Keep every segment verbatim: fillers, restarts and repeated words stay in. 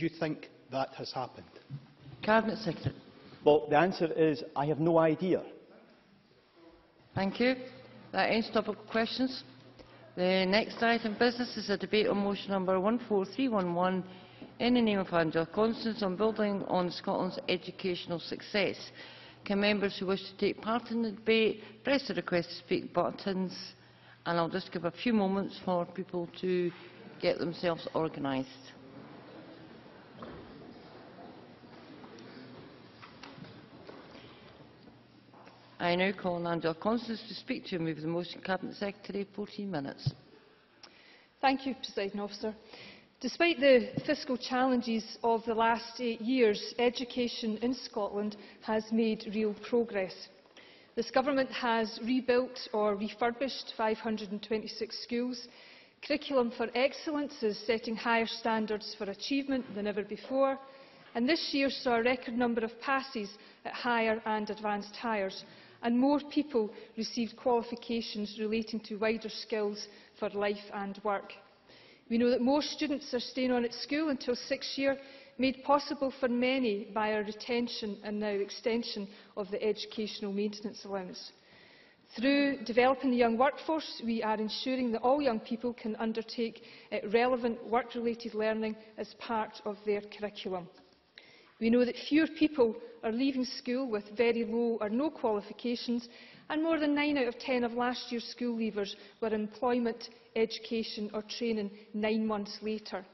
you think that has happened? Cabinet Secretary. Well, the answer is I have no idea. Thank you. That ends topical questions. The next item of business is a debate on motion number one four three one one in the name of Angela Constance on building on Scotland's educational success. Can members who wish to take part in the debate press the request to speak buttons, and I'll just give a few moments for people to get themselves organised. I now call on Angela Constance to speak to and move the motion. Cabinet Secretary, fourteen minutes. Thank you, Presiding Officer. Despite the fiscal challenges of the last eight years, education in Scotland has made real progress. This government has rebuilt or refurbished five hundred and twenty-six schools. Curriculum for Excellence is setting higher standards for achievement than ever before. And this year saw a record number of passes at higher and advanced hires, and more people received qualifications relating to wider skills for life and work. We know that more students are staying on at school until sixth year, made possible for many by our retention and now extension of the educational maintenance allowance. Through developing the young workforce, we are ensuring that all young people can undertake relevant work-related learning as part of their curriculum. We know that fewer people are leaving school with very low or no qualifications, and more than nine out of ten of last year's school leavers were in employment, education or training nine months later.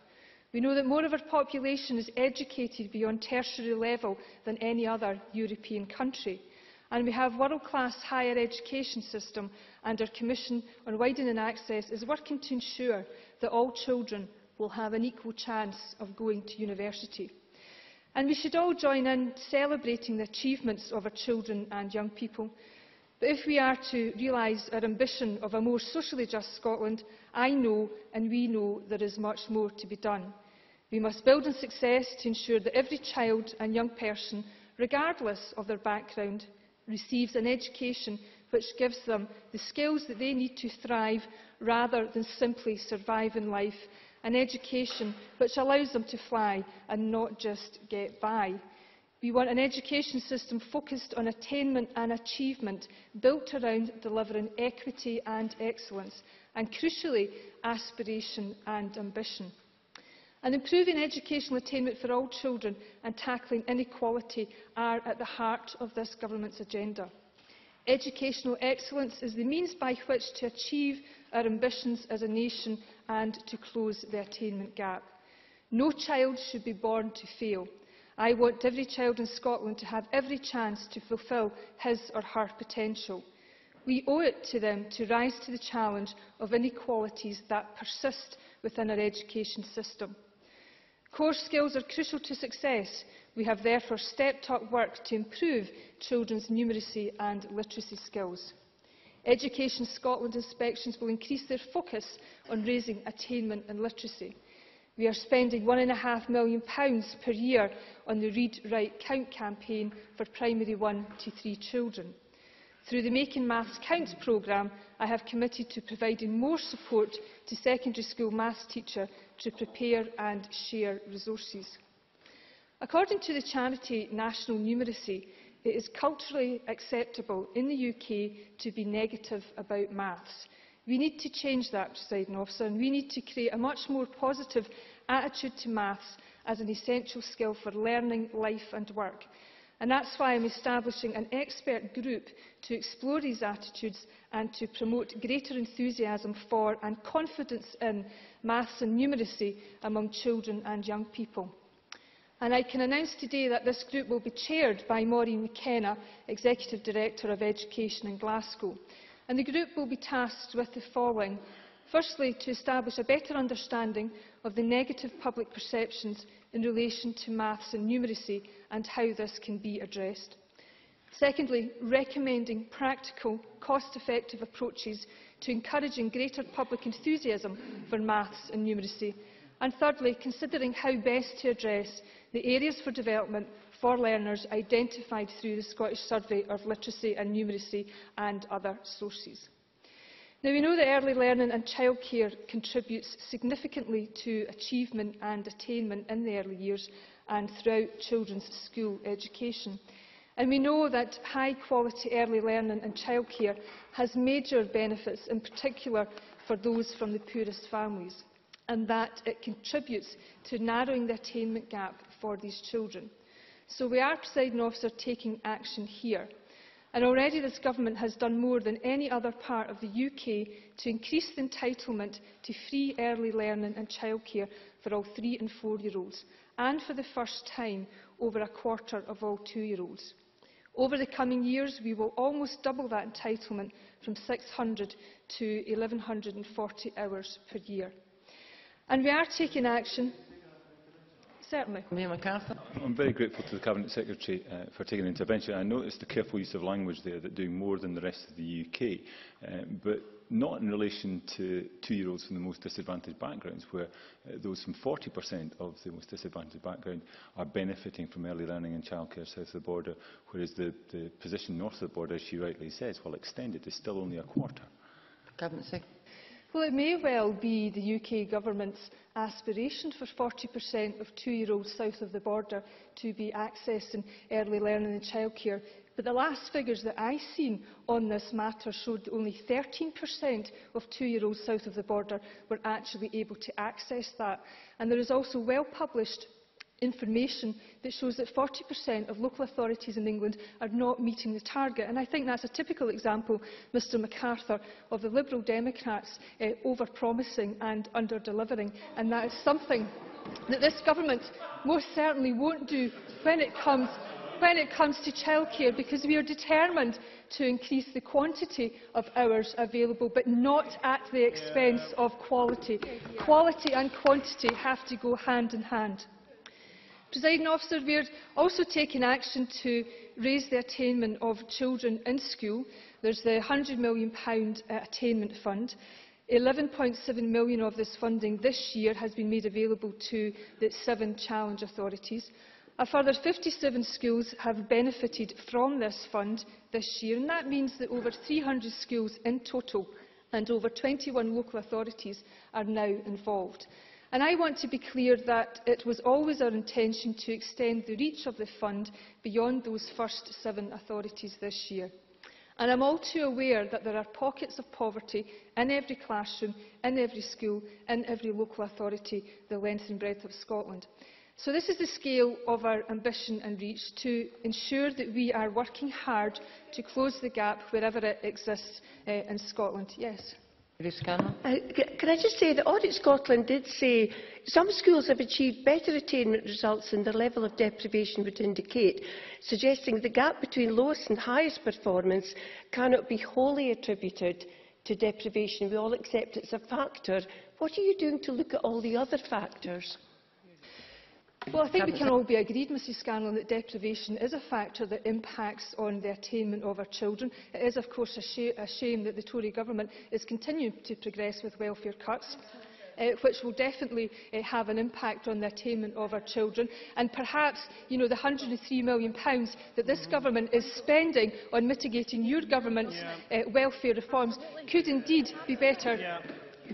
We know that more of our population is educated beyond tertiary level than any other European country. And we have a world-class higher education system, and our Commission on Widening Access is working to ensure that all children will have an equal chance of going to university. And we should all join in celebrating the achievements of our children and young people. But if we are to realise our ambition of a more socially just Scotland, I know and we know there is much more to be done. We must build on success to ensure that every child and young person, regardless of their background, receives an education which gives them the skills that they need to thrive rather than simply survive in life, an education which allows them to fly and not just get by. We want an education system focused on attainment and achievement, built around delivering equity and excellence, and crucially, aspiration and ambition. And improving educational attainment for all children and tackling inequality are at the heart of this government's agenda. Educational excellence is the means by which to achieve our ambitions as a nation and to close the attainment gap. No child should be born to fail. I want every child in Scotland to have every chance to fulfil his or her potential. We owe it to them to rise to the challenge of inequalities that persist within our education system. Core skills are crucial to success. We have therefore stepped up work to improve children's numeracy and literacy skills. Education Scotland inspections will increase their focus on raising attainment and literacy. We are spending one point five million pounds per year on the Read, Write, Count campaign for primary one to three children. Through the Making Maths Counts programme, I have committed to providing more support to secondary school maths teachers to prepare and share resources. According to the charity National Numeracy, it is culturally acceptable in the U K to be negative about maths. We need to change that, Presiding Officer, and we need to create a much more positive attitude to maths as an essential skill for learning, life and work. And that's why I'm establishing an expert group to explore these attitudes and to promote greater enthusiasm for and confidence in maths and numeracy among children and young people. And I can announce today that this group will be chaired by Maureen McKenna, Executive Director of Education in Glasgow. And the group will be tasked with the following. Firstly, to establish a better understanding of the negative public perceptions in relation to maths and numeracy and how this can be addressed. Secondly, recommending practical, cost-effective approaches to encouraging greater public enthusiasm for maths and numeracy. And thirdly, considering how best to address the areas for development for learners identified through the Scottish Survey of Literacy and Numeracy and other sources. Now, we know that early learning and childcare contributes significantly to achievement and attainment in the early years and throughout children's school education. And we know that high-quality early learning and childcare has major benefits, in particular for those from the poorest families, and that it contributes to narrowing the attainment gap for these children. So we are, Presiding Officer, taking action here. And already this Government has done more than any other part of the U K to increase the entitlement to free early learning and childcare for all three and four-year-olds, and for the first time, over a quarter of all two-year-olds. Over the coming years, we will almost double that entitlement from six hundred to one thousand one hundred and forty hours per year. And we are taking action. Certainly. William MacArthur. I'm very grateful to the Cabinet Secretary uh, for taking the intervention. I noticed the careful use of language there that doing more than the rest of the U K, uh, but not in relation to two-year-olds from the most disadvantaged backgrounds, where uh, those from forty percent of the most disadvantaged background are benefiting from early learning and childcare south of the border, whereas the, the position north of the border, as she rightly says, while extended, is still only a quarter. Cabinet Secretary. Well, it may well be the U K Government's aspiration for forty percent of two-year-olds south of the border to be accessing early learning and childcare, but the last figures that I've seen on this matter showed that only thirteen percent of two-year-olds south of the border were actually able to access that. And there is also well-published information that shows that forty percent of local authorities in England are not meeting the target. And I think that's a typical example, Mr MacArthur, of the Liberal Democrats eh, over-promising and under-delivering. And that is something that this Government most certainly won't do when it comes when it comes to childcare, because we are determined to increase the quantity of hours available, but not at the expense of quality. Quality and quantity have to go hand in hand. Presiding Officer, we are also taking action to raise the attainment of children in school. There is the one hundred million pound attainment fund. eleven point seven million pounds of this funding this year has been made available to the seven challenge authorities. A further fifty-seven schools have benefited from this fund this year, and that means that over three hundred schools in total and over twenty-one local authorities are now involved. And I want to be clear that it was always our intention to extend the reach of the fund beyond those first seven authorities this year. And I'm all too aware that there are pockets of poverty in every classroom, in every school, in every local authority, the length and breadth of Scotland. So this is the scale of our ambition and reach to ensure that we are working hard to close the gap wherever it exists uh, in Scotland. Yes. Uh, can I just say that Audit Scotland did say some schools have achieved better attainment results than the level of deprivation would indicate, suggesting the gap between lowest and highest performance cannot be wholly attributed to deprivation. We all accept it's a factor. What are you doing to look at all the other factors? Well, I think we can all be agreed, Mrs Scanlon, that deprivation is a factor that impacts on the attainment of our children. It is, of course, a, sh a shame that the Tory Government is continuing to progress with welfare cuts, uh, which will definitely uh, have an impact on the attainment of our children. And perhaps, you know, the one hundred and three million pounds that this Government is spending on mitigating your Government's uh, welfare reforms could indeed be better. Yeah.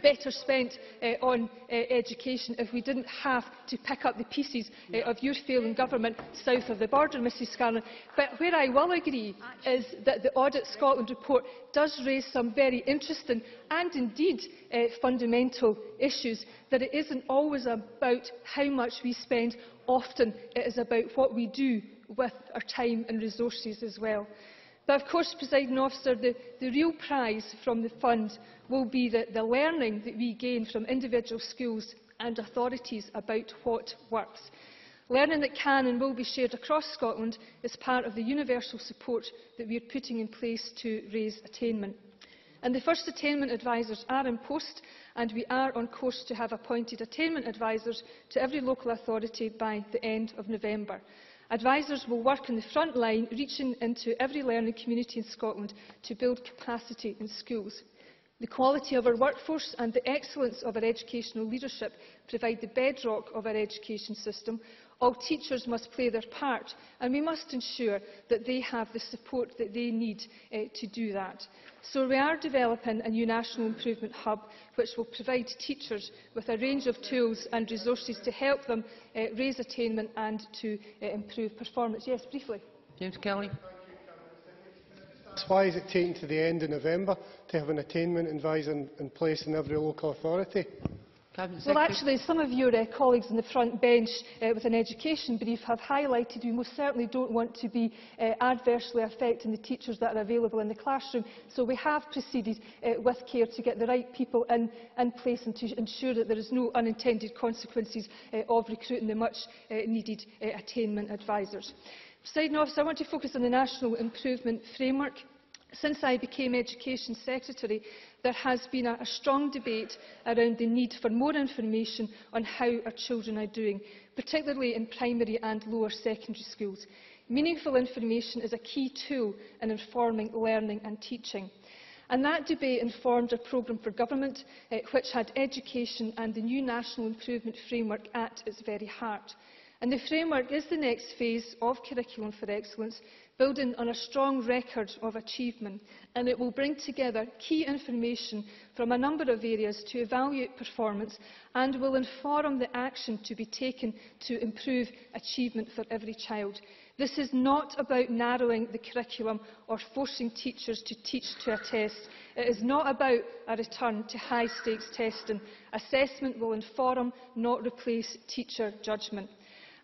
better spent uh, on uh, education if we didn't have to pick up the pieces uh, of your failing government south of the border, Mrs Scanlon. But where I will agree is that the Audit Scotland report does raise some very interesting and indeed uh, fundamental issues, that it isn't always about how much we spend, often it is about what we do with our time and resources as well. But of course, Presiding Officer, the, the real prize from the fund will be the, the learning that we gain from individual schools and authorities about what works. Learning that can and will be shared across Scotland is part of the universal support that we are putting in place to raise attainment. And the first attainment advisors are in post, and we are on course to have appointed attainment advisors to every local authority by the end of November. Advisors will work on the front line, reaching into every learning community in Scotland to build capacity in schools. The quality of our workforce and the excellence of our educational leadership provide the bedrock of our education system. All teachers must play their part, and we must ensure that they have the support that they need uh, to do that. So we are developing a new National Improvement Hub which will provide teachers with a range of tools and resources to help them uh, raise attainment and to uh, improve performance. Yes, briefly. James Kelly. Why is it taken to the end of November to have an attainment advisor in, in place in every local authority? Well, actually, some of your uh, colleagues on the front bench uh, with an education brief have highlighted we most certainly don't want to be uh, adversely affecting the teachers that are available in the classroom. So we have proceeded uh, with care to get the right people in, in place and to ensure that there is no unintended consequences uh, of recruiting the much uh, needed uh, attainment advisors. Presiding Officer, I want to focus on the National Improvement Framework. Since I became Education Secretary, there has been a, a strong debate around the need for more information on how our children are doing, particularly in primary and lower secondary schools. Meaningful information is a key tool in informing learning and teaching. And that debate informed our programme for government, uh, which had education and the new National Improvement Framework at its very heart. And the framework is the next phase of Curriculum for Excellence, building on a strong record of achievement, and it will bring together key information from a number of areas to evaluate performance and will inform the action to be taken to improve achievement for every child. This is not about narrowing the curriculum or forcing teachers to teach to a test. It is not about a return to high-stakes testing. Assessment will inform, not replace, teacher judgment.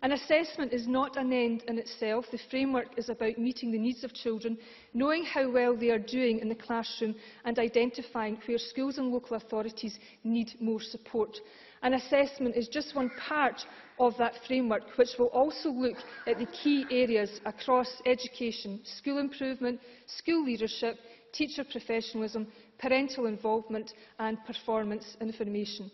An assessment is not an end in itself. The framework is about meeting the needs of children, knowing how well they are doing in the classroom and identifying where schools and local authorities need more support. An assessment is just one part of that framework, which will also look at the key areas across education, school improvement, school leadership, teacher professionalism, parental involvement and performance information.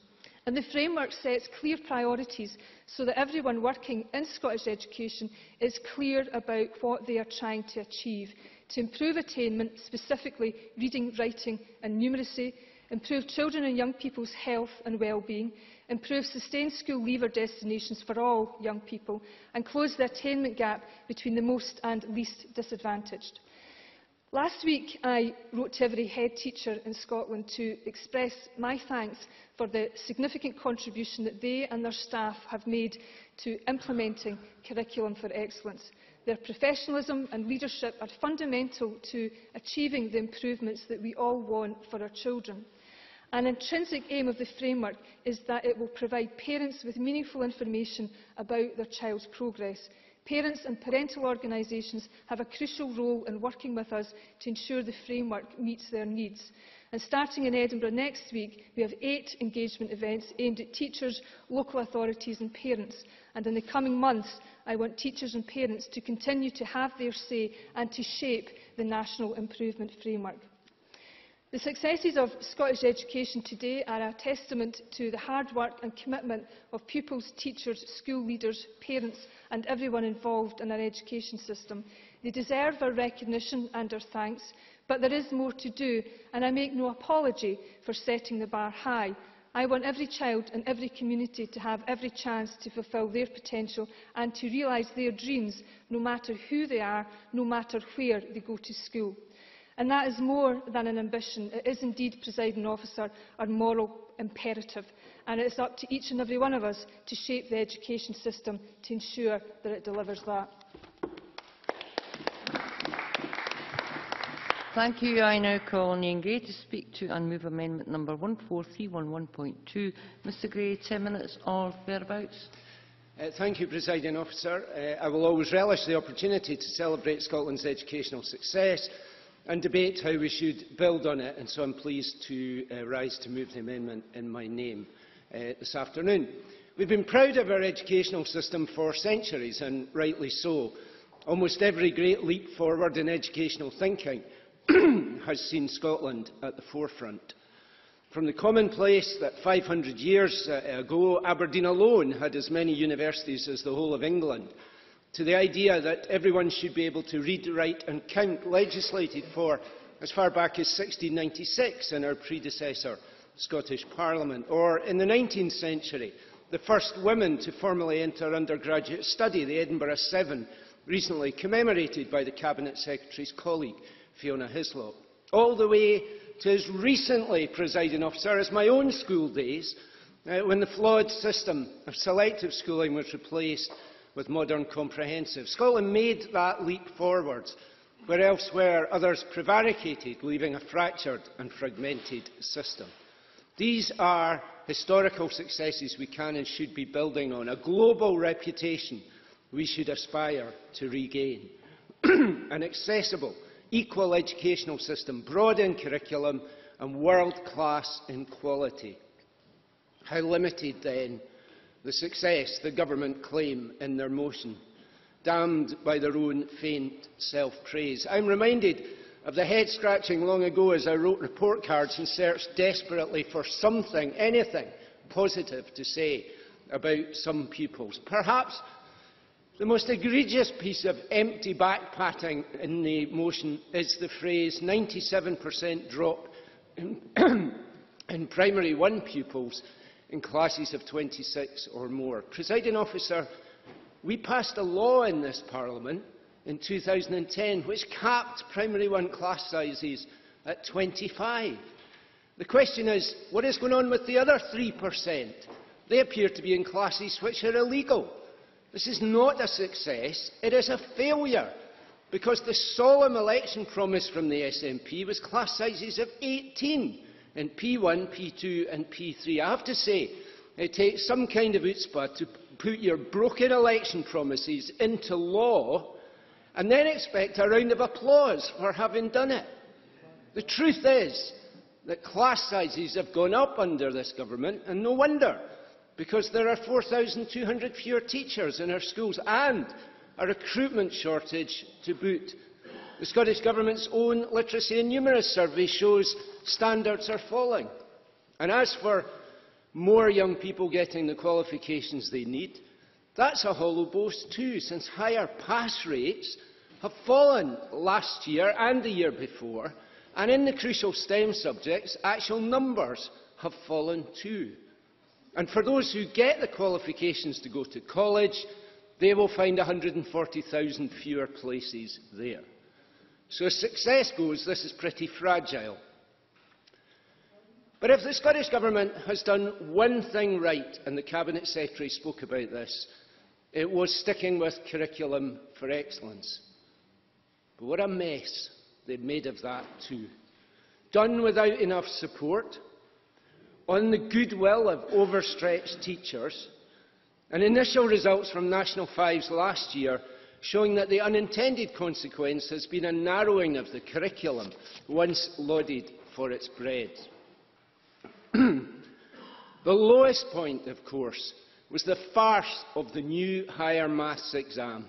And the framework sets clear priorities so that everyone working in Scottish education is clear about what they are trying to achieve. To improve attainment, specifically reading, writing and numeracy, improve children and young people's health and well-being, improve sustained school leaver destinations for all young people, and close the attainment gap between the most and least disadvantaged. Last week, I wrote to every head teacher in Scotland to express my thanks for the significant contribution that they and their staff have made to implementing Curriculum for Excellence. Their professionalism and leadership are fundamental to achieving the improvements that we all want for our children. An intrinsic aim of the framework is that it will provide parents with meaningful information about their child's progress. Parents and parental organisations have a crucial role in working with us to ensure the framework meets their needs. And starting in Edinburgh next week, we have eight engagement events aimed at teachers, local authorities and parents. And in the coming months, I want teachers and parents to continue to have their say and to shape the National Improvement Framework. The successes of Scottish education today are a testament to the hard work and commitment of pupils, teachers, school leaders, parents and everyone involved in our education system. They deserve our recognition and our thanks, but there is more to do, and I make no apology for setting the bar high. I want every child and every community to have every chance to fulfil their potential and to realise their dreams, no matter who they are, no matter where they go to school. And that is more than an ambition. It is indeed, Presiding Officer, our moral imperative. And it is up to each and every one of us to shape the education system to ensure that it delivers that. Thank you. I now call on Iain Gray to speak to and move amendment number one four three one one point two. Mister Gray, ten minutes or thereabouts. Uh, thank you, Presiding Officer. Uh, I will always relish the opportunity to celebrate Scotland's educational success and debate how we should build on it, and so I am pleased to uh, rise to move the amendment in my name uh, this afternoon. We have been proud of our educational system for centuries, and rightly so. Almost every great leap forward in educational thinking has seen Scotland at the forefront. From the commonplace that five hundred years ago Aberdeen alone had as many universities as the whole of England, to the idea that everyone should be able to read, write and count, legislated for as far back as sixteen ninety-six in our predecessor Scottish Parliament, or in the nineteenth century, the first women to formally enter undergraduate study, the Edinburgh Seven, recently commemorated by the Cabinet Secretary's colleague, Fiona Hyslop, all the way to as recently, presiding officer, as my own school days, uh, when the flawed system of selective schooling was replaced with modern comprehensive. Scotland made that leap forwards, where elsewhere others prevaricated, leaving a fractured and fragmented system. These are historical successes we can and should be building on, a global reputation we should aspire to regain. An accessible, equal educational system, broad in curriculum and world-class in quality. How limited, then, the success the government claim in their motion, damned by their own faint self-praise. I am reminded of the head-scratching long ago as I wrote report cards and searched desperately for something, anything positive to say about some pupils. Perhaps the most egregious piece of empty back-patting in the motion is the phrase ninety-seven percent drop in, in primary one pupils in classes of twenty-six or more. Presiding officer, we passed a law in this Parliament in two thousand ten which capped primary one class sizes at twenty-five. The question is, what is going on with the other three percent? They appear to be in classes which are illegal. This is not a success, it is a failure, because the solemn election promise from the S N P was class sizes of eighteen in P one, P two and P three. I have to say, it takes some kind of chutzpah to put your broken election promises into law and then expect a round of applause for having done it. The truth is that class sizes have gone up under this government, and no wonder, because there are four thousand two hundred fewer teachers in our schools and a recruitment shortage to boot. The Scottish Government's own literacy and numeracy survey shows standards are falling. And as for more young people getting the qualifications they need, that's a hollow boast too, since higher pass rates have fallen last year and the year before, and in the crucial STEM subjects, actual numbers have fallen too. And for those who get the qualifications to go to college, they will find one hundred and forty thousand fewer places there. So as success goes, this is pretty fragile. But if the Scottish Government has done one thing right, and the Cabinet Secretary spoke about this, it was sticking with Curriculum for Excellence. But what a mess they made of that too. Done without enough support, on the goodwill of overstretched teachers, and initial results from National Fives last year showing that the unintended consequence has been a narrowing of the curriculum, once lauded for its breadth. The lowest point, of course, was the farce of the new higher maths exam.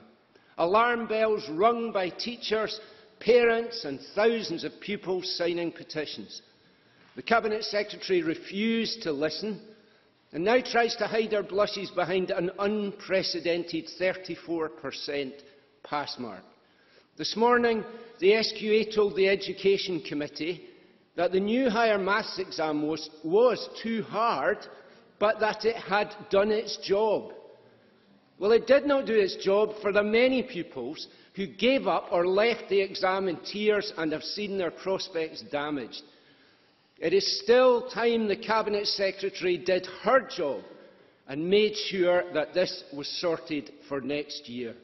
Alarm bells rung by teachers, parents and thousands of pupils signing petitions. The Cabinet Secretary refused to listen and now tries to hide her blushes behind an unprecedented thirty-four percent pass mark. This morning, the S Q A told the Education Committee that the new higher maths exam was, was too hard, but that it had done its job. Well, it did not do its job for the many pupils who gave up or left the exam in tears and have seen their prospects damaged. It is still time the Cabinet Secretary did her job and made sure that this was sorted for next year.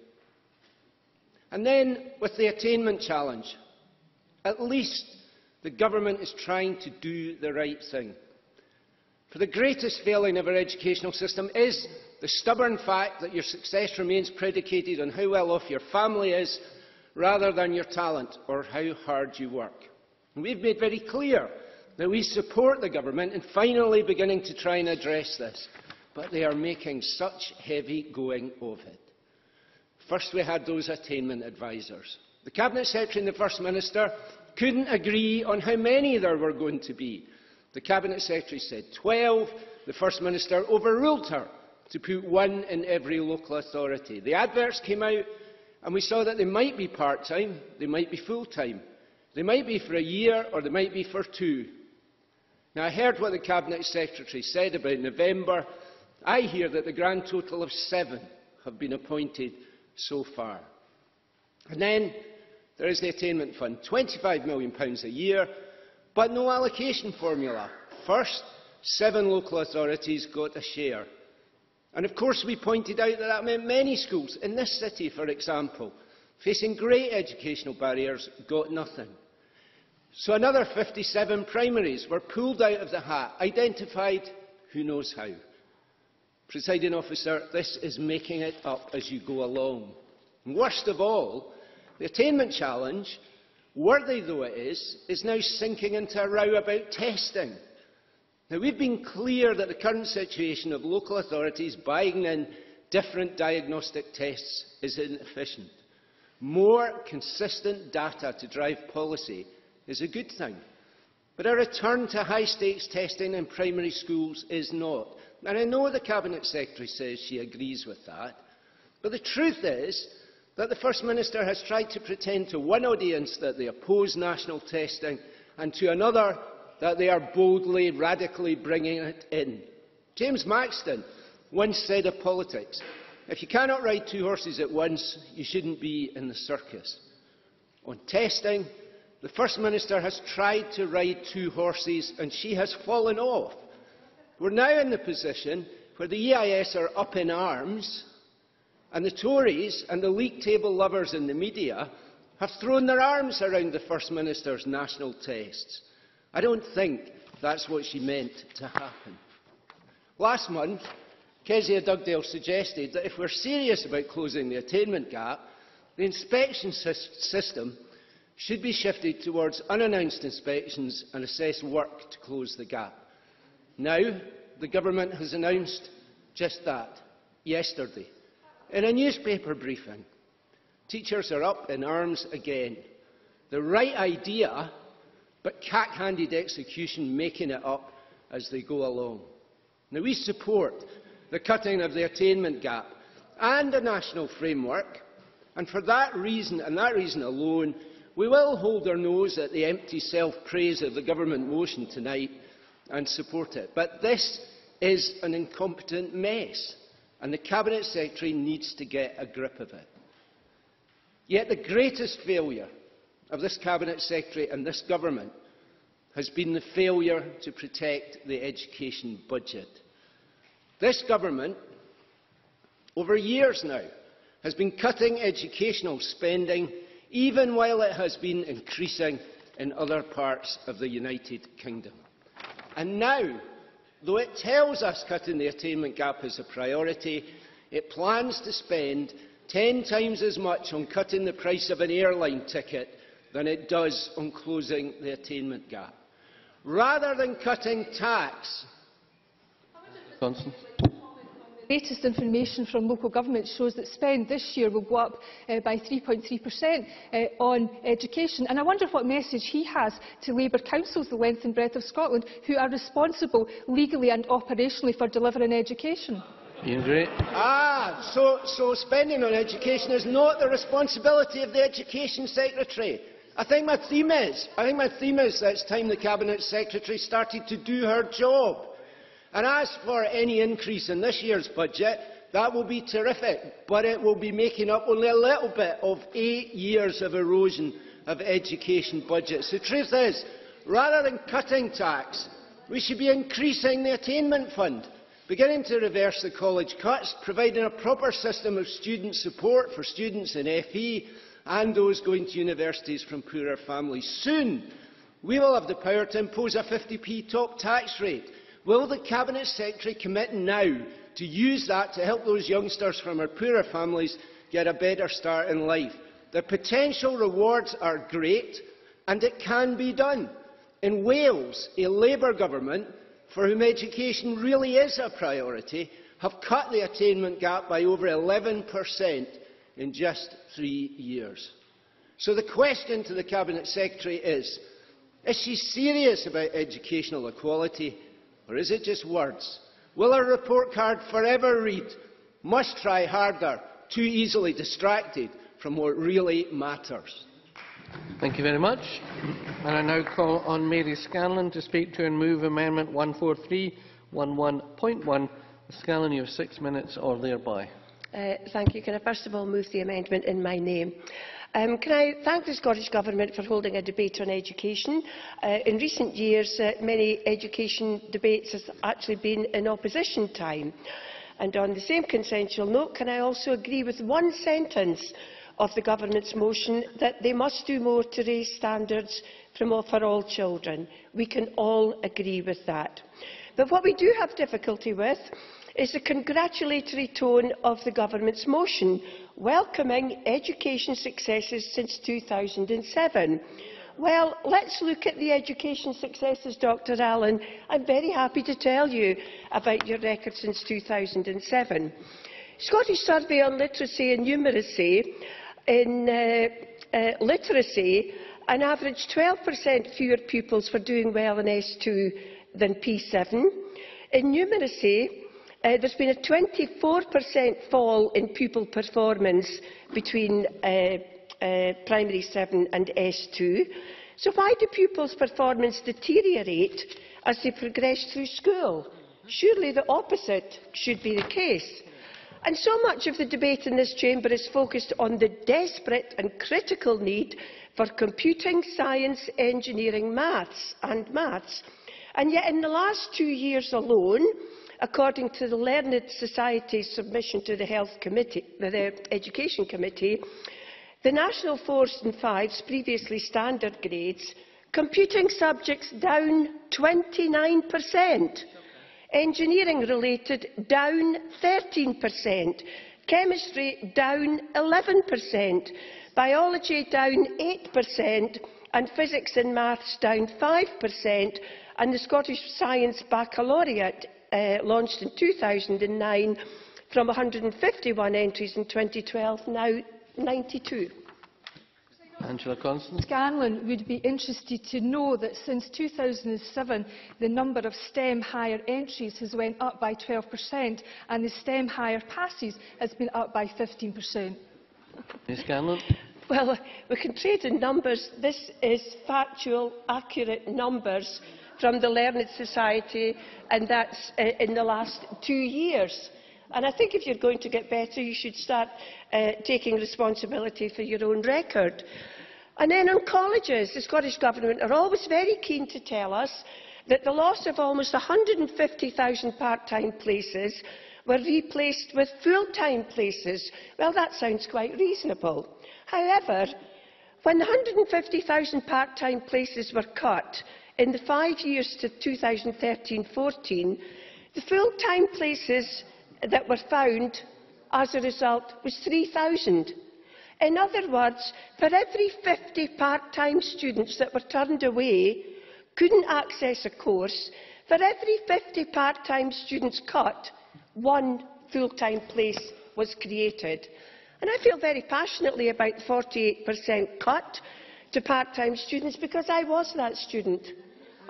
And then, with the attainment challenge, at least the Government is trying to do the right thing. For the greatest failing of our educational system is the stubborn fact that your success remains predicated on how well off your family is, rather than your talent or how hard you work. And we have made very clear that we support the Government in finally beginning to try and address this, but they are making such heavy going of it. First, we had those attainment advisers. The Cabinet Secretary and the First Minister couldn't agree on how many there were going to be. The Cabinet Secretary said twelve. The First Minister overruled her to put one in every local authority. The adverts came out, and we saw that they might be part-time, they might be full-time. They might be for a year or they might be for two. Now, I heard what the Cabinet Secretary said about November. I hear that the grand total of seven have been appointed so far. And then there is the Attainment Fund, twenty-five million pounds a year, but no allocation formula. First, seven local authorities got a share. And of course we pointed out that that meant many schools, in this city for example, facing great educational barriers, got nothing. So another fifty-seven primaries were pulled out of the hat, identified who knows how. Presiding officer, this is making it up as you go along. And worst of all, the attainment challenge, worthy though it is, is now sinking into a row about testing. Now, we've been clear that the current situation of local authorities buying in different diagnostic tests is inefficient. More consistent data to drive policy is a good thing, but a return to high-stakes testing in primary schools is not. And I know the Cabinet Secretary says she agrees with that, but the truth is that the First Minister has tried to pretend to one audience that they oppose national testing and to another that they are boldly, radically bringing it in. James Maxton once said of politics, if you cannot ride two horses at once, you shouldn't be in the circus. On testing, the First Minister has tried to ride two horses and she has fallen off. We're now in the position where the E I S are up in arms and the Tories and the league table lovers in the media have thrown their arms around the First Minister's national tests. I don't think that's what she meant to happen. Last month, Kezia Dugdale suggested that if we're serious about closing the attainment gap, the inspection system should be shifted towards unannounced inspections and assess work to close the gap. Now, the government has announced just that yesterday. In a newspaper briefing, teachers are up in arms again. The right idea, but cack-handed execution making it up as they go along. Now, we support the cutting of the attainment gap and a national framework, and for that reason, and that reason alone, we will hold our nose at the empty self-praise of the government motion tonight and support it. But this is an incompetent mess, and the Cabinet Secretary needs to get a grip of it. Yet the greatest failure of this Cabinet Secretary and this Government has been the failure to protect the education budget. This Government, over years now, has been cutting educational spending even while it has been increasing in other parts of the United Kingdom. And now, though it tells us cutting the attainment gap is a priority, it plans to spend ten times as much on cutting the price of an airline ticket than it does on closing the attainment gap. Rather than cutting tax... Constance. The latest information from local government shows that spend this year will go up uh, by three point three percent uh, on education. And I wonder what message he has to Labour councils the length and breadth of Scotland, who are responsible legally and operationally for delivering education. Iain Gray. Ah, so, so spending on education is not the responsibility of the Education Secretary. I think my theme is, I think my theme is that it's time the Cabinet Secretary started to do her job. And as for any increase in this year's budget, that will be terrific, but it will be making up only a little bit of eight years of erosion of education budgets. The truth is, rather than cutting tax, we should be increasing the attainment fund, beginning to reverse the college cuts, providing a proper system of student support for students in F E and those going to universities from poorer families. Soon, we will have the power to impose a fifty p top tax rate. Will the Cabinet Secretary commit now to use that to help those youngsters from our poorer families get a better start in life? The potential rewards are great, and it can be done. In Wales, a Labour government, for whom education really is a priority, have cut the attainment gap by over eleven percent in just three years. So the question to the Cabinet Secretary is, is she serious about educational equality, or is it just words? Will her report card forever read, must try harder, too easily distracted from what really matters? Thank you very much. And I now call on Mary Scanlon to speak to and move Amendment one four three one one point one. Scanlon, you have six minutes or thereby. Uh, thank you. Can I first of all move the amendment in my name? Um, can I thank the Scottish Government for holding a debate on education? Uh, in recent years, uh, many education debates have actually been in opposition time. And on the same consensual note, can I also agree with one sentence of the Government's motion that they must do more to raise standards for all children? We can all agree with that. But what we do have difficulty with is the congratulatory tone of the Government's motion, welcoming education successes since two thousand seven. Well, let's look at the education successes, Doctor Allen. I'm very happy to tell you about your record since two thousand seven. Scottish Survey on Literacy and Numeracy. In uh, uh, literacy, an average twelve percent fewer pupils were doing well in S two than P seven. In numeracy, Uh, there's been a twenty-four percent fall in pupil performance between uh, uh, Primary seven and S two. So why do pupils' performance deteriorate as they progress through school? Surely the opposite should be the case. And so much of the debate in this chamber is focused on the desperate and critical need for computing, science, engineering, maths and maths. And yet in the last two years alone, according to the Learned Society's submission to the, Health Committee, the Education Committee, the National Fours and Fives, previously standard grades, computing subjects down twenty-nine percent, engineering-related down thirteen percent, chemistry down eleven percent, biology down eight percent, and physics and maths down five percent, and the Scottish Science Baccalaureate Uh, launched in two thousand nine, from one hundred fifty-one entries in twenty twelve, now ninety-two. Angela Constance. Scanlon would be interested to know that since two thousand seven, the number of STEM higher entries has went up by twelve percent, and the STEM higher passes has been up by fifteen percent. Miz Scanlon. Well, we can trade in numbers. This is factual, accurate numbers from the Learned Society, and that's uh, in the last two years. And I think if you're going to get better, you should start uh, taking responsibility for your own record. And then on colleges, the Scottish Government are always very keen to tell us that the loss of almost one hundred fifty thousand part-time places were replaced with full-time places. Well, that sounds quite reasonable. However, when one hundred fifty thousand part-time places were cut, in the five years to two thousand thirteen fourteen, the full-time places that were found as a result was three thousand. In other words, for every fifty part-time students that were turned away, couldn't access a course, for every fifty part-time students cut, one full-time place was created. And I feel very passionately about the forty-eight percent cut to part-time students because I was that student.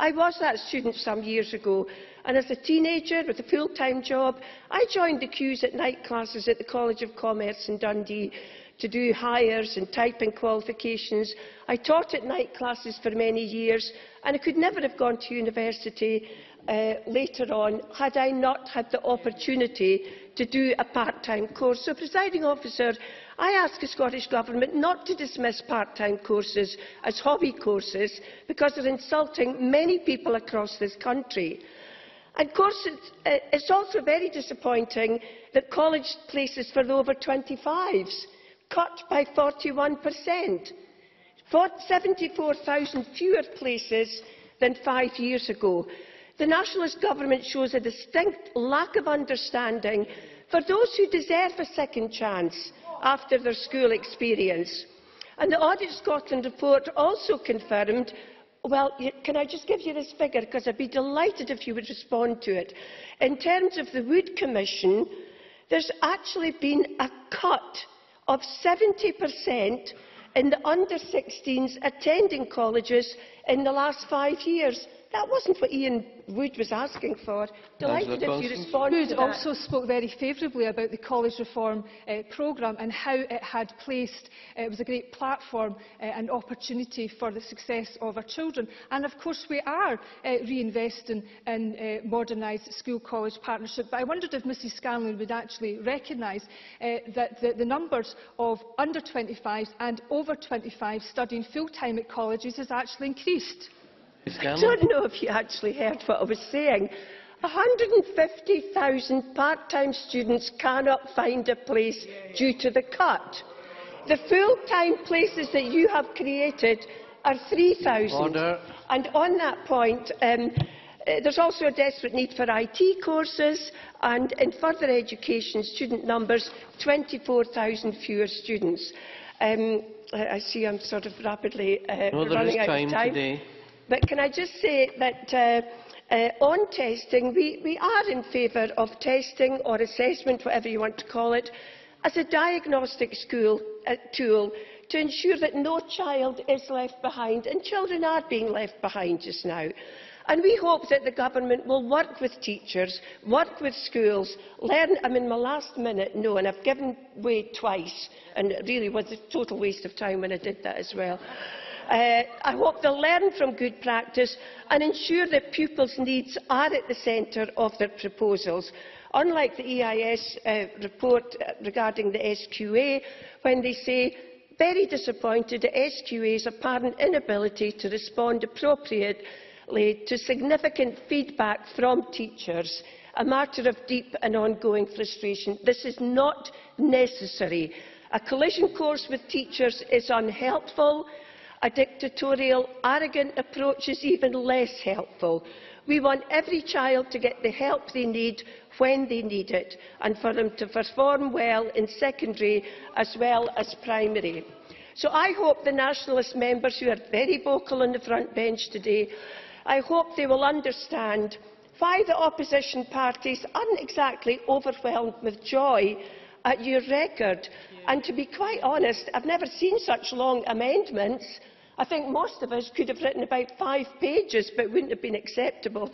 I was that student some years ago, and as a teenager with a full-time job, I joined the queues at night classes at the College of Commerce in Dundee to do hires and typing qualifications. I taught at night classes for many years, and I could never have gone to university uh, later on had I not had the opportunity to do a part-time course. So, Presiding Officer, I ask the Scottish Government not to dismiss part-time courses as hobby courses because they're insulting many people across this country. And of course, it's also very disappointing that college places for the over twenty-fives cut by forty-one percent, seventy-four thousand fewer places than five years ago. The Nationalist Government shows a distinct lack of understanding for those who deserve a second chance after their school experience. And the Audit Scotland report also confirmed, well, can I just give you this figure, because I'd be delighted if you would respond to it. In terms of the Wood Commission, there's actually been a cut of seventy percent in the under sixteens attending colleges in the last five years. That wasn't what Iain Wood was asking for. Delighted if you respond to that. Wood also spoke very favourably about the college reform uh, programme and how it had placed, uh, it was a great platform uh, and opportunity for the success of our children. And of course we are uh, reinvesting in uh, modernised school-college partnership. But I wondered if Mrs Scanlon would actually recognise uh, that the, the numbers of under twenty-fives and over twenty-fives studying full-time at colleges has actually increased. I don't know if you actually heard what I was saying. one hundred and fifty thousand part-time students cannot find a place due to the cut. The full-time places that you have created are three thousand. And on that point, um, there's also a desperate need for I T courses, and in further education, student numbers, twenty-four thousand fewer students. Um, I see I'm sort of rapidly uh, no, running out of time today. But can I just say that uh, uh, on testing, we, we are in favour of testing or assessment, whatever you want to call it, as a diagnostic school, uh, tool to ensure that no child is left behind, and children are being left behind just now. And we hope that the government will work with teachers, work with schools, learn. I'm in my last minute, no, and I've given way twice, and it really was a total waste of time when I did that as well. Uh, I hope they'll learn from good practice and ensure that pupils' needs are at the centre of their proposals. Unlike the E I S uh, report regarding the S Q A, when they say, very disappointed at S Q A's apparent inability to respond appropriately to significant feedback from teachers, a matter of deep and ongoing frustration. This is not necessary. A collision course with teachers is unhelpful. A dictatorial, arrogant approach is even less helpful. We want every child to get the help they need when they need it, and for them to perform well in secondary as well as primary. So I hope the nationalist members who are very vocal on the front bench today, I hope they will understand why the opposition parties aren't exactly overwhelmed with joy at your record. And to be quite honest, I've never seen such long amendments. I think most of us could have written about five pages, but wouldn't have been acceptable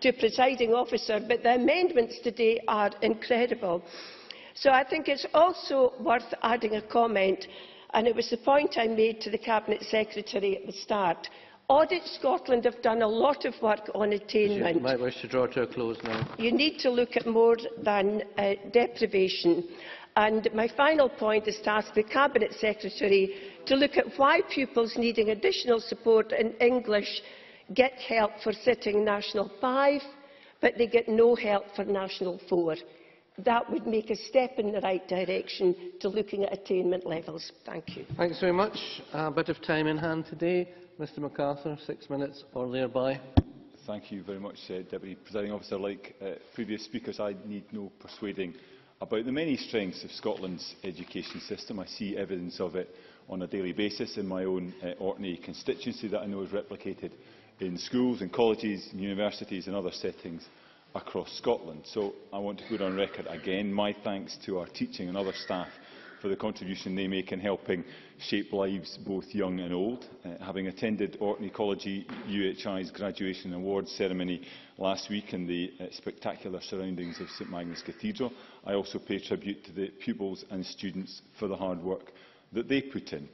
to a presiding officer. But the amendments today are incredible. So I think it's also worth adding a comment, and it was the point I made to the Cabinet Secretary at the start. Audit Scotland have done a lot of work on attainment. You might wish to draw to a close now. You need to look at more than uh, deprivation. And my final point is to ask the Cabinet Secretary to look at why pupils needing additional support in English get help for sitting National five, but they get no help for National four. That would make a step in the right direction to looking at attainment levels. Thank you. Thanks very much. A bit of time in hand today. Mr MacArthur, six minutes or thereby. Thank you very much, uh, Deputy Presiding Officer. Like uh, previous speakers, I need no persuading about the many strengths of Scotland's education system. I see evidence of it on a daily basis in my own uh, Orkney constituency that I know is replicated in schools and colleges, and universities and other settings across Scotland. So I want to put on record again my thanks to our teaching and other staff for the contribution they make in helping shape lives both young and old. Uh, having attended Orkney College U H I's graduation awards ceremony last week in the uh, spectacular surroundings of Saint Magnus Cathedral, I also pay tribute to the pupils and students for the hard work that they put in.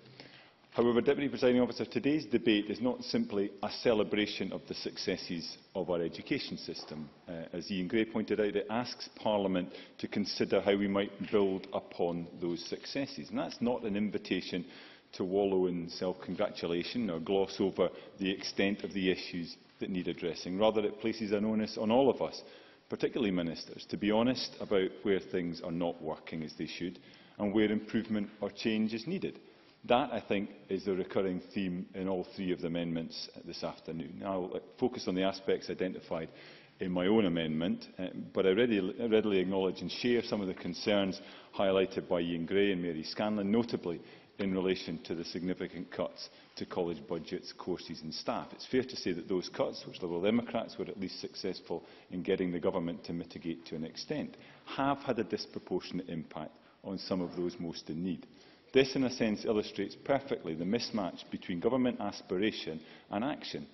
However, Deputy Presiding Officer, today's debate is not simply a celebration of the successes of our education system. Uh, as Iain Gray pointed out, it asks Parliament to consider how we might build upon those successes. And that's not an invitation to wallow in self-congratulation or gloss over the extent of the issues that need addressing. Rather, it places an onus on all of us, particularly ministers, to be honest about where things are not working as they should and where improvement or change is needed. That, I think, is the recurring theme in all three of the amendments this afternoon. I will focus on the aspects identified in my own amendment, but I readily acknowledge and share some of the concerns highlighted by Iain Gray and Mary Scanlon, notably in relation to the significant cuts to college budgets, courses and staff. It's fair to say that those cuts, which Liberal Democrats were at least successful in getting the government to mitigate to an extent, have had a disproportionate impact on some of those most in need. This, in a sense, illustrates perfectly the mismatch between government aspiration and action.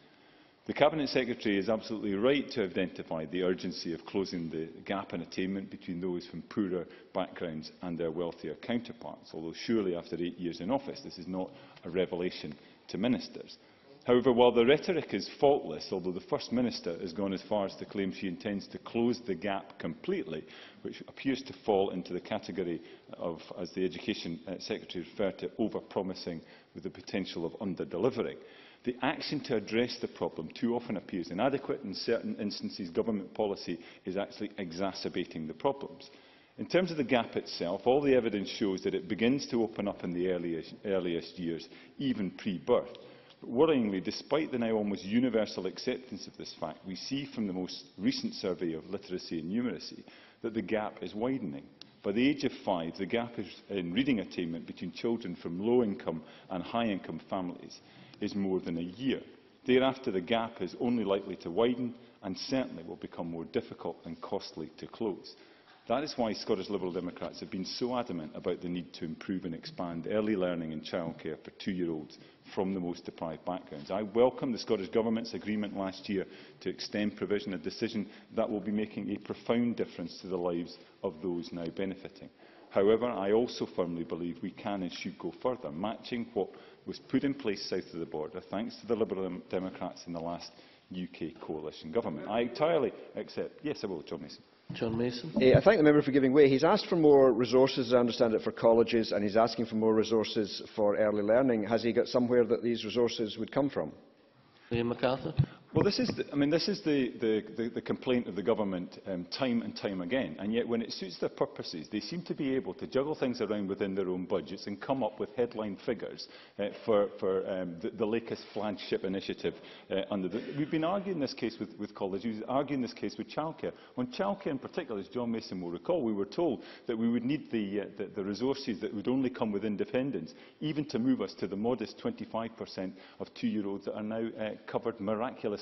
The Cabinet Secretary is absolutely right to identify the urgency of closing the gap in attainment between those from poorer backgrounds and their wealthier counterparts, although surely after eight years in office this is not a revelation to ministers. However, while the rhetoric is faultless, although the First Minister has gone as far as to claim she intends to close the gap completely, which appears to fall into the category of, as the Education Secretary referred to, over-promising with the potential of under-delivering, the action to address the problem too often appears inadequate. In certain instances, government policy is actually exacerbating the problems. In terms of the gap itself, all the evidence shows that it begins to open up in the earliest, earliest years, even pre-birth. But worryingly, despite the now almost universal acceptance of this fact, we see from the most recent survey of literacy and numeracy that the gap is widening. By the age of five, the gap in reading attainment between children from low-income and high-income families is more than a year. Thereafter, the gap is only likely to widen and certainly will become more difficult and costly to close. That is why Scottish Liberal Democrats have been so adamant about the need to improve and expand early learning and childcare for two-year-olds from the most deprived backgrounds. I welcome the Scottish Government's agreement last year to extend provision, a decision that will be making a profound difference to the lives of those now benefiting. However, I also firmly believe we can and should go further, matching what was put in place south of the border thanks to the Liberal Democrats in the last U K coalition government. I entirely accept... Yes, I will, John Mason. John Mason. Uh, I thank the member for giving way. He's asked for more resources, as I understand it, for colleges, and he's asking for more resources for early learning. Has he got somewhere that these resources would come from? William MacArthur. Well, this is the, I mean, this is the, the, the, the complaint of the government um, time and time again, and yet when it suits their purposes, they seem to be able to juggle things around within their own budgets and come up with headline figures uh, for, for um, the, the latest flagship initiative. Uh, under the, we've been arguing this case with, with colleges, we've been arguing this case with childcare. On childcare in particular, as John Mason will recall, we were told that we would need the, uh, the, the resources that would only come with independence, even to move us to the modest twenty-five percent of two-year-olds that are now uh, covered miraculously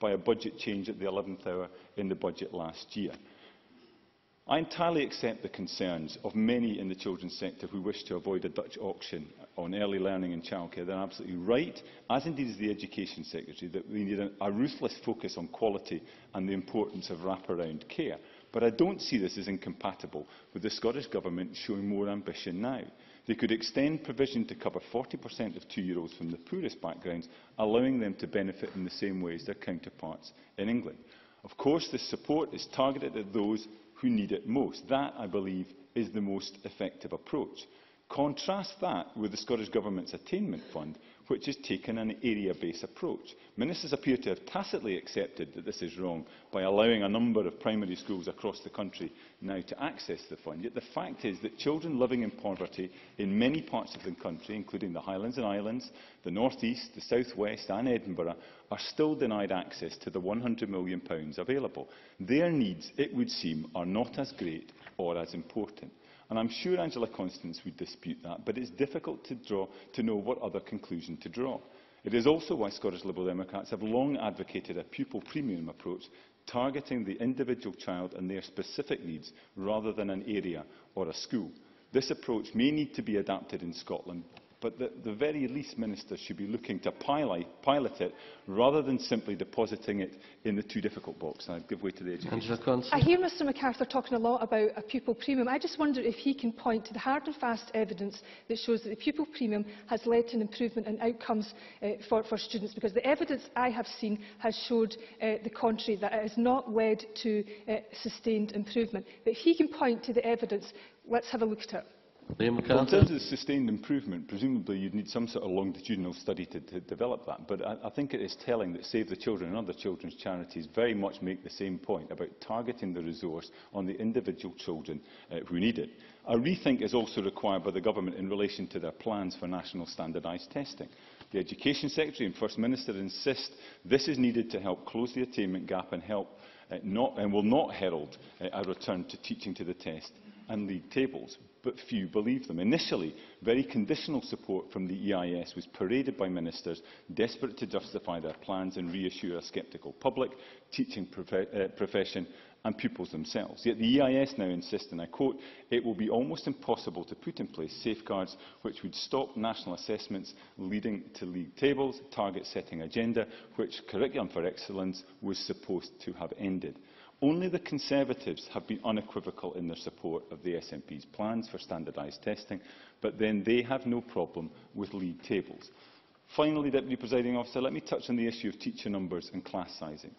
by a budget change at the eleventh hour in the budget last year. I entirely accept the concerns of many in the children's sector who wish to avoid a Dutch auction on early learning and childcare. They are absolutely right, as indeed is the Education Secretary, that we need a ruthless focus on quality and the importance of wraparound care. But I don't see this as incompatible with the Scottish Government showing more ambition now. They could extend provision to cover forty percent of two-year-olds from the poorest backgrounds, allowing them to benefit in the same way as their counterparts in England. Of course, this support is targeted at those who need it most. That, I believe, is the most effective approach. Contrast that with the Scottish Government's Attainment Fund, which has taken an area-based approach. Ministers appear to have tacitly accepted that this is wrong by allowing a number of primary schools across the country now to access the fund. Yet the fact is that children living in poverty in many parts of the country, including the Highlands and Islands, the North East, the South West and Edinburgh, are still denied access to the one hundred million pounds available. Their needs, it would seem, are not as great or as important. And I'm sure Angela Constance would dispute that, but it's difficult to, draw, to know what other conclusion to draw. It is also why Scottish Liberal Democrats have long advocated a pupil premium approach, targeting the individual child and their specific needs rather than an area or a school. This approach may need to be adapted in Scotland, but at the very least ministers should be looking to pilot it rather than simply depositing it in the too difficult box. I'd give way to the Education. I hear Mr MacArthur talking a lot about a pupil premium. I just wonder if he can point to the hard and fast evidence that shows that the pupil premium has led to an improvement in outcomes uh, for, for students, because the evidence I have seen has showed uh, the contrary, that it has not led to uh, sustained improvement. But if he can point to the evidence, let's have a look at it. Well, in terms of sustained improvement, presumably you'd need some sort of longitudinal study to, to develop that. But I, I think it is telling that Save the Children and other children's charities very much make the same point about targeting the resource on the individual children uh, who need it. A rethink is also required by the government in relation to their plans for national standardised testing. The Education Secretary and First Minister insist this is needed to help close the attainment gap and, help, uh, not, and will not herald uh, a return to teaching to the test and league tables, but few believe them. Initially, very conditional support from the E I S was paraded by ministers desperate to justify their plans and reassure a sceptical public, teaching prof- uh, profession and pupils themselves. Yet the E I S now insists, and I quote, "It will be almost impossible to put in place safeguards which would stop national assessments leading to league tables, target-setting agenda, which Curriculum for Excellence was supposed to have ended." Only the Conservatives have been unequivocal in their support of the S N P's plans for standardised testing, but then they have no problem with league tables. Finally, Deputy Presiding Officer, let me touch on the issue of teacher numbers and class sizing.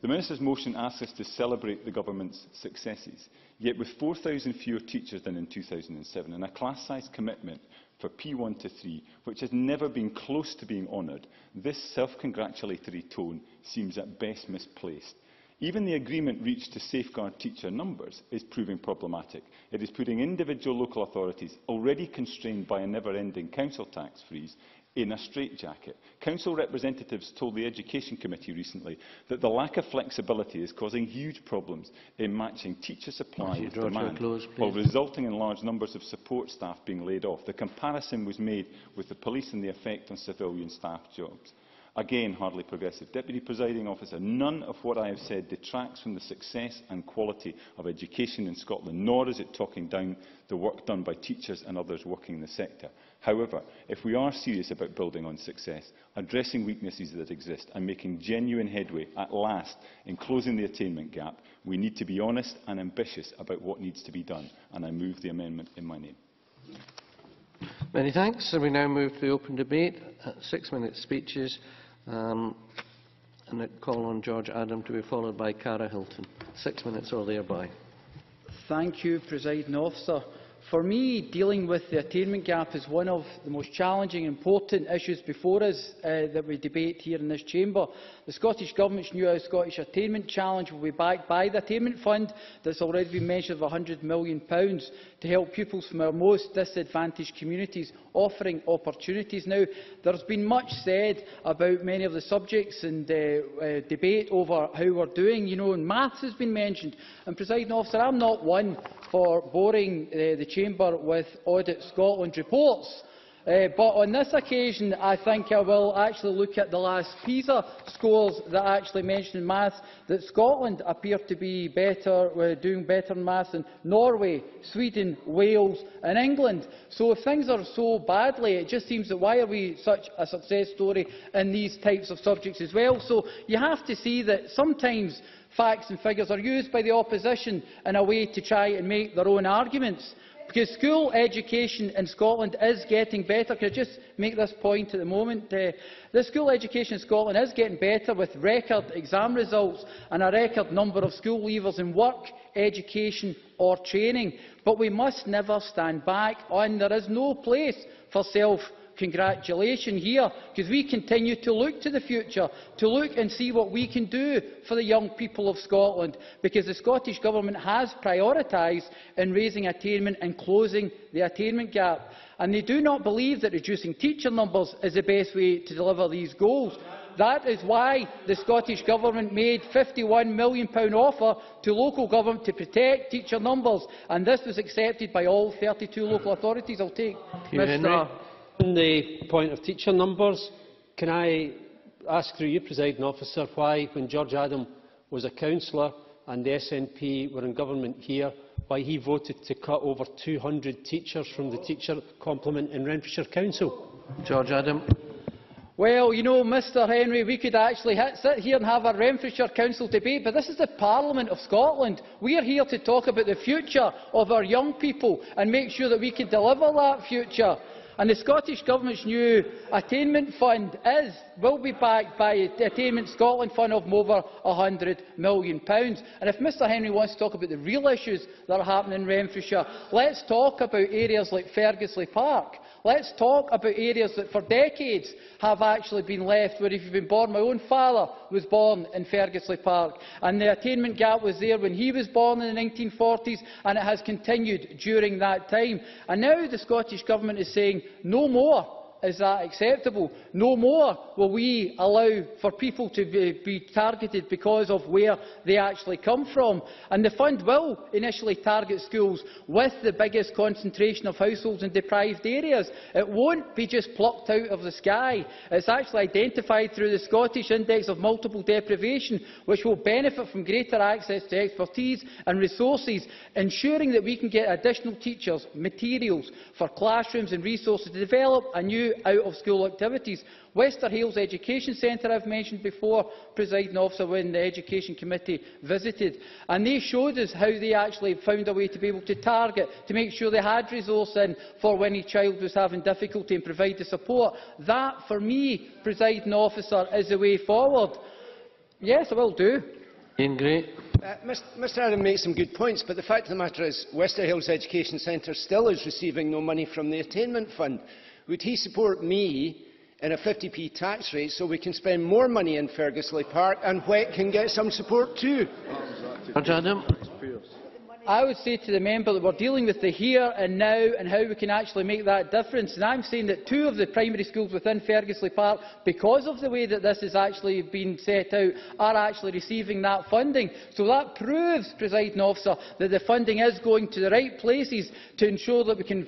The Minister's motion asks us to celebrate the government's successes, yet with four thousand fewer teachers than in two thousand seven and a class size commitment for P one to three, which has never been close to being honoured, this self-congratulatory tone seems at best misplaced. Even the agreement reached to safeguard teacher numbers is proving problematic. It is putting individual local authorities, already constrained by a never-ending council tax freeze, in a straitjacket. Council representatives told the Education Committee recently that the lack of flexibility is causing huge problems in matching teacher supply with demand, or resulting in large numbers of support staff being laid off. The comparison was made with the police and the effect on civilian staff jobs. Again, hardly progressive. Deputy Presiding Officer, none of what I have said detracts from the success and quality of education in Scotland, nor is it talking down the work done by teachers and others working in the sector. However, if we are serious about building on success, addressing weaknesses that exist and making genuine headway at last in closing the attainment gap, we need to be honest and ambitious about what needs to be done. And I move the amendment in my name. Many thanks. And we now move to the open debate. Six-minute speeches. Um, and I call on George Adam to be followed by Cara Hilton. Six minutes or thereby. Thank you, Presiding Officer. For me, dealing with the attainment gap is one of the most challenging and important issues before us uh, that we debate here in this chamber. The Scottish Government's new Scottish Attainment Challenge will be backed by the Attainment Fund that has already been mentioned of one hundred million pounds to help pupils from our most disadvantaged communities, offering opportunities. Now, there has been much said about many of the subjects and uh, uh, debate over how we are doing. You know, and maths has been mentioned. And, Presiding Officer, I am not one for boring uh, the Chamber with Audit Scotland reports. Uh, but on this occasion, I think I will actually look at the last PISA scores that actually mentioned in maths that Scotland appeared to be better, uh, doing better in maths than Norway, Sweden, Wales and England. So if things are so badly, it just seems that why are we such a success story in these types of subjects as well? So you have to see that sometimes facts and figures are used by the opposition in a way to try and make their own arguments. Because school education in Scotland is getting better. Can I just make this point at the moment? Uh, the school education in Scotland is getting better with record exam results and a record number of school leavers in work, education or training. But we must never stand back, and there is no place for self-congratulation here, because we continue to look to the future, to look and see what we can do for the young people of Scotland, because the Scottish Government has prioritised in raising attainment and closing the attainment gap. And they do not believe that reducing teacher numbers is the best way to deliver these goals. That is why the Scottish Government made a fifty-one million pounds offer to local government to protect teacher numbers, and this was accepted by all thirty-two local authorities. I will take Mister On the point of teacher numbers, can I ask through you, Presiding Officer, why when George Adam was a councillor and the S N P were in government here, why he voted to cut over two hundred teachers from the teacher complement in Renfrewshire Council? George Adam. Well, you know, Mister Henry, we could actually sit here and have a Renfrewshire Council debate, but this is the Parliament of Scotland. We are here to talk about the future of our young people and make sure that we can deliver that future. And the Scottish Government's new Attainment Fund is, will be backed by the Attainment Scotland Fund of over one hundred million pounds. And if Mister Henry wants to talk about the real issues that are happening in Renfrewshire, let's talk about areas like Ferguslie Park. Let's talk about areas that for decades have actually been left where if you've been born, my own father was born in Ferguslie Park, and the attainment gap was there when he was born in the nineteen forties, and it has continued during that time. And now the Scottish Government is saying no more is that acceptable. No more will we allow for people to be targeted because of where they actually come from. And the fund will initially target schools with the biggest concentration of households in deprived areas. It won't be just plucked out of the sky. It's actually identified through the Scottish Index of Multiple Deprivation, which will benefit from greater access to expertise and resources, ensuring that we can get additional teachers, materials for classrooms and resources to develop a new out-of-school activities. Wester Hailes Education Centre, I have mentioned before, presiding officer, when the Education Committee visited, and they showed us how they actually found a way to be able to target, to make sure they had resource in for when a child was having difficulty and provide the support. That, for me, presiding officer, is the way forward. Yes, I will do. Iain Gray. Uh, Mr Adam makes some good points, but the fact of the matter is Wester Hailes Education Centre still is receiving no money from the Attainment Fund. Would he support me in a fifty p tax rate so we can spend more money in Ferguslie Park and W E C can get some support too? Adam. I would say to the member that we are dealing with the here and now and how we can actually make that difference. And I am saying that two of the primary schools within Ferguslie Park, because of the way that this has actually been set out, are actually receiving that funding. So that proves, presiding officer, that the funding is going to the right places to ensure that we can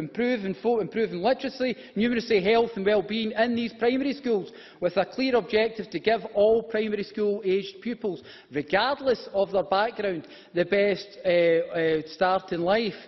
improve and improve in literacy, numeracy, health and well-being in these primary schools, with a clear objective to give all primary school-aged pupils, regardless of their background, the best Uh, uh, start in life.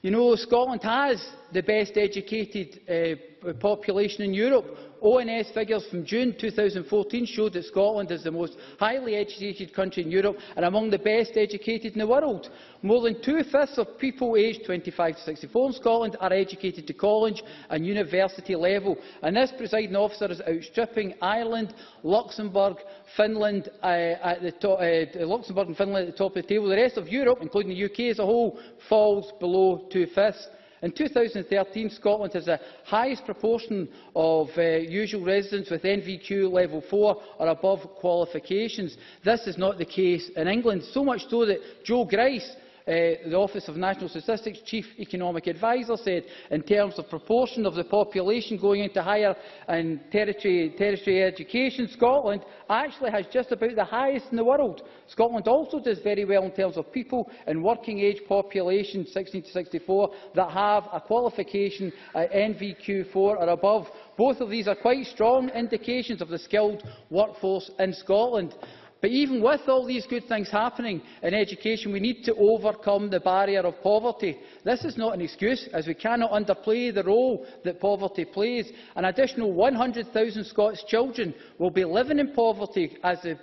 You know, Scotland has the best educated uh, population in Europe. O N S figures from June two thousand fourteen showed that Scotland is the most highly educated country in Europe and among the best educated in the world. More than two-fifths of people aged twenty-five to sixty-four in Scotland are educated to college and university level. And this, presiding officer, is outstripping Ireland, Luxembourg, Finland, uh, at the top, uh, Luxembourg and Finland at the top of the table. The rest of Europe, including the U K as a whole, falls below two-fifths. In two thousand thirteen, Scotland has the highest proportion of uh, usual residents with N V Q level four or above qualifications. This is not the case in England, so much so that Joe Grice, Uh, the Office of National Statistics Chief Economic Advisor, said in terms of proportion of the population going into higher and tertiary, tertiary education, Scotland actually has just about the highest in the world. Scotland also does very well in terms of people in working age population sixteen to sixty-four that have a qualification at N V Q four or above. Both of these are quite strong indications of the skilled workforce in Scotland. But even with all these good things happening in education, we need to overcome the barrier of poverty. This is not an excuse, as we cannot underplay the role that poverty plays. An additional one hundred thousand Scots children will be living in poverty, as the,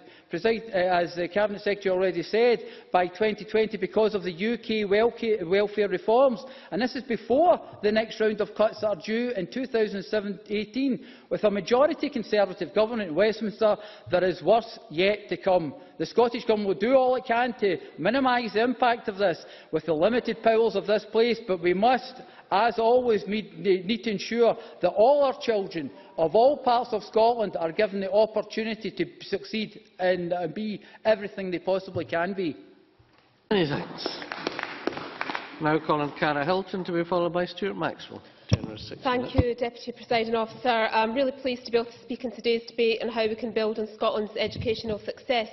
as the Cabinet Secretary already said, by twenty twenty because of the U K welfare reforms. And this is before the next round of cuts that are due in two thousand seventeen. With a majority Conservative government in Westminster, there is worse yet to come. Come. The Scottish Government will do all it can to minimise the impact of this with the limited powers of this place, but we must, as always, need to ensure that all our children of all parts of Scotland are given the opportunity to succeed and be everything they possibly can be. Many thanks. Now calling Cara Hilton to be followed by Stuart Maxwell. Thank you, Deputy Presiding Officer. I am really pleased to be able to speak in today's debate on how we can build on Scotland's educational success.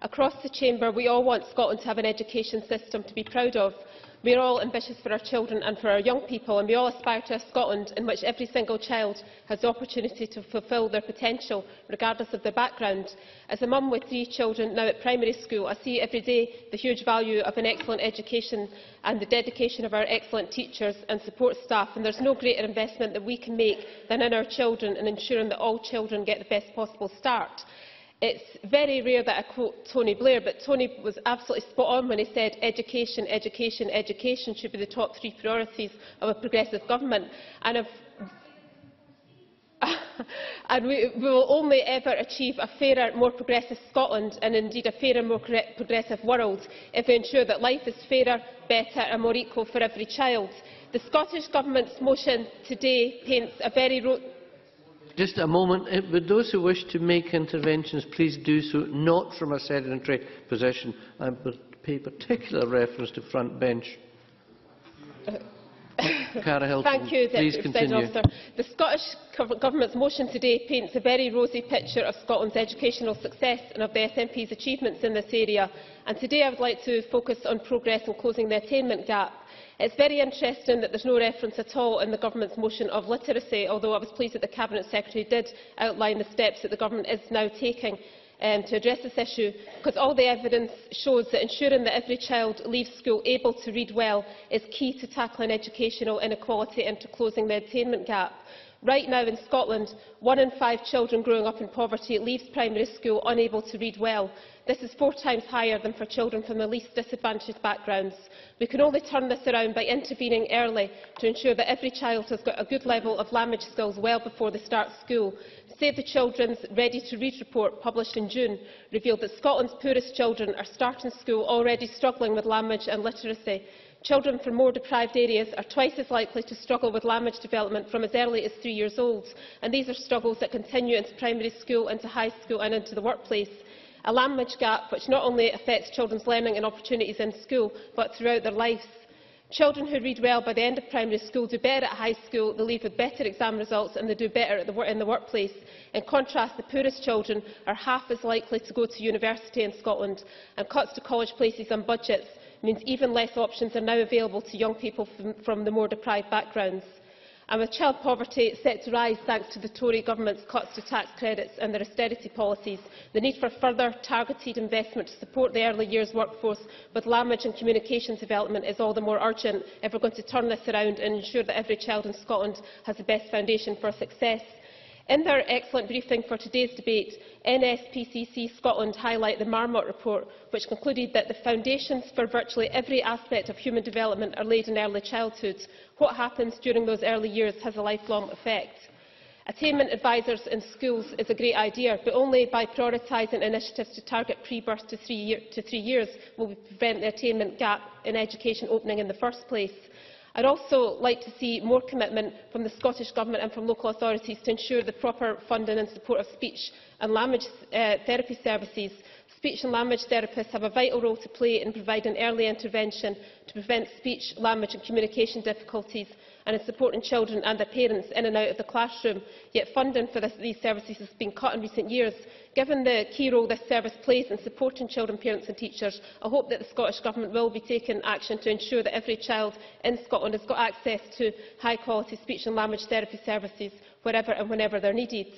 Across the chamber, we all want Scotland to have an education system to be proud of. We are all ambitious for our children and for our young people, and we all aspire to a Scotland in which every single child has the opportunity to fulfil their potential, regardless of their background. As a mum with three children now at primary school, I see every day the huge value of an excellent education and the dedication of our excellent teachers and support staff, and there is no greater investment that we can make than in our children and ensuring that all children get the best possible start. It is very rare that I quote Tony Blair, but Tony was absolutely spot on when he said education, education, education should be the top three priorities of a progressive government. And, if, and we, we will only ever achieve a fairer, more progressive Scotland and indeed a fairer, more progressive world if we ensure that life is fairer, better and more equal for every child. The Scottish Government's motion today paints a very Just a moment. Would those who wish to make interventions please do so not from a sedentary position? I pay particular reference to front bench. Thank you, Deputy Presiding Officer. The Scottish Government's motion today paints a very rosy picture of Scotland's educational success and of the S N P's achievements in this area. And today I would like to focus on progress in closing the attainment gap. It is very interesting that there is no reference at all in the Government's motion of literacy, although I was pleased that the Cabinet Secretary did outline the steps that the Government is now taking um, to address this issue, because all the evidence shows that ensuring that every child leaves school able to read well is key to tackling educational inequality and to closing the attainment gap. Right now in Scotland, one in five children growing up in poverty leaves primary school unable to read well. This is four times higher than for children from the least disadvantaged backgrounds. We can only turn this around by intervening early to ensure that every child has got a good level of language skills well before they start school. Save the Children's Ready to Read report, published in June, revealed that Scotland's poorest children are starting school already struggling with language and literacy. Children from more deprived areas are twice as likely to struggle with language development from as early as three years old, and these are struggles that continue into primary school, into high school and into the workplace. A language gap which not only affects children's learning and opportunities in school, but throughout their lives. Children who read well by the end of primary school do better at high school, they leave with better exam results and they do better at the wor- in the workplace. In contrast, the poorest children are half as likely to go to university in Scotland, and cuts to college places and budgets means even less options are now available to young people from, from the more deprived backgrounds. And with child poverty set to rise thanks to the Tory government's cuts to tax credits and their austerity policies, the need for further targeted investment to support the early years workforce with language and communication development is all the more urgent if we are going to turn this around and ensure that every child in Scotland has the best foundation for success. In their excellent briefing for today's debate, N S P C C Scotland highlight the Marmot report, which concluded that the foundations for virtually every aspect of human development are laid in early childhood. What happens during those early years has a lifelong effect. Attainment advisors in schools is a great idea, but only by prioritising initiatives to target pre-birth to three, year, to three years will we prevent the attainment gap in education opening in the first place. I would also like to see more commitment from the Scottish Government and from local authorities to ensure the proper funding and support of speech and language uh, therapy services. Speech and language therapists have a vital role to play in providing early intervention to prevent speech, language and communication difficulties and in supporting children and their parents in and out of the classroom. Yet funding for this, these services has been cut in recent years. Given the key role this service plays in supporting children, parents and teachers, I hope that the Scottish Government will be taking action to ensure that every child in Scotland has got access to high-quality speech and language therapy services wherever and whenever they are needed.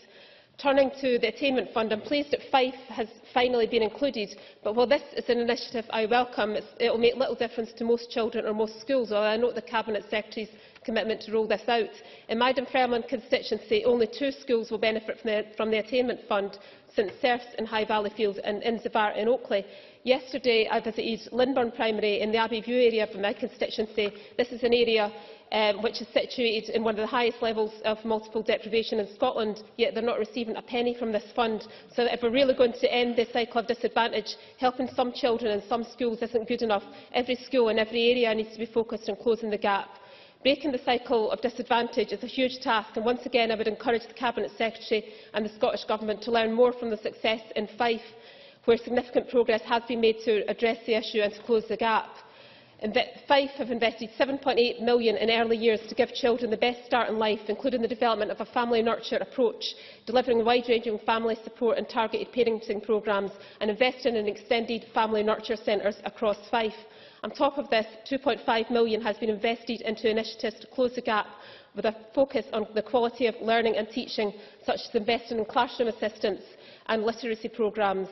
Turning to the Attainment Fund, I am pleased that Fife has finally been included, but while this is an initiative I welcome, it will make little difference to most children or most schools, although I note the Cabinet Secretary's commitment to roll this out. In my Dunfermline constituency, only two schools will benefit from the, from the Attainment Fund, St Cerf's in High Valleyfield and Inzavar in Oakley. Yesterday I visited Linburn Primary in the Abbey View area of my constituency. This is an area um, which is situated in one of the highest levels of multiple deprivation in Scotland, yet they are not receiving a penny from this fund. So if we are really going to end this cycle of disadvantage, helping some children in some schools is not good enough. Every school in every area needs to be focused on closing the gap. Breaking the cycle of disadvantage is a huge task, and once again I would encourage the Cabinet Secretary and the Scottish Government to learn more from the success in Fife, where significant progress has been made to address the issue and to close the gap. Fife have invested seven point eight million pounds in early years to give children the best start in life, including the development of a family nurture approach, delivering wide-ranging family support and targeted parenting programmes, and investing in extended family nurture centres across Fife. On top of this, two point five million pounds has been invested into initiatives to close the gap, with a focus on the quality of learning and teaching, such as investing in classroom assistance and literacy programmes.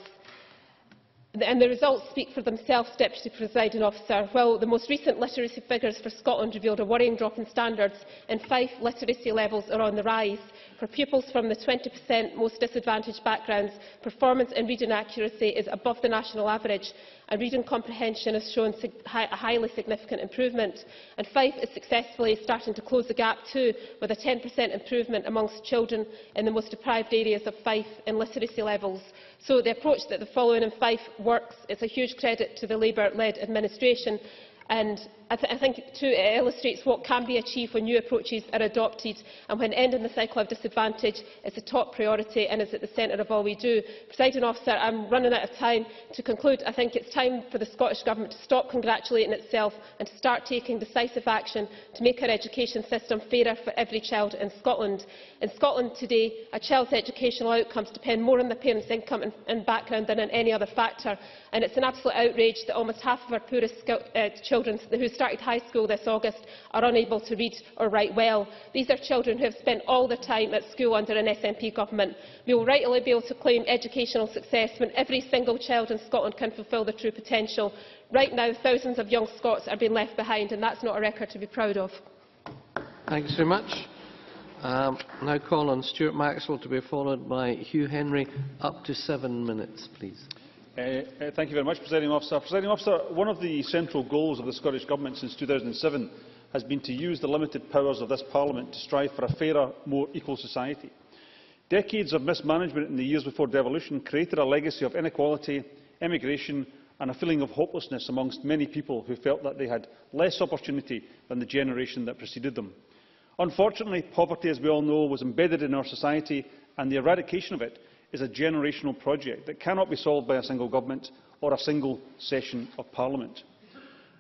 And the results speak for themselves, Deputy Presiding Officer. Well, the most recent literacy figures for Scotland revealed a worrying drop in standards, and Fife literacy levels are on the rise. For pupils from the twenty percent most disadvantaged backgrounds, performance in reading accuracy is above the national average, and reading comprehension has shown a highly significant improvement. And Fife is successfully starting to close the gap too, with a ten percent improvement amongst children in the most deprived areas of Fife in literacy levels. So the approach that the following in Fife works is a huge credit to the Labour-led administration, and I, th I think too, it illustrates what can be achieved when new approaches are adopted and when ending the cycle of disadvantage is a top priority and is at the centre of all we do. Presiding Officer, I am running out of time. To conclude, I think it is time for the Scottish Government to stop congratulating itself and to start taking decisive action to make our education system fairer for every child in Scotland. In Scotland today, a child's educational outcomes depend more on the parent's income and, and background than on any other factor, and it is an absolute outrage that almost half of our poorest uh, children who started high school this August are unable to read or write well. These are children who have spent all their time at school under an S N P government. We will rightly be able to claim educational success when every single child in Scotland can fulfil their true potential. Right now, thousands of young Scots are being left behind, and that is not a record to be proud of. Thanks very much. Um, now call on Stuart Maxwell to be followed by Hugh Henry. Up to seven minutes, please. Uh, uh, thank you very much, Presiding Officer. Presiding Officer, one of the central goals of the Scottish Government since two thousand seven has been to use the limited powers of this Parliament to strive for a fairer, more equal society. Decades of mismanagement in the years before devolution created a legacy of inequality, emigration and a feeling of hopelessness amongst many people who felt that they had less opportunity than the generation that preceded them. Unfortunately, poverty, as we all know, was embedded in our society, and the eradication of it is a generational project that cannot be solved by a single government or a single session of Parliament.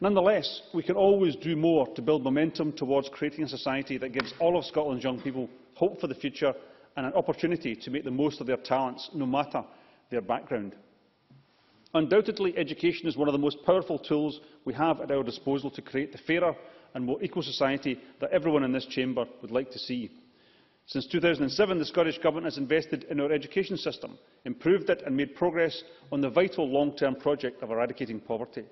Nonetheless, we can always do more to build momentum towards creating a society that gives all of Scotland's young people hope for the future and an opportunity to make the most of their talents, no matter their background. Undoubtedly, education is one of the most powerful tools we have at our disposal to create the fairer and more equal society that everyone in this chamber would like to see. Since two thousand seven, the Scottish Government has invested in our education system, improved it and made progress on the vital long-term project of eradicating poverty.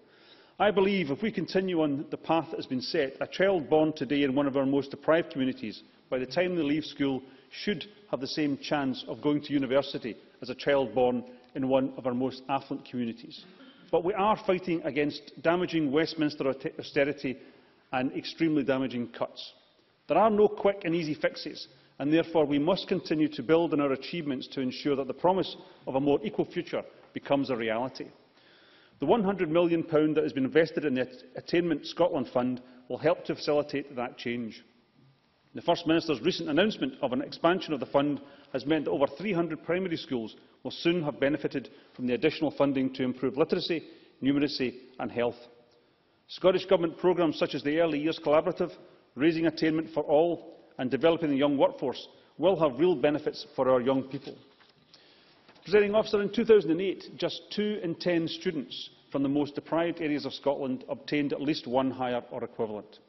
I believe if we continue on the path that has been set, a child born today in one of our most deprived communities, by the time they leave school, should have the same chance of going to university as a child born in one of our most affluent communities. But we are fighting against damaging Westminster austerity and extremely damaging cuts. There are no quick and easy fixes, and therefore we must continue to build on our achievements to ensure that the promise of a more equal future becomes a reality. The one hundred million pounds that has been invested in the Attainment Scotland Fund will help to facilitate that change. The First Minister's recent announcement of an expansion of the fund has meant that over three hundred primary schools will soon have benefited from the additional funding to improve literacy, numeracy and health. Scottish Government programmes such as the Early Years Collaborative, Raising Attainment for All and Developing the Young Workforce will have real benefits for our young people. Presiding Officer, in two thousand eight, just two in ten students from the most deprived areas of Scotland obtained at least one higher or equivalent.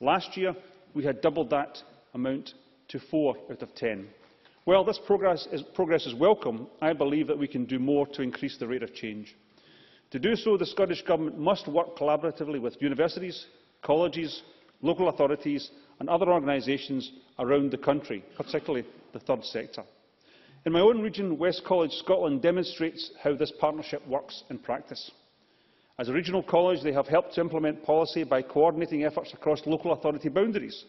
Last year, we had doubled that amount to four out of ten. While this progress is, progress is welcome, I believe that we can do more to increase the rate of change. To do so, the Scottish Government must work collaboratively with universities, colleges, local authorities and other organisations around the country, particularly the third sector. In my own region, West College Scotland demonstrates how this partnership works in practice. As a regional college, they have helped to implement policy by coordinating efforts across local authority boundaries.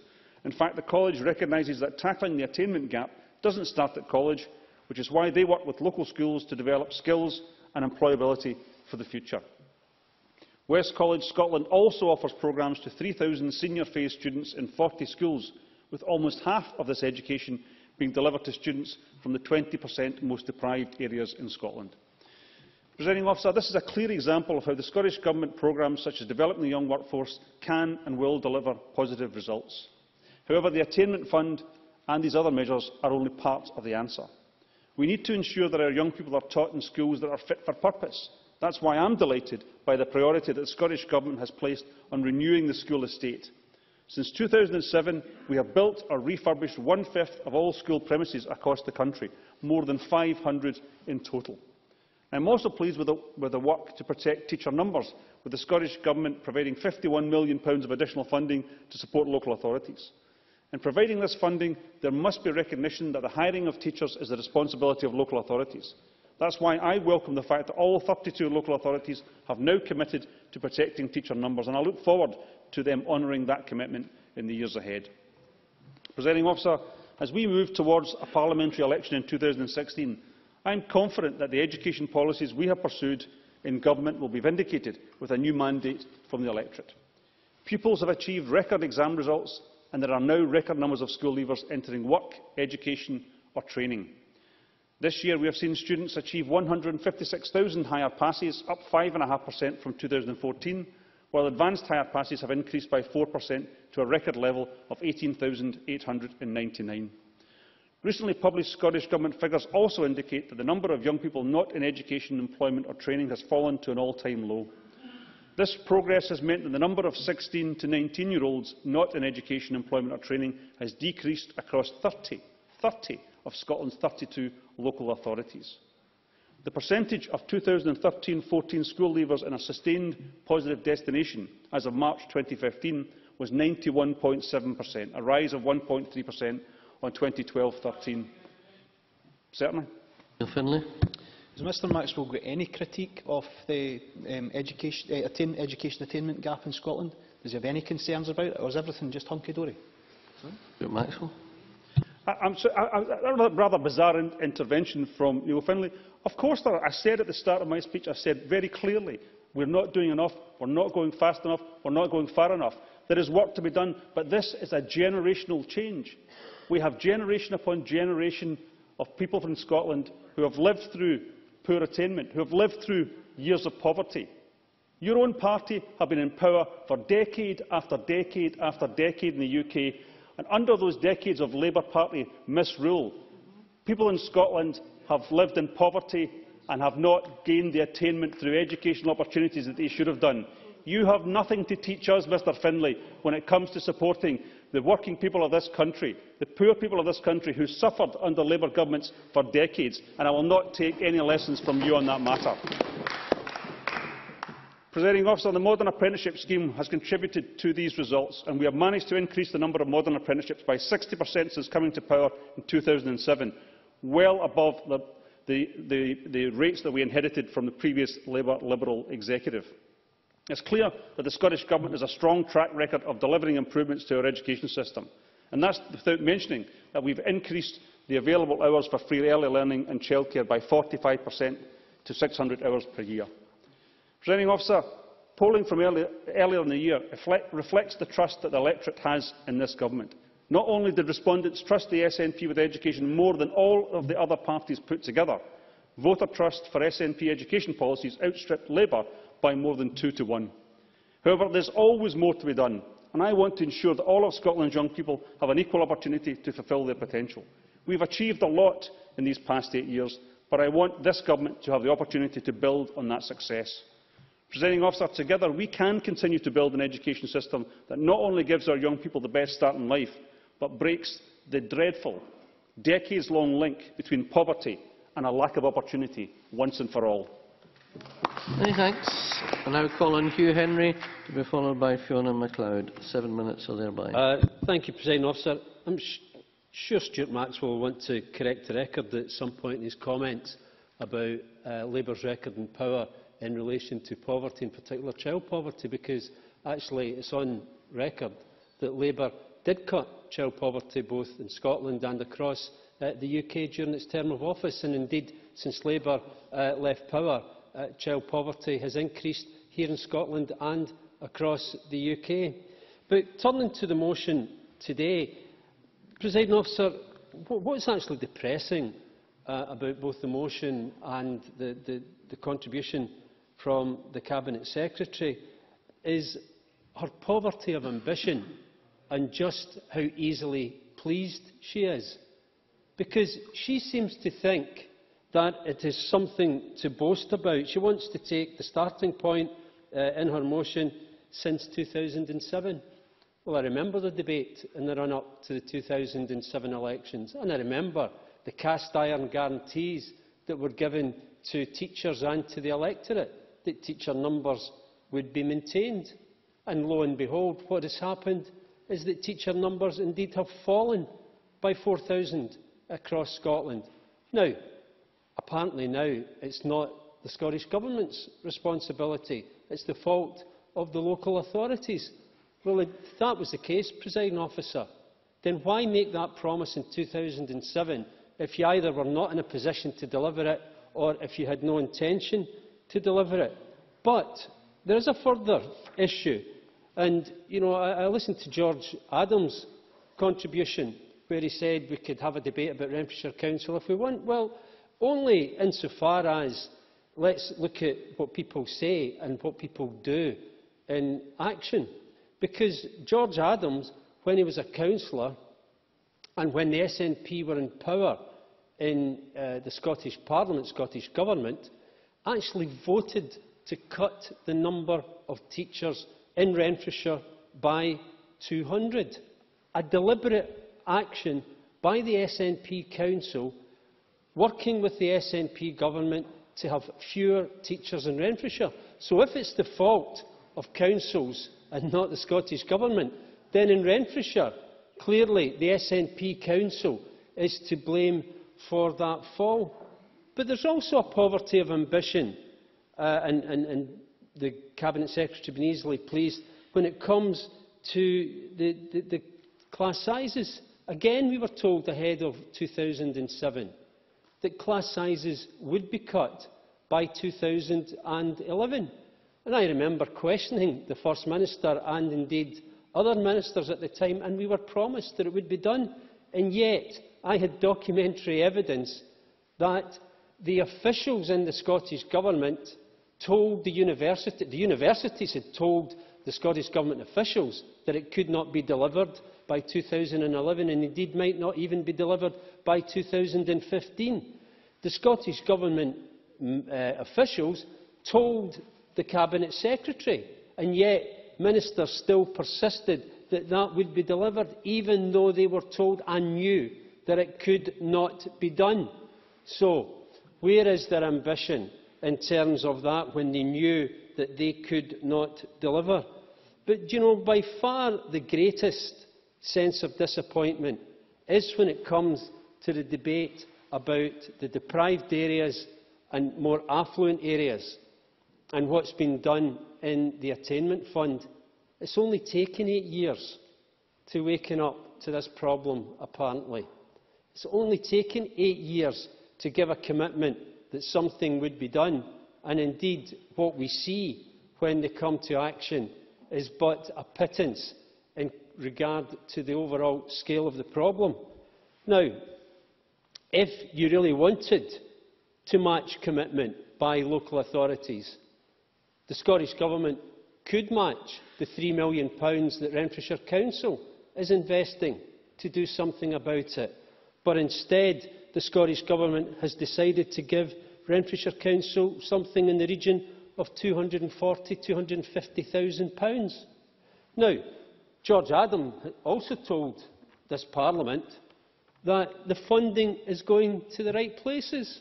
In fact, the college recognises that tackling the attainment gap doesn't start at college, which is why they work with local schools to develop skills and employability for the future. West College Scotland also offers programmes to three thousand senior phase students in forty schools, with almost half of this education being delivered to students from the twenty percent most deprived areas in Scotland. Presiding Officer, this is a clear example of how the Scottish Government programmes such as Developing the Young Workforce can and will deliver positive results. However, the Attainment Fund and these other measures are only part of the answer. We need to ensure that our young people are taught in schools that are fit for purpose. That is why I am delighted by the priority that the Scottish Government has placed on renewing the school estate. Since two thousand seven, we have built or refurbished one fifth of all school premises across the country, more than five hundred in total. I am also pleased with the, with the work to protect teacher numbers, with the Scottish Government providing fifty-one million pounds of additional funding to support local authorities. In providing this funding, there must be recognition that the hiring of teachers is the responsibility of local authorities. That is why I welcome the fact that all thirty-two local authorities have now committed to protecting teacher numbers, and I look forward to them honouring that commitment in the years ahead. Presiding Officer, as we move towards a parliamentary election in two thousand sixteen, I am confident that the education policies we have pursued in government will be vindicated with a new mandate from the electorate. Pupils have achieved record exam results, and there are now record numbers of school leavers entering work, education or training. This year we have seen students achieve one hundred fifty-six thousand higher passes, up five point five percent from two thousand fourteen, while advanced higher passes have increased by four percent to a record level of eighteen thousand eight hundred ninety-nine. Recently published Scottish Government figures also indicate that the number of young people not in education, employment or training has fallen to an all-time low. This progress has meant that the number of sixteen to nineteen-year-olds not in education, employment or training has decreased across thirty, thirty of Scotland's thirty-two local authorities. The percentage of two thousand thirteen fourteen school leavers in a sustained positive destination as of March twenty fifteen was ninety-one point seven percent, a rise of one point three percent on twenty twelve thirteen. Certainly. Finlay. Has Mister Maxwell got any critique of the um, education, uh, attain, education attainment gap in Scotland? Does he have any concerns about it, or is everything just hunky-dory? Mister Maxwell? I, I'm so, I, I, a rather bizarre in, intervention from Neil Findlay. Of course, there are, I said at the start of my speech, I said very clearly, we're not doing enough, we're not going fast enough, we're not going far enough. There is work to be done, but this is a generational change. We have generation upon generation of people from Scotland who have lived through poor attainment, who have lived through years of poverty. Your own party have been in power for decade after decade after decade in the U K, and under those decades of Labour Party misrule, people in Scotland have lived in poverty and have not gained the attainment through educational opportunities that they should have done. You have nothing to teach us, Mr Findlay, when it comes to supporting the working people of this country, the poor people of this country who suffered under Labour governments for decades, and I will not take any lessons from you on that matter. Presiding Officer, the modern apprenticeship scheme has contributed to these results, and we have managed to increase the number of modern apprenticeships by sixty percent since coming to power in two thousand seven, well above the, the, the, the rates that we inherited from the previous Labour Liberal executive. It is clear that the Scottish Government has a strong track record of delivering improvements to our education system, and that is without mentioning that we have increased the available hours for free early learning and childcare by forty-five percent to six hundred hours per year. Presiding Officer, polling from early, earlier in the year reflects the trust that the electorate has in this Government. Not only did respondents trust the S N P with education more than all of the other parties put together, voter trust for S N P education policies outstripped Labour by more than two to one. However, there is always more to be done, and I want to ensure that all of Scotland's young people have an equal opportunity to fulfil their potential. We have achieved a lot in these past eight years, but I want this Government to have the opportunity to build on that success. Presiding Officer, together we can continue to build an education system that not only gives our young people the best start in life, but breaks the dreadful, decades-long link between poverty and a lack of opportunity once and for all. Many thanks. I now call on Hugh Henry to be followed by Fiona MacLeod. Seven minutes or thereby. Uh, thank you, President Officer. I'm sh sure Stuart Maxwell will want to correct the record at some point in his comments about uh, Labour's record and power in relation to poverty, in particular child poverty, because actually it's on record that Labour did cut child poverty both in Scotland and across uh, the U K during its term of office, and indeed since Labour uh, left power. Uh, child poverty has increased here in Scotland and across the U K. But turning to the motion today, Presiding Officer, what is actually depressing uh, about both the motion and the, the, the contribution from the Cabinet Secretary is her poverty of ambition and just how easily pleased she is. Because she seems to think that it is something to boast about. She wants to take the starting point uh, in her motion since two thousand seven. Well, I remember the debate in the run-up to the two thousand seven elections, and I remember the cast-iron guarantees that were given to teachers and to the electorate, that teacher numbers would be maintained. And lo and behold, what has happened is that teacher numbers indeed have fallen by four thousand across Scotland. Now, apparently now it's not the Scottish Government's responsibility, it's the fault of the local authorities. Well, if that was the case, Presiding Officer, then why make that promise in two thousand seven if you either were not in a position to deliver it or if you had no intention to deliver it? But there is a further issue, And, you know, I, I listened to George Adams' contribution, where he said we could have a debate about Renfrewshire Council if we want. Well, only insofar as let's look at what people say and what people do in action. Because George Adams, when he was a councillor, and when the S N P were in power in uh, the Scottish Parliament, Scottish Government, actually voted to cut the number of teachers in Renfrewshire by two hundred. A deliberate action by the S N P Council, working with the S N P Government to have fewer teachers in Renfrewshire. So if it's the fault of councils and not the Scottish Government, then in Renfrewshire, clearly the S N P Council is to blame for that fall. But there's also a poverty of ambition, uh, and, and, and the Cabinet Secretary has been easily pleased, when it comes to the, the, the class sizes. Again, we were told ahead of two thousand seven that class sizes would be cut by two thousand eleven. And I remember questioning the First Minister and indeed other ministers at the time, and we were promised that it would be done. And yet, I had documentary evidence that the officials in the Scottish Government told the university, the universities had told the Scottish Government officials that it could not be delivered by two thousand eleven, and indeed might not even be delivered by two thousand fifteen. The Scottish Government uh, officials told the Cabinet Secretary, and yet ministers still persisted that that would be delivered, even though they were told and knew that it could not be done. So, where is their ambition in terms of that, when they knew that they could not deliver? But, you know, by far the greatest sense of disappointment is when it comes to the debate about the deprived areas and more affluent areas, and what's been done in the Attainment Fund. It's only taken eight years to waken up to this problem, apparently. It's only taken eight years to give a commitment that something would be done, and indeed what we see when they come to action is but a pittance in regard to the overall scale of the problem. Now, if you really wanted to match commitment by local authorities, the Scottish Government could match the three million pounds that Renfrewshire Council is investing to do something about it. But instead, the Scottish Government has decided to give Renfrewshire Council something in the region of two hundred and forty thousand pounds, two hundred and fifty thousand pounds. Now, George Adam also told this Parliament that the funding is going to the right places.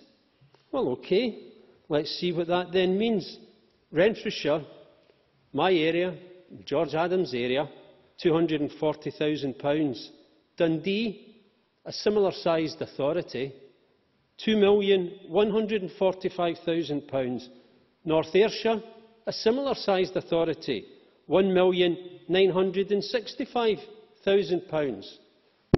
Well, OK, let's see what that then means. Renfrewshire, my area, George Adams' area, two hundred and forty thousand pounds. Dundee, a similar-sized authority, two million one hundred and forty-five thousand pounds. North Ayrshire, a similar-sized authority, one million nine hundred and sixty-five thousand pounds.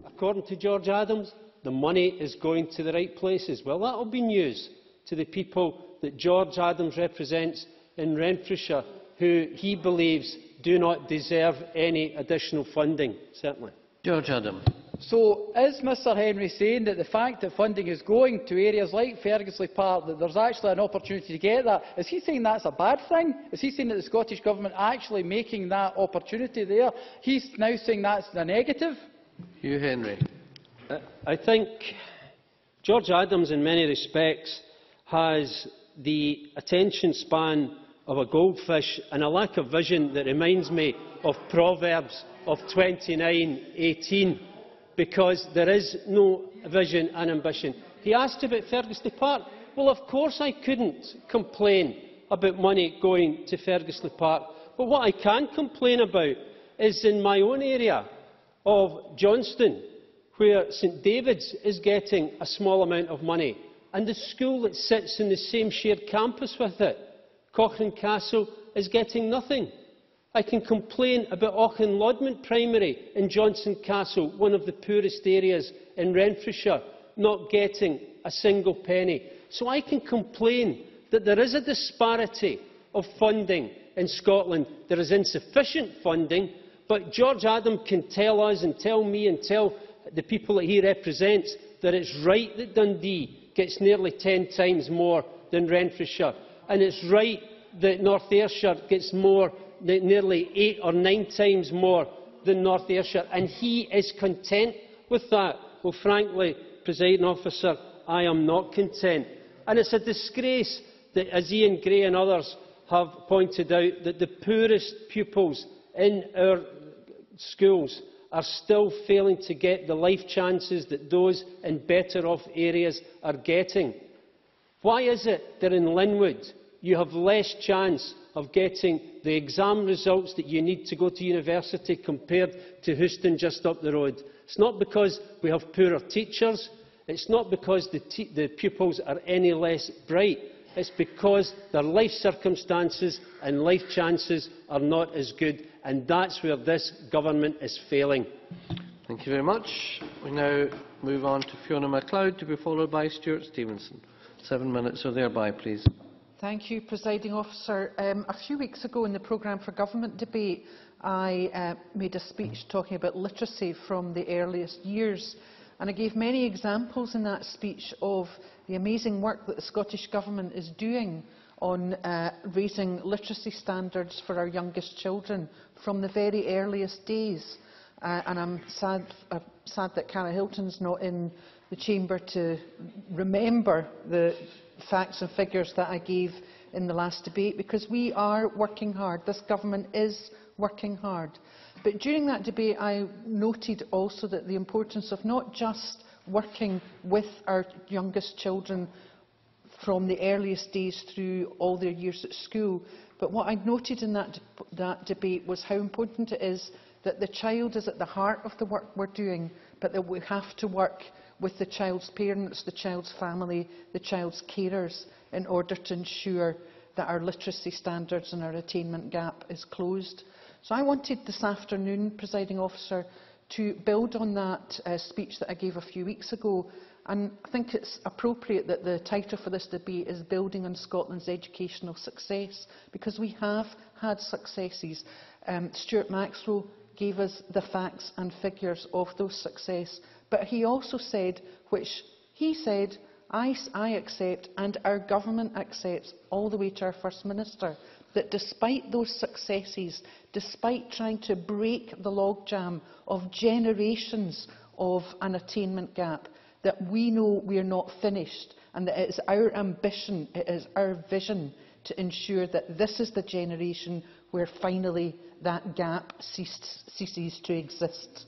According to George Adams, the money is going to the right places. Well, that will be news to the people that George Adams represents in Renfrewshire, who he believes do not deserve any additional funding, certainly. George Adam. So, is Mr Henry saying that the fact that funding is going to areas like Ferguslie Park, that there's actually an opportunity to get that, is he saying that's a bad thing? Is he saying that the Scottish Government actually making that opportunity there? He's now saying that's a negative? Hugh Henry. Uh, I think George Adams, in many respects, has the attention span of a goldfish and a lack of vision that reminds me of Proverbs of twenty-nine eighteen, because there is no vision and ambition. He asked about Ferguslie Park. Well, of course I couldn't complain about money going to Ferguslie Park, but what I can complain about is in my own area of Johnston, where St David's is getting a small amount of money, and the school that sits in the same shared campus with it, Cochrane Castle, is getting nothing. I can complain about Auchinlodman Primary in Johnson Castle, one of the poorest areas in Renfrewshire, not getting a single penny. So I can complain that there is a disparity of funding in Scotland. There is insufficient funding, but George Adam can tell us and tell me and tell the people that he represents that it's right that Dundee gets nearly ten times more than Renfrewshire, and it's right that North Ayrshire gets more, nearly eight or nine times more than North Ayrshire, and he is content with that. Well, frankly, Presiding Officer, I am not content. And it's a disgrace that, as Iain Gray and others have pointed out, that the poorest pupils in our schools are still failing to get the life chances that those in better-off areas are getting. Why is it that in Linwood you have less chance of getting the exam results that you need to go to university compared to Houston just up the road? It's not because we have poorer teachers. It's not because the, the pupils are any less bright. It's because their life circumstances and life chances are not as good, and that's where this government is failing. Thank you very much. We now move on to Fiona MacLeod, to be followed by Stuart Stevenson. Seven minutes or thereby, please. Thank you, Presiding Officer. Um, a few weeks ago, in the Programme for Government debate, I uh, made a speech talking about literacy from the earliest years. And I gave many examples in that speech of the amazing work that the Scottish Government is doing on uh, raising literacy standards for our youngest children from the very earliest days. Uh, and I'm sad, uh, sad that Cara Hilton's not in the chamber to remember the facts and figures that I gave in the last debate, because we are working hard. This government is working hard. But during that debate, I noted also that the importance of not just working with our youngest children from the earliest days through all their years at school, but what I noted in that, de that debate was how important it is that the child is at the heart of the work we're doing, but that we have to work with the child's parents, the child's family, the child's carers, in order to ensure that our literacy standards and our attainment gap is closed. So I wanted this afternoon, Presiding Officer, to build on that uh, speech that I gave a few weeks ago, and I think it's appropriate that the title for this debate is Building on Scotland's Educational Success, because we have had successes. Um, Stuart Maxwell gave us the facts and figures of those successes, but he also said, which he said, I, I accept and our government accepts all the way to our First Minister, that despite those successes, despite trying to break the logjam of generations of an attainment gap, that we know we are not finished, and that it is our ambition, it is our vision to ensure that this is the generation where finally that gap ceased, ceases to exist.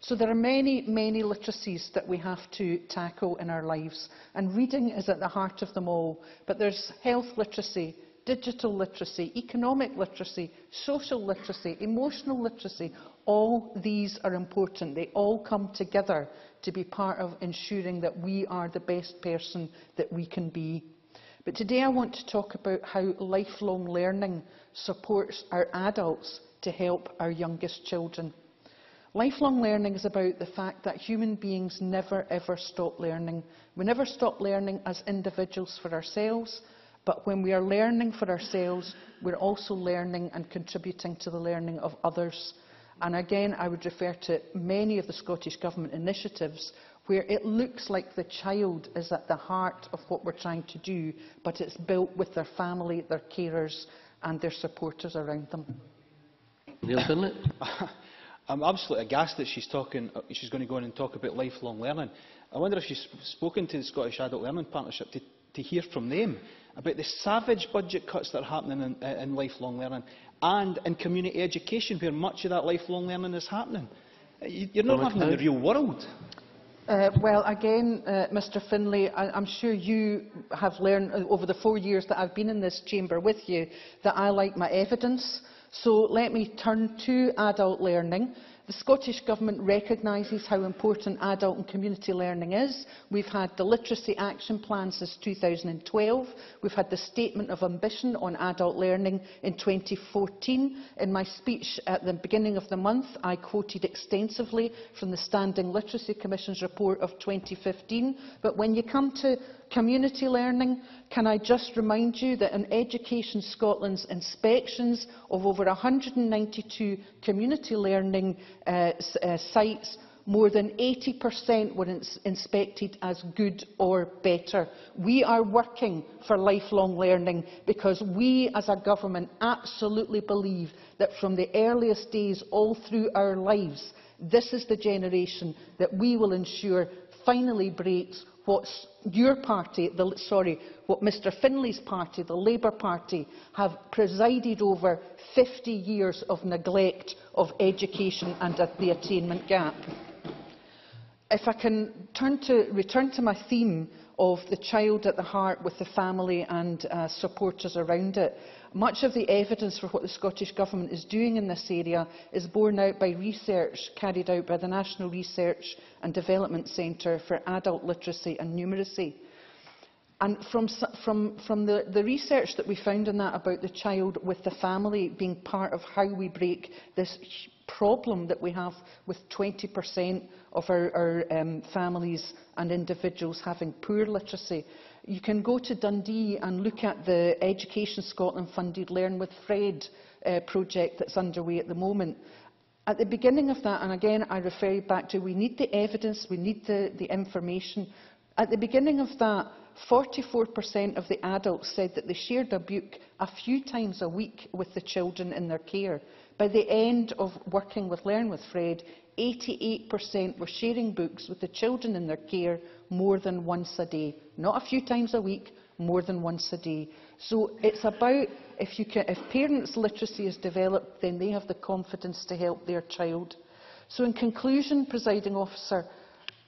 So there are many, many literacies that we have to tackle in our lives, and reading is at the heart of them all. But there's health literacy, digital literacy, economic literacy, social literacy, emotional literacy. All these are important. They all come together to be part of ensuring that we are the best person that we can be. But today I want to talk about how lifelong learning supports our adults to help our youngest children. Lifelong learning is about the fact that human beings never ever stop learning. We never stop learning as individuals for ourselves, but when we are learning for ourselves, we're also learning and contributing to the learning of others. And again, I would refer to many of the Scottish Government initiatives where it looks like the child is at the heart of what we're trying to do, but it's built with their family, their carers and their supporters around them. Neil Finlay. I'm absolutely aghast that she's, talking, she's going to go in and talk about lifelong learning. I wonder if she's spoken to the Scottish Adult Learning Partnership to, to hear from them about the savage budget cuts that are happening in, in lifelong learning and in community education, where much of that lifelong learning is happening. You're not having it in the real world. Uh, well, again, uh, Mister Finlay, I, I'm sure you have learned over the four years that I've been in this chamber with you that I like my evidence. So let me turn to adult learning. The Scottish Government recognises how important adult and community learning is. We've had the Literacy Action Plan since two thousand twelve. We've had the Statement of Ambition on Adult Learning in twenty fourteen. In my speech at the beginning of the month, I quoted extensively from the Standing Literacy Commission's report of twenty fifteen. But when you come to community learning, can I just remind you that in Education Scotland's inspections of over one hundred ninety-two community learning uh, uh, sites, more than eighty percent were ins inspected as good or better. We are working for lifelong learning because we as a government absolutely believe that from the earliest days all through our lives, this is the generation that we will ensure finally breaks what your party, the, sorry, what Mister Finlay's party, the Labour Party, have presided over fifty years of neglect of education and the attainment gap. If I can turn to, return to my theme of the child at the heart with the family and uh, supporters around it, much of the evidence for what the Scottish Government is doing in this area is borne out by research carried out by the National Research and Development Centre for Adult Literacy and Numeracy. And from, from, from the, the research that we found in that about the child with the family being part of how we break this problem that we have with twenty percent of our, our um, families and individuals having poor literacy. You can go to Dundee and look at the Education Scotland funded Learn with Fred uh, project that's underway at the moment. At the beginning of that, and again I refer you back to, we need the evidence, we need the, the information. At the beginning of that, forty-four percent of the adults said that they shared a book a few times a week with the children in their care. By the end of working with Learn with Fred, eighty-eight percent were sharing books with the children in their care more than once a day. Not a few times a week, more than once a day. So it's about, if, you can, if parents' literacy is developed, then they have the confidence to help their child. So in conclusion, Presiding Officer,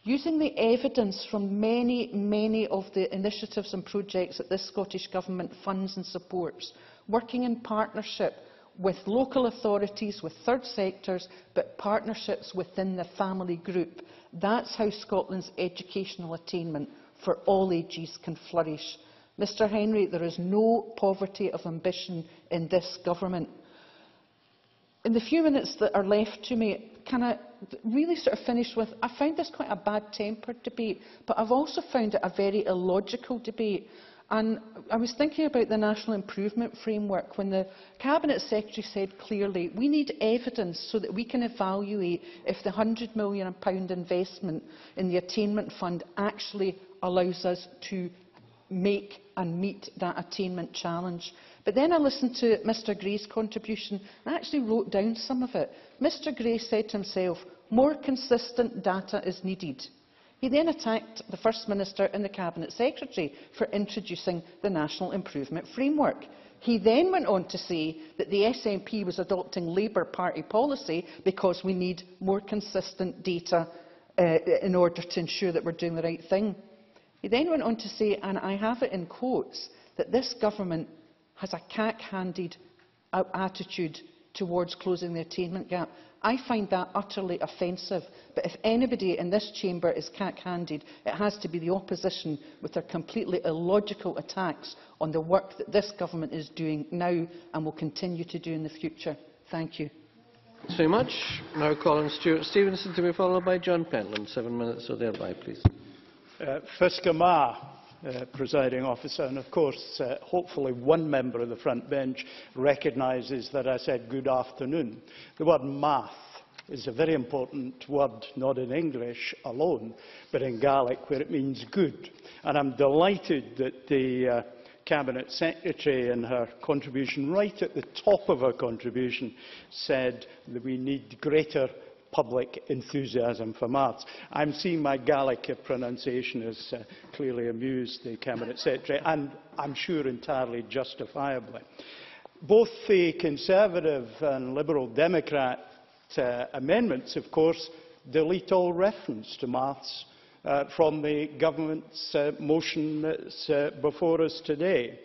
using the evidence from many, many of the initiatives and projects that this Scottish Government funds and supports, working in partnership with local authorities, with third sectors, but partnerships within the family group. That's how Scotland's educational attainment for all ages can flourish. Mister Henry, there is no poverty of ambition in this government. In the few minutes that are left to me, can I really sort of finish with, I found this quite a bad-tempered debate, but I've also found it a very illogical debate. And I was thinking about the National Improvement Framework when the Cabinet Secretary said clearly, we need evidence so that we can evaluate if the one hundred million pound investment in the Attainment Fund actually allows us to make and meet that attainment challenge. But then I listened to Mister Gray's contribution and I actually wrote down some of it. Mister Gray said to himself, more consistent data is needed. He then attacked the First Minister and the Cabinet Secretary for introducing the National Improvement Framework. He then went on to say that the S N P was adopting Labour Party policy because we need more consistent data uh, in order to ensure that we're doing the right thing. He then went on to say, and I have it in quotes, that this government has a cack-handed attitude towards closing the attainment gap. I find that utterly offensive, but if anybody in this chamber is cack-handed, it has to be the opposition with their completely illogical attacks on the work that this government is doing now and will continue to do in the future. Thank you. Thanks very much. Now calling Stuart Stevenson to be followed by John Pentland. Seven minutes or thereby, please. Uh, Fiskamar, uh, Presiding Officer, and of course, uh, hopefully one member of the front bench recognises that I said good afternoon. The word math is a very important word, not in English alone, but in Gaelic, where it means good. And I'm delighted that the uh, Cabinet Secretary, in her contribution, right at the top of her contribution, said that we need greater public enthusiasm for maths. I'm seeing my Gaelic pronunciation has uh, clearly amused the Cabinet Secretary, and I'm sure entirely justifiably. Both the Conservative and Liberal Democrat uh, amendments, of course, delete all reference to maths uh, from the government's uh, motion that's uh, before us today.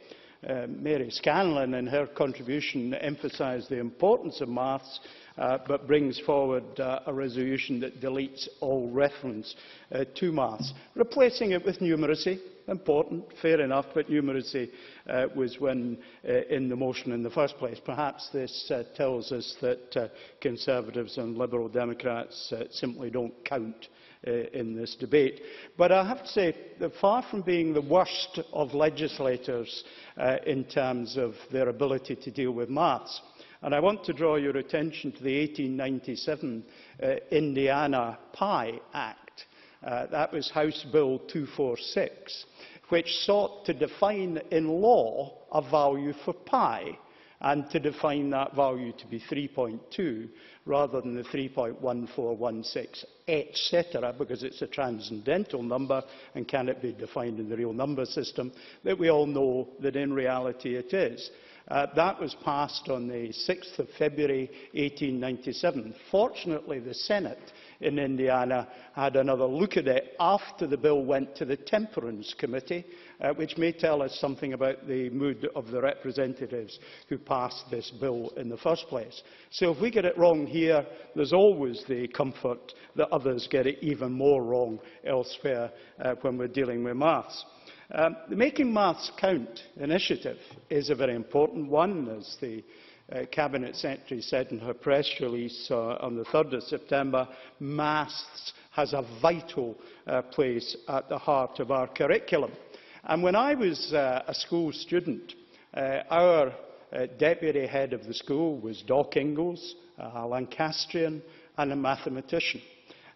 uh, Mary Scanlon in her contribution emphasised the importance of maths, uh, but brings forward uh, a resolution that deletes all reference uh, to maths, replacing it with numeracy. Important, fair enough, but numeracy uh, was when uh, in the motion in the first place. Perhaps this uh, tells us that uh, Conservatives and Liberal Democrats uh, simply don't count uh, in this debate. But I have to say that far from being the worst of legislators uh, in terms of their ability to deal with maths, and I want to draw your attention to the eighteen ninety-seven uh, Indiana Pie Act. Uh, that was House Bill two forty-six, which sought to define in law a value for pi, and to define that value to be three point two rather than the three point one four one six, et cetera, because it's a transcendental number and can it be defined in the real number system that we all know that in reality it is. Uh, that was passed on the sixth of February eighteen ninety-seven. Fortunately, the Senate in Indiana had another look at it after the bill went to the Temperance Committee, uh, which may tell us something about the mood of the representatives who passed this bill in the first place. So if we get it wrong here, there's always the comfort that others get it even more wrong elsewhere uh, when we're dealing with maths. Um, the Making Maths Count initiative is a very important one, as the uh, Cabinet Secretary said in her press release uh, on the third of September. Maths has a vital uh, place at the heart of our curriculum. And when I was uh, a school student, uh, our uh, deputy head of the school was Doc Ingalls, a Lancastrian and a mathematician.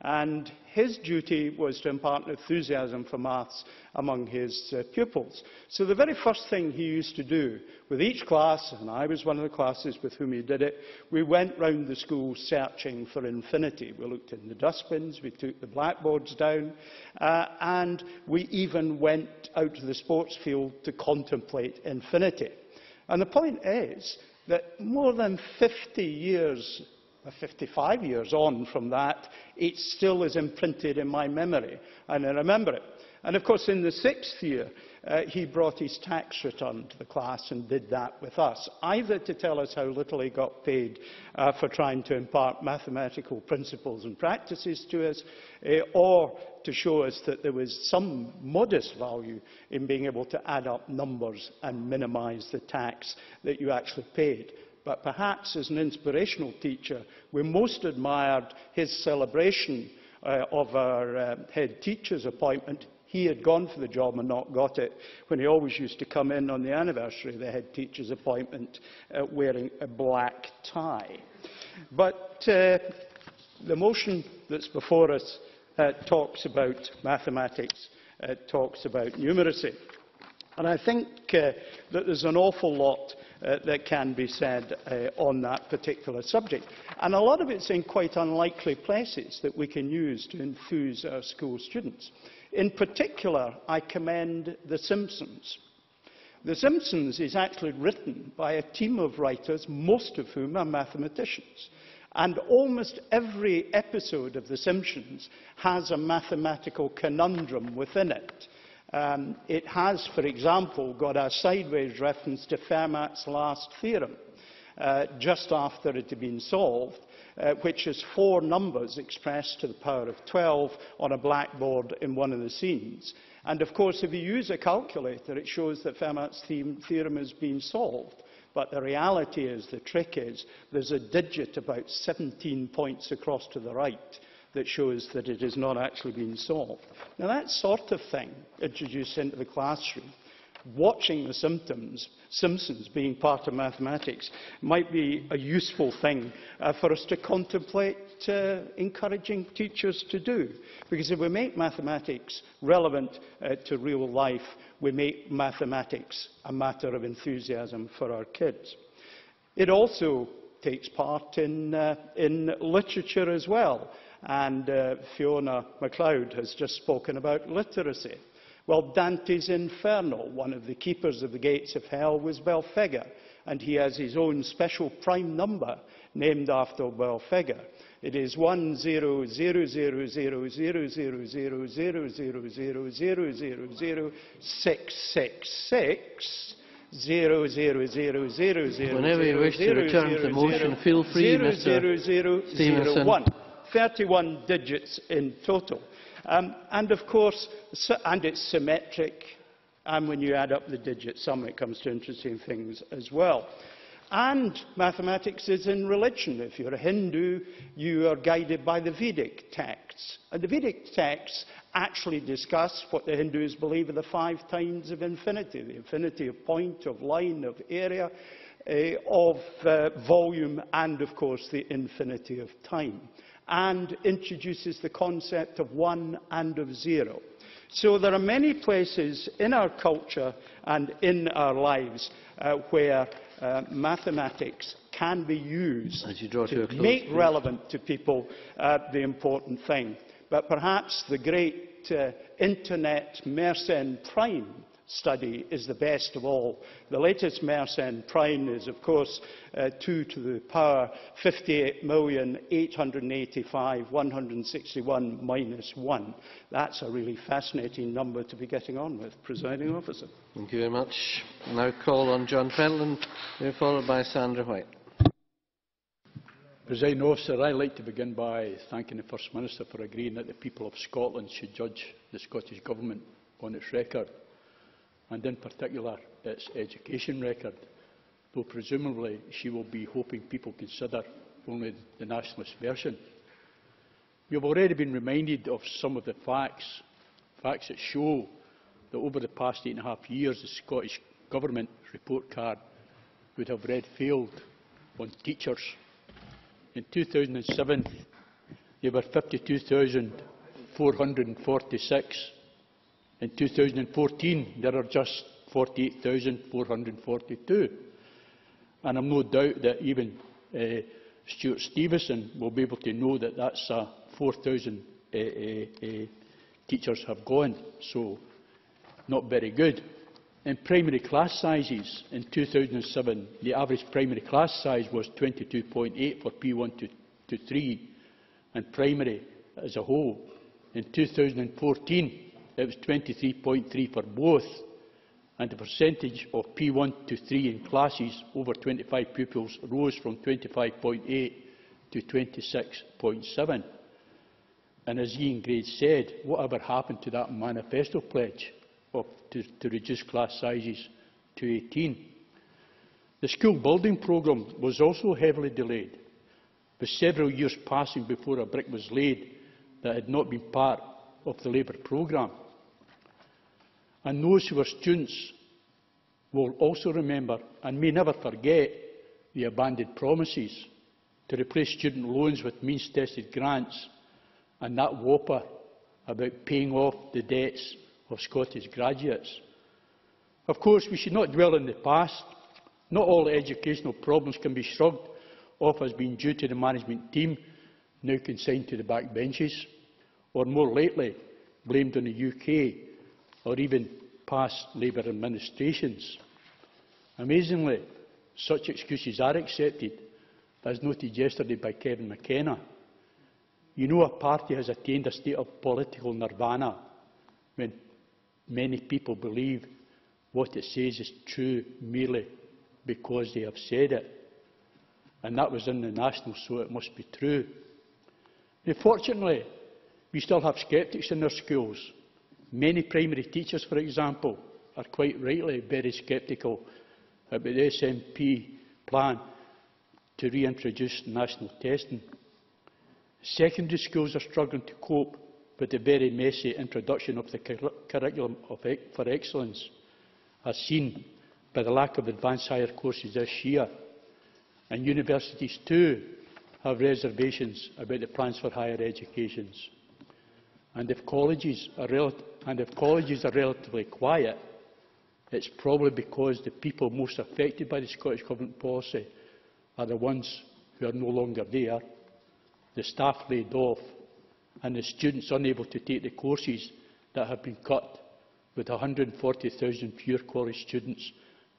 And his duty was to impart enthusiasm for maths among his uh, pupils. So the very first thing he used to do with each class, and I was one of the classes with whom he did it, we went round the school searching for infinity. We looked in the dustbins, we took the blackboards down, uh, and we even went out to the sports field to contemplate infinity. And the point is that more than fifty years fifty-five years on from that, it still is imprinted in my memory, and I remember it. And of course, in the sixth year, uh, he brought his tax return to the class and did that with us, either to tell us how little he got paid uh, for trying to impart mathematical principles and practices to us, uh, or to show us that there was some modest value in being able to add up numbers and minimise the tax that you actually paid. But perhaps as an inspirational teacher, we most admired his celebration uh, of our uh, head teacher's appointment. He had gone for the job and not got it, when he always used to come in on the anniversary of the head teacher's appointment uh, wearing a black tie. But uh, the motion that's before us uh, talks about mathematics, uh, talks about numeracy. And I think uh, that there's an awful lot Uh, that can be said uh, on that particular subject. And a lot of it's in quite unlikely places that we can use to enthuse our school students. In particular, I commend The Simpsons. The Simpsons is actually written by a team of writers, most of whom are mathematicians. And almost every episode of The Simpsons has a mathematical conundrum within it. Um, it has, for example, got a sideways reference to Fermat's last theorem, uh, just after it had been solved, uh, which is four numbers expressed to the power of twelve on a blackboard in one of the scenes. And of course, if you use a calculator, it shows that Fermat's theorem has been solved. But the reality is, the trick is, there's a digit about seventeen points across to the right that shows that it has not actually been solved. Now, that sort of thing introduced into the classroom, watching The Simpsons, Simpsons being part of mathematics, might be a useful thing uh, for us to contemplate uh, encouraging teachers to do. Because if we make mathematics relevant uh, to real life, we make mathematics a matter of enthusiasm for our kids. It also takes part in, uh, in literature as well. And uh, Fiona MacLeod has just spoken about literacy. Well, Dante's Inferno, one of the keepers of the gates of hell, was Belphega, and he has his own special prime number named after Belphega. It is one zero zero zero zero zero zero zero zero zero zero zero zero zero six six six, zero zero zero zero zero. Whenever you wish to return to the motion, feel free, Mister Stevenson. One, thirty-one digits in total, um, and of course, and it's symmetric. And when you add up the digits, sum, it comes to interesting things as well. And mathematics is in religion. If you're a Hindu, you are guided by the Vedic texts. And the Vedic texts actually discuss what the Hindus believe are the five times of infinity, the infinity of point, of line, of area, eh, of uh, volume, and, of course, the infinity of time, and introduces the concept of one and of zero. So there are many places in our culture and in our lives uh, where Uh, mathematics can be used As you draw to, to a close, make please. relevant to people uh, the important thing. But perhaps the great uh, Internet Mersenne Prime study is the best of all. The latest Mersenne Prime is, of course, uh, two to the power fifty-eight million eight hundred eighty-five thousand one hundred sixty-one minus one. That's a really fascinating number to be getting on with, Presiding Officer. Thank you very much. I now call on John Fenlon, followed by Sandra White. Presiding Officer, I'd like to begin by thanking the First Minister for agreeing that the people of Scotland should judge the Scottish Government on its record, and in particular its education record, though presumably she will be hoping people consider only the nationalist version. You have already been reminded of some of the facts, facts that show that over the past eight and a half years the Scottish Government report card would have read failed on teachers. In two thousand seven there were fifty-two thousand four hundred forty-six. In two thousand fourteen, there are just forty-eight thousand four hundred forty-two, and I have no doubt that even uh, Stuart Stevenson will be able to know that that's uh, four thousand uh, uh, uh, teachers have gone, so not very good. In primary class sizes, in two thousand seven, the average primary class size was twenty-two point eight for P one to three, and primary as a whole. In two thousand fourteen. It was twenty-three point three for both, and the percentage of P one to three in classes over twenty-five pupils rose from twenty-five point eight to twenty-six point seven. And as Iain Gray said, whatever happened to that manifesto pledge of to, to reduce class sizes to eighteen? The school building programme was also heavily delayed, with several years passing before a brick was laid that had not been part of the Labour programme. And those who were students will also remember and may never forget the abandoned promises to replace student loans with means-tested grants, and that whopper about paying off the debts of Scottish graduates. Of course, we should not dwell on the past. Not all educational problems can be shrugged off as being due to the management team now consigned to the backbenches, or more lately blamed on the U K or even past Labour administrations. Amazingly, such excuses are accepted, as noted yesterday by Kevin McKenna. You know a party has attained a state of political nirvana when many people believe what it says is true merely because they have said it. And that was in the National, so it must be true. Unfortunately, we still have sceptics in our schools. Many primary teachers, for example, are quite rightly very sceptical about the S N P plan to reintroduce national testing. Secondary schools are struggling to cope with the very messy introduction of the cur Curriculum for Excellence, as seen by the lack of advanced higher courses this year. And universities too have reservations about the plans for higher education. And if colleges are rel and if colleges are relatively quiet, it's probably because the people most affected by the Scottish Government policy are the ones who are no longer there, the staff laid off, and the students unable to take the courses that have been cut, with one hundred forty thousand fewer college students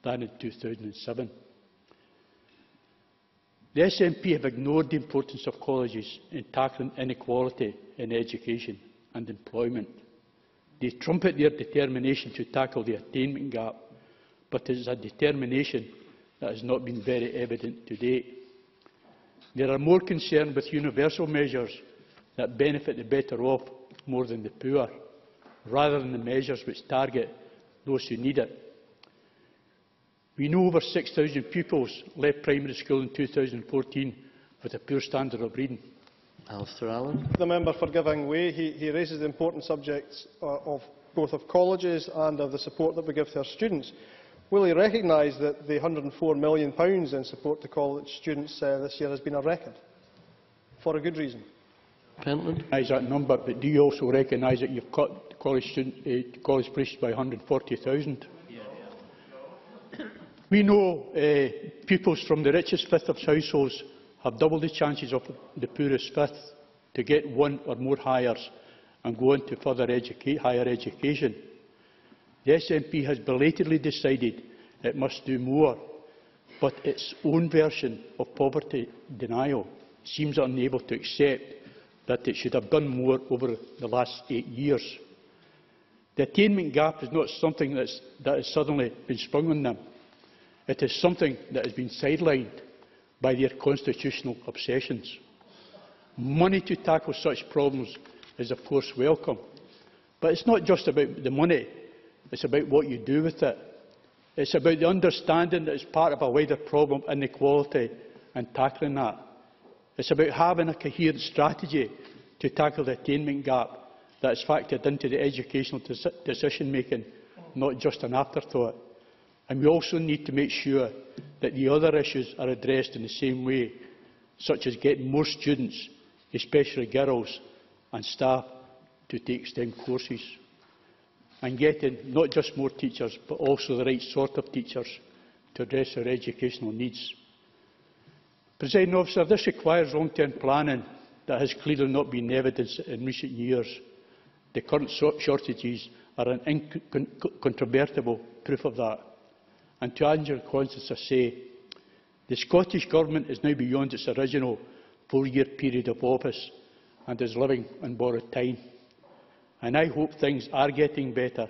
than in two thousand seven. The S N P have ignored the importance of colleges in tackling inequality in education and employment. They trumpet their determination to tackle the attainment gap, but it is a determination that has not been very evident to date. They are more concerned with universal measures that benefit the better off more than the poor, rather than the measures which target those who need it. We know over six thousand pupils left primary school in two thousand fourteen with a poor standard of reading. Alistair Allen. The member for giving way. He, he raises the important subjects uh, of both of colleges and of the support that we give to our students. Will he recognise that the one hundred and four million pounds in support to college students uh, this year has been a record? For a good reason. Pentland. I recognise that number, but do you also recognise that you have cut college, student, uh, college places by one hundred and forty thousand? Yeah, yeah. We know uh, pupils from the richest fifth of households have double the chances of the poorest fifth to get one or more hires and go on to further educa higher education. The S N P has belatedly decided it must do more, but its own version of poverty denial seems unable to accept that it should have done more over the last eight years. The attainment gap is not something that's, that has suddenly been sprung on them. It is something that has been sidelined by their constitutional obsessions. Money to tackle such problems is of course welcome, but it's not just about the money, it's about what you do with it. It's about the understanding that it's part of a wider problem of inequality and tackling that. It's about having a coherent strategy to tackle the attainment gap that is factored into the educational decision making, not just an afterthought. And we also need to make sure that the other issues are addressed in the same way, such as getting more students, especially girls, and staff to take STEM courses, and getting not just more teachers but also the right sort of teachers to address their educational needs. Presiding Officer, this requires long-term planning that has clearly not been evidenced in recent years. The current shortages are an incontrovertible proof of that. And to Angela Constance, I say, the Scottish Government is now beyond its original four-year period of office and is living on borrowed time. And I hope things are getting better,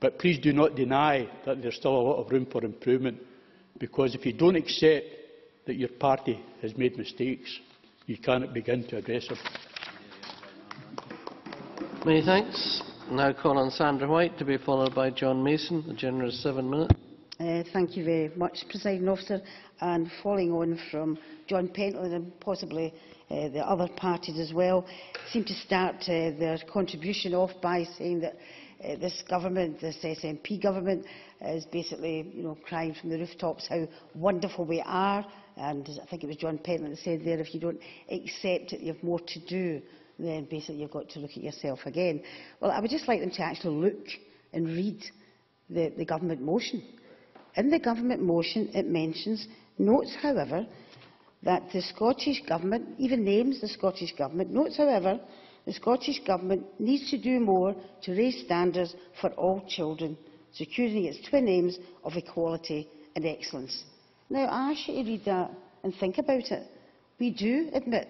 but please do not deny that there is still a lot of room for improvement, because if you don't accept that your party has made mistakes, you cannot begin to address them. Many thanks. Now call on Sandra White to be followed by John Mason. The generous seven minutes. Uh, thank you very much, Presiding Officer. And following on from John Pentland and possibly uh, the other parties as well, seem to start uh, their contribution off by saying that uh, this government, this S N P government, is basically, you know, crying from the rooftops how wonderful we are. And I think it was John Pentland that said there, if you don't accept it, you have more to do, then basically you've got to look at yourself again. Well, I would just like them to actually look and read the, the government motion. In the government motion, it mentions, notes, however, that the Scottish Government, even names the Scottish Government, notes, however, the Scottish Government needs to do more to raise standards for all children, securing its twin aims of equality and excellence. Now, I ask you to read that and think about it. We do admit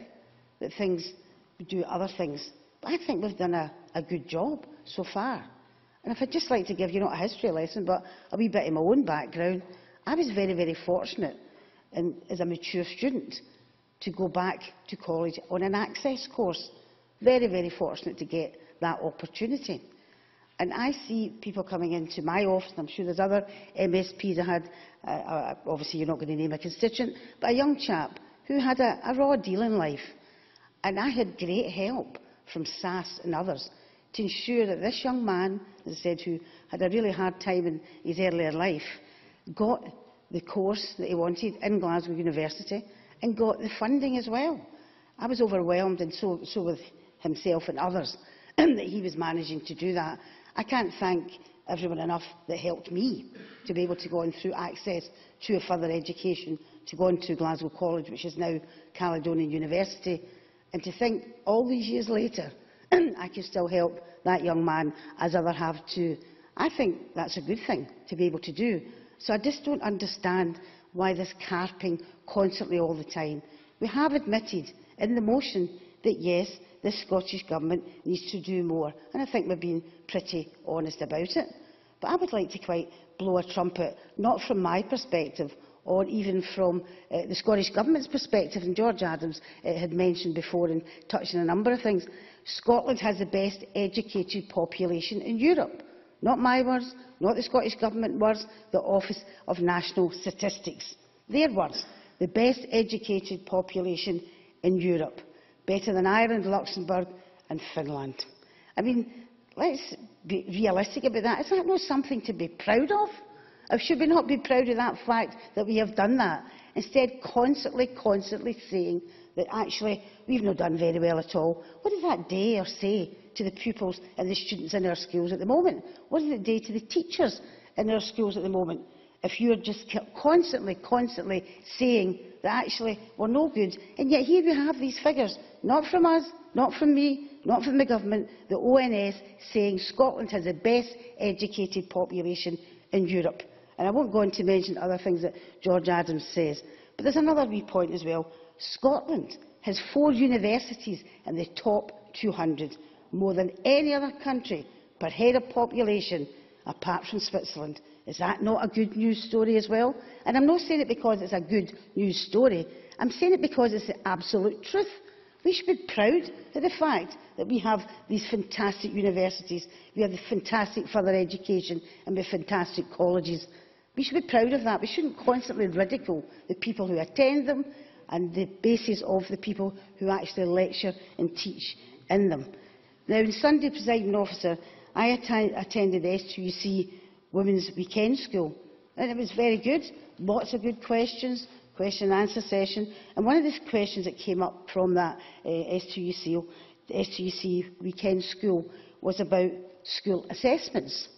that things, we do other things, but I think we've done a, a good job so far. And if I'd just like to give you not a history lesson, but a wee bit of my own background, I was very, very fortunate in, as a mature student, to go back to college on an access course. Very, very fortunate to get that opportunity. And I see people coming into my office, and I'm sure there's other M S Ps I had, uh, uh, obviously you're not going to name a constituent, but a young chap who had a, a raw deal in life. And I had great help from S A S and others to ensure that this young man, as I said, who had a really hard time in his earlier life, got the course that he wanted in Glasgow University and got the funding as well. I was overwhelmed, and so, so with himself and others, that he was managing to do that. I can't thank everyone enough that helped me to be able to go on through access to a further education, to go on to Glasgow College, which is now Caledonian University, and to think all these years later, I can still help that young man, as others have too. I think that's a good thing to be able to do. So I just don't understand why this carping constantly all the time. We have admitted in the motion that yes, the Scottish Government needs to do more, and I think we've been pretty honest about it. But I would like to quite blow a trumpet, not from my perspective, or even from uh, the Scottish Government's perspective, and George Adams uh, had mentioned before and touched on a number of things. Scotland has the best educated population in Europe. Not my words, not the Scottish Government words, the Office of National Statistics. Their words, the best educated population in Europe, better than Ireland, Luxembourg and Finland. I mean, let's be realistic about that. Is that not something to be proud of? Or should we not be proud of that fact that we have done that? Instead, constantly, constantly saying that actually we've not done very well at all. What does that day or say to the pupils and the students in our schools at the moment? What does it do to the teachers in our schools at the moment? If you're just constantly, constantly saying that actually we're no good, and yet here we have these figures, not from us, not from me, not from the government, the O N S saying Scotland has the best educated population in Europe. And I won't go on to mention other things that George Adams says. But there's another wee point as well. Scotland has four universities in the top two hundred, more than any other country per head of population, apart from Switzerland. Is that not a good news story as well? And I'm not saying it because it's a good news story. I'm saying it because it's the absolute truth. We should be proud of the fact that we have these fantastic universities, we have the fantastic further education and we have fantastic colleges. We should be proud of that. We shouldn't constantly ridicule the people who attend them and the basis of the people who actually lecture and teach in them. Now, on Sunday, Presiding Officer, I att attended the S T U C Women's Weekend School, and it was very good, lots of good questions, question and answer session, and one of the questions that came up from that uh, S T U C, S T U C Weekend School was about school assessments.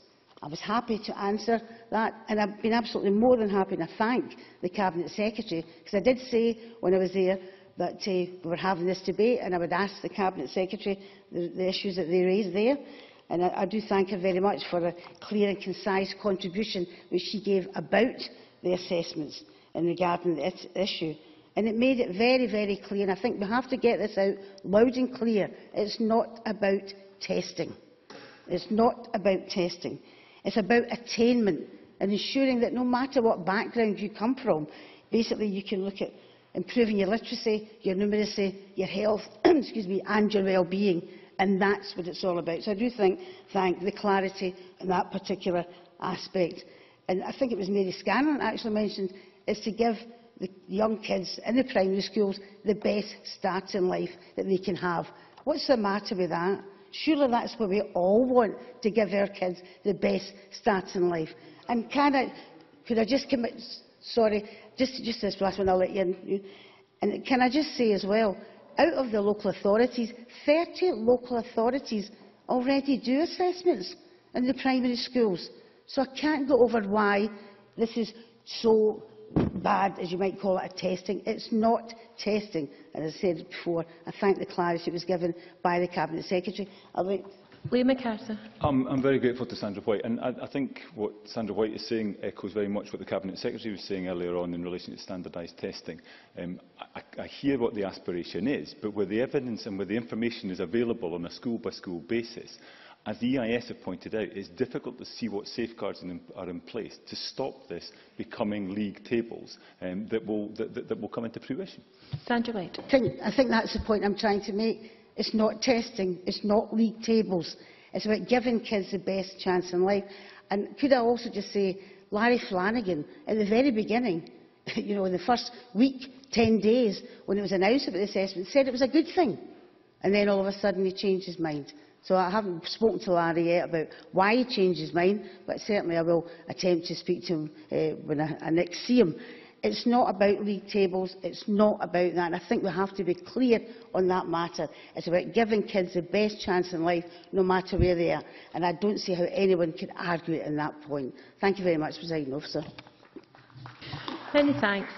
I was happy to answer that, and I've been absolutely more than happy, and I thank the Cabinet Secretary, because I did say when I was there that uh, we were having this debate, and I would ask the Cabinet Secretary the, the issues that they raised there. And I, I do thank her very much for a clear and concise contribution which she gave about the assessments in regarding the issue. And it made it very, very clear, and I think we have to get this out loud and clear, it's not about testing. It's not about testing. It's about attainment and ensuring that no matter what background you come from, basically you can look at improving your literacy, your numeracy, your health, excuse me, and your well-being. And that's what it's all about. So I do think, thank the clarity in that particular aspect. And I think it was Mary Scanlon actually mentioned, is to give the young kids in the primary schools the best start in life that they can have. What's the matter with that? Surely that's what we all want, to give our kids the best start in life. And can I, could I just commit, sorry, just, just this last one, I'll let you in. And can I just say as well, out of the local authorities, thirty local authorities already do assessments in the primary schools. So I can't go over why this is so bad, as you might call it, a testing. It's not testing. And as I said before, I thank the clarity that was given by the Cabinet Secretary. William MacArthur. Um, I'm very grateful to Sandra White, and I, I think what Sandra White is saying echoes very much what the Cabinet Secretary was saying earlier on in relation to standardised testing. Um, I, I hear what the aspiration is, but where the evidence and where the information is available on a school-by-school basis, as the E I S have pointed out, it's difficult to see what safeguards are in place to stop this becoming league tables um, that, will, that, that, that will come into fruition. Sandra White. I think, I think that's the point I'm trying to make. It's not testing, it's not league tables. It's about giving kids the best chance in life. And could I also just say, Larry Flanagan, at the very beginning, you know, in the first week, ten days, when it was announced about the assessment, said it was a good thing. And then all of a sudden he changed his mind. So I haven't spoken to Larry yet about why he changed his mind, but certainly I will attempt to speak to him uh, when I, I next see him. It's not about league tables, it's not about that, and I think we have to be clear on that matter. It's about giving kids the best chance in life, no matter where they are, and I don't see how anyone can argue it in that point. Thank you very much, Presiding Officer. Many thanks.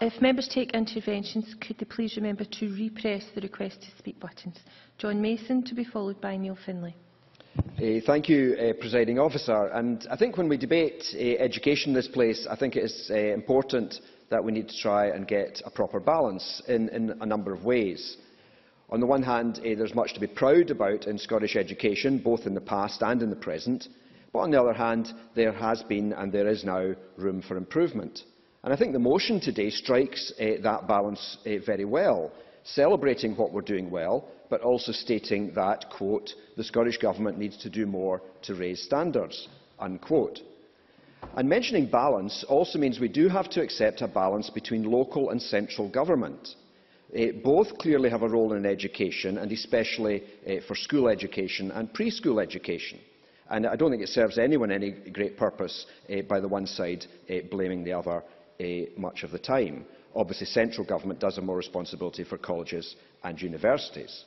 If members take interventions, could they please remember to repress the request to speak buttons. John Mason, to be followed by Neil Finlay. Uh, thank you, uh, Presiding Officer. And I think when we debate uh, education in this place, I think it is uh, important that we need to try and get a proper balance in, in a number of ways. On the one hand, uh, there is much to be proud about in Scottish education, both in the past and in the present. But on the other hand, there has been and there is now room for improvement. And I think the motion today strikes uh, that balance uh, very well, celebrating what we're doing well, but also stating that, quote, the Scottish Government needs to do more to raise standards, unquote. And mentioning balance also means we do have to accept a balance between local and central government. Uh, both clearly have a role in education, and especially uh, for school education and preschool education. And I don't think it serves anyone any great purpose uh, by the one side uh, blaming the other uh, much of the time. Obviously, central government does have more responsibility for colleges and universities.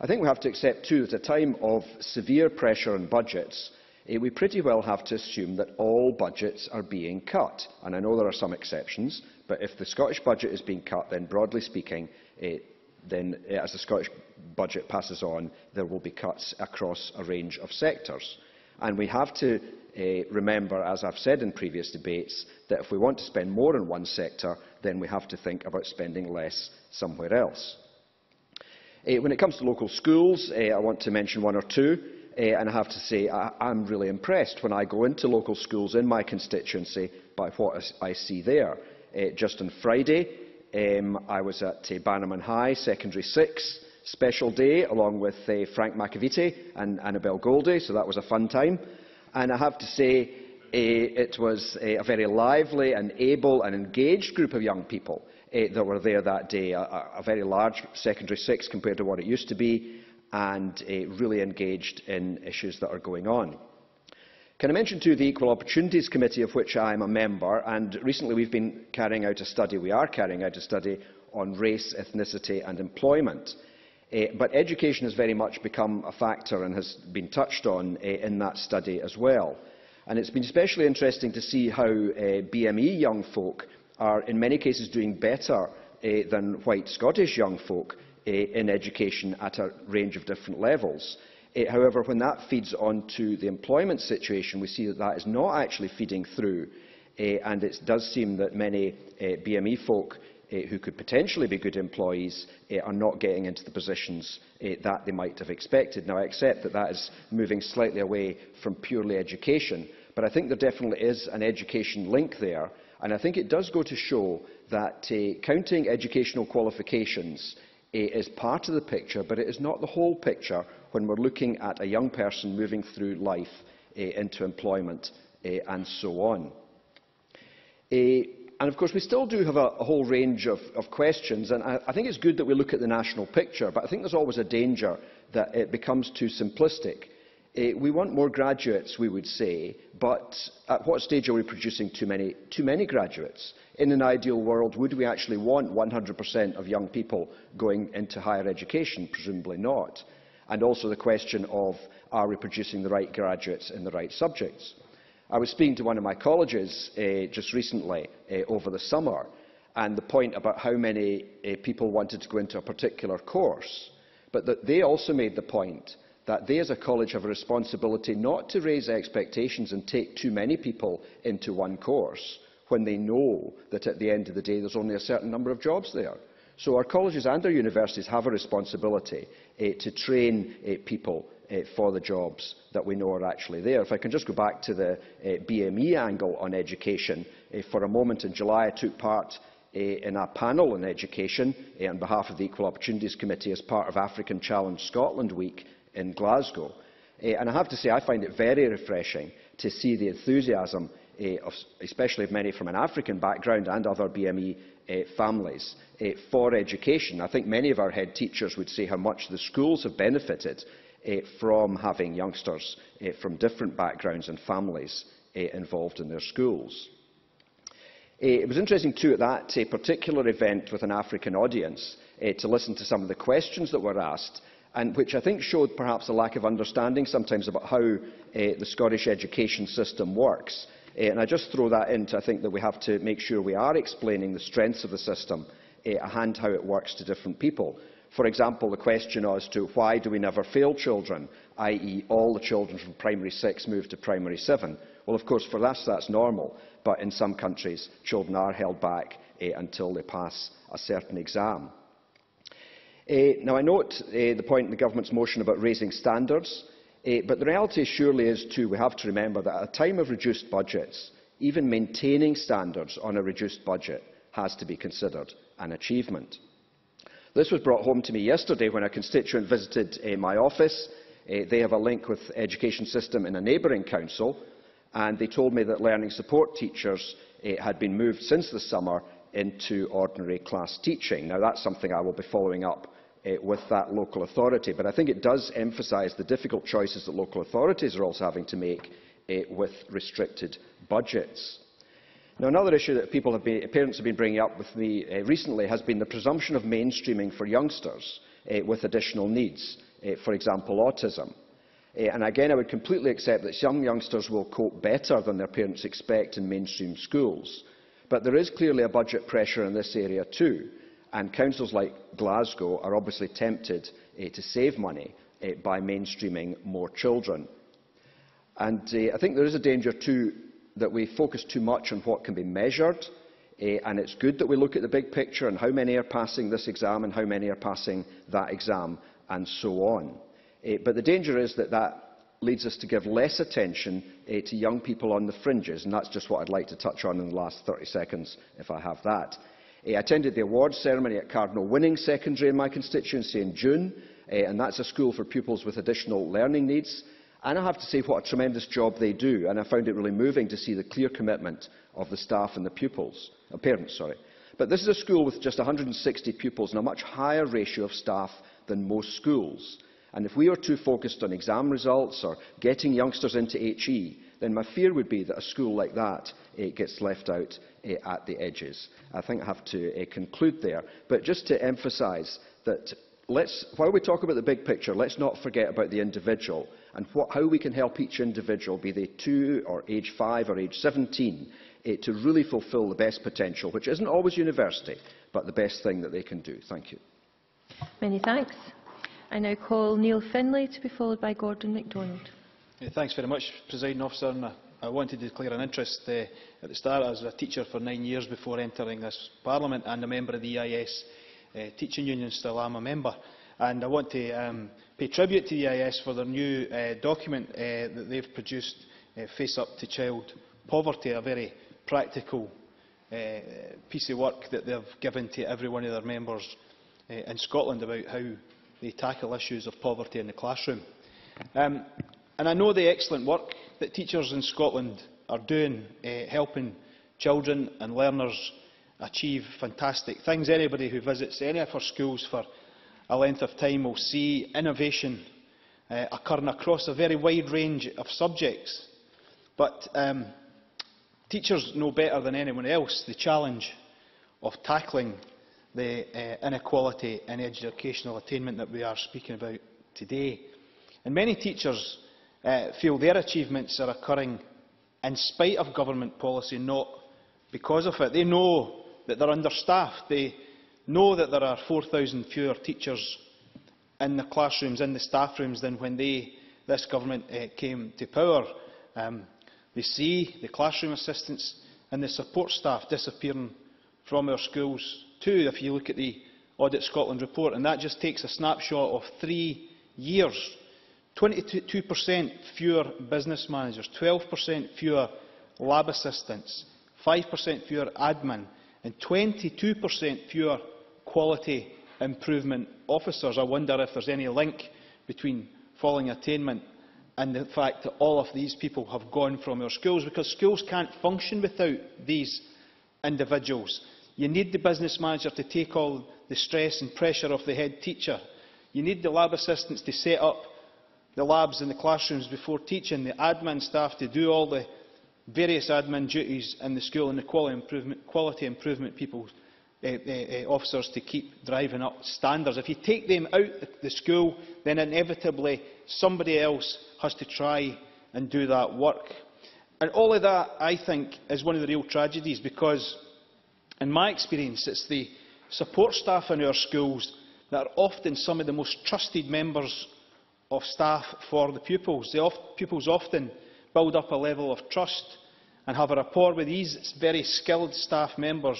I think we have to accept, too, that at a time of severe pressure on budgets, eh, we pretty well have to assume that all budgets are being cut. And I know there are some exceptions, but if the Scottish budget is being cut, then broadly speaking, eh, then eh, as the Scottish budget passes on, there will be cuts across a range of sectors. And we have to eh, remember, as I've said in previous debates, that if we want to spend more in one sector, then we have to think about spending less somewhere else. Eh, when it comes to local schools, eh, I want to mention one or two, eh, and I have to say I am really impressed when I go into local schools in my constituency by what I see there. Eh, just on Friday, um, I was at eh, Bannerman High, Secondary six, special day, along with eh, Frank McAvity and Annabel Goldie, so that was a fun time. And I have to say eh, it was eh, a very lively and able and engaged group of young people Eh, that were there that day, a, a very large secondary six compared to what it used to be, and eh, really engaged in issues that are going on. Can I mention too the Equal Opportunities Committee, of which I am a member, and recently we've been carrying out a study, we are carrying out a study on race, ethnicity and employment. Eh, but education has very much become a factor and has been touched on eh, in that study as well. And it's been especially interesting to see how eh, B M E young folk are in many cases doing better uh, than white Scottish young folk uh, in education at a range of different levels. Uh, however, when that feeds onto the employment situation, we see that that is not actually feeding through, uh, and it does seem that many uh, B M E folk uh, who could potentially be good employees uh, are not getting into the positions uh, that they might have expected. Now, I accept that that is moving slightly away from purely education, but I think there definitely is an education link there. And I think it does go to show that uh, counting educational qualifications uh, is part of the picture, but it is not the whole picture when we're looking at a young person moving through life uh, into employment uh, and so on. Uh, and of course, we still do have a, a whole range of, of questions, and I, I think it's good that we look at the national picture, but I think there's always a danger that it becomes too simplistic. Uh, we want more graduates, we would say, but at what stage are we producing too many, too many graduates? In an ideal world, would we actually want one hundred percent of young people going into higher education? Presumably not. And also the question of, are we producing the right graduates in the right subjects? I was speaking to one of my colleges uh, just recently uh, over the summer, and the point about how many uh, people wanted to go into a particular course, but that they also made the point that they as a college have a responsibility not to raise expectations and take too many people into one course when they know that at the end of the day there's only a certain number of jobs there. So our colleges and our universities have a responsibility eh, to train eh, people eh, for the jobs that we know are actually there. If I can just go back to the eh, B M E angle on education, eh, for a moment in July I took part eh, in a panel on education eh, on behalf of the Equal Opportunities Committee as part of African Challenge Scotland Week in Glasgow. Eh, and I have to say I find it very refreshing to see the enthusiasm, eh, of, especially of many from an African background and other B M E eh, families, eh, for education. I think many of our head teachers would say how much the schools have benefited eh, from having youngsters eh, from different backgrounds and families eh, involved in their schools. Eh, it was interesting too at that eh, particular event with an African audience eh, to listen to some of the questions that were asked, and which I think showed perhaps a lack of understanding sometimes about how uh, the Scottish education system works. Uh, and I just throw that into, I think that we have to make sure we are explaining the strengths of the system uh, and how it works to different people. For example, the question as to why do we never fail children, that is all the children from primary six move to primary seven. Well, of course, for us that's normal, but in some countries children are held back uh, until they pass a certain exam. Uh, now, I note uh, the point in the Government's motion about raising standards, uh, Uh, but the reality surely is too, we have to remember that at a time of reduced budgets, even maintaining standards on a reduced budget has to be considered an achievement. This was brought home to me yesterday when a constituent visited uh, my office. Uh, they have a link with the education system in a neighbouring council, and they told me that learning support teachers uh, had been moved since the summer into ordinary class teaching. Now, that's something I will be following up uh, with that local authority, but I think it does emphasise the difficult choices that local authorities are also having to make uh, with restricted budgets. Now, another issue that people have been, parents have been bringing up with me uh, recently has been the presumption of mainstreaming for youngsters uh, with additional needs, uh, for example, autism. Uh, and again, I would completely accept that some youngsters will cope better than their parents expect in mainstream schools. But there is clearly a budget pressure in this area too, and councils like Glasgow are obviously tempted uh, to save money uh, by mainstreaming more children. And uh, I think there is a danger too that we focus too much on what can be measured, uh, and it's good that we look at the big picture and how many are passing this exam and how many are passing that exam and so on. Uh, but the danger is that that leads us to give less attention uh, to young people on the fringes, and that's just what I'd like to touch on in the last thirty seconds, if I have that. Uh, I attended the awards ceremony at Cardinal Winning Secondary in my constituency in June, uh, and that's a school for pupils with additional learning needs. And I have to say what a tremendous job they do, and I found it really moving to see the clear commitment of the staff and the pupils, uh, parents, sorry. But this is a school with just one hundred and sixty pupils and a much higher ratio of staff than most schools. And if we were too focused on exam results or getting youngsters into H E, then my fear would be that a school like that uh, gets left out uh, at the edges. I think I have to uh, conclude there. But just to emphasise that let's, while we talk about the big picture, let's not forget about the individual and what, how we can help each individual, be they two or age five or age seventeen, uh, to really fulfil the best potential, which isn't always university, but the best thing that they can do. Thank you. Many thanks. I now call Neil Finlay to be followed by Gordon MacDonald. Yeah, thanks very much, Presiding Officer. And I, I wanted to declare an interest uh, at the start. I was a teacher for nine years before entering this Parliament and a member of the E I S uh, teaching union. Still am a member. And I want to um, pay tribute to the E I S for their new uh, document uh, that they've produced, uh, Face Up to Child Poverty, a very practical uh, piece of work that they've given to every one of their members uh, in Scotland about how they tackle issues of poverty in the classroom. Um, and I know the excellent work that teachers in Scotland are doing, uh, helping children and learners achieve fantastic things. Anybody who visits any of our schools for a length of time will see innovation uh, occurring across a very wide range of subjects. But um, teachers know better than anyone else the challenge of tackling the uh, inequality in educational attainment that we are speaking about today. And many teachers uh, feel their achievements are occurring in spite of government policy, not because of it. They know that they are understaffed. They know that there are four thousand fewer teachers in the classrooms, in the staff rooms, than when they, this government uh, came to power. Um, they see the classroom assistants and the support staff disappearing from our schools too, if you look at the Audit Scotland report, and that just takes a snapshot of three years. twenty-two percent fewer business managers, twelve percent fewer lab assistants, five percent fewer admin, and twenty-two percent fewer quality improvement officers. I wonder if there is any link between falling attainment and the fact that all of these people have gone from our schools, because schools can't function without these individuals. You need the business manager to take all the stress and pressure off the head teacher. You need the lab assistants to set up the labs in the classrooms before teaching, the admin staff to do all the various admin duties in the school, and the quality improvement, quality improvement people, uh, uh, uh, officers to keep driving up standards. If you take them out the school, then inevitably somebody else has to try and do that work. And all of that, I think, is one of the real tragedies, because in my experience, it's the support staff in our schools that are often some of the most trusted members of staff for the pupils. The oft pupils often build up a level of trust and have a rapport with these very skilled staff members,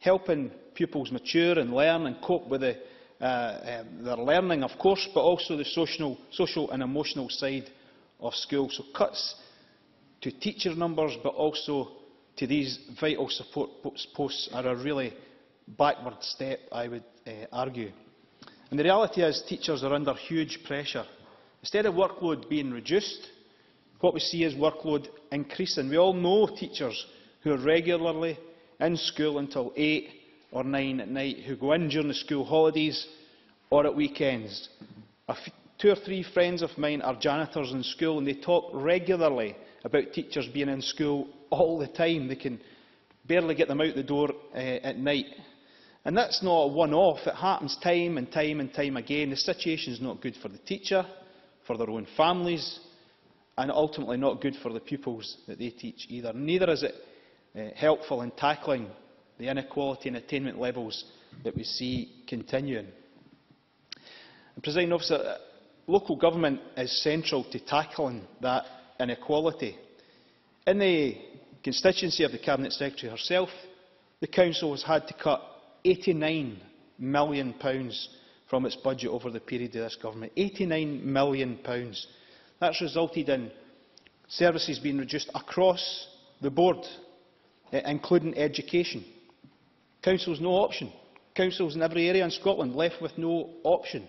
helping pupils mature and learn and cope with the, uh, uh, their learning, of course, but also the social, social and emotional side of schools. So cuts to teacher numbers, but also to these vital support posts are a really backward step, I would uh, argue. And the reality is teachers are under huge pressure. Instead of workload being reduced, what we see is workload increasing. We all know teachers who are regularly in school until eight or nine at night, who go in during the school holidays or at weekends. A f two or three friends of mine are janitors in school, and they talk regularly about teachers being in school all the time. They can barely get them out the door uh, at night. And that's not a one-off. It happens time and time and time again. The situation is not good for the teacher, for their own families, and ultimately not good for the pupils that they teach either. Neither is it uh, helpful in tackling the inequality and attainment levels that we see continuing. And, President Officer, local government is central to tackling that inequality. In the constituency of the Cabinet Secretary herself, the Council has had to cut eighty-nine million pounds from its budget over the period of this government. eighty-nine million pounds. That's resulted in services being reduced across the board, including education. Council's no option. Councils in every area in Scotland left with no option.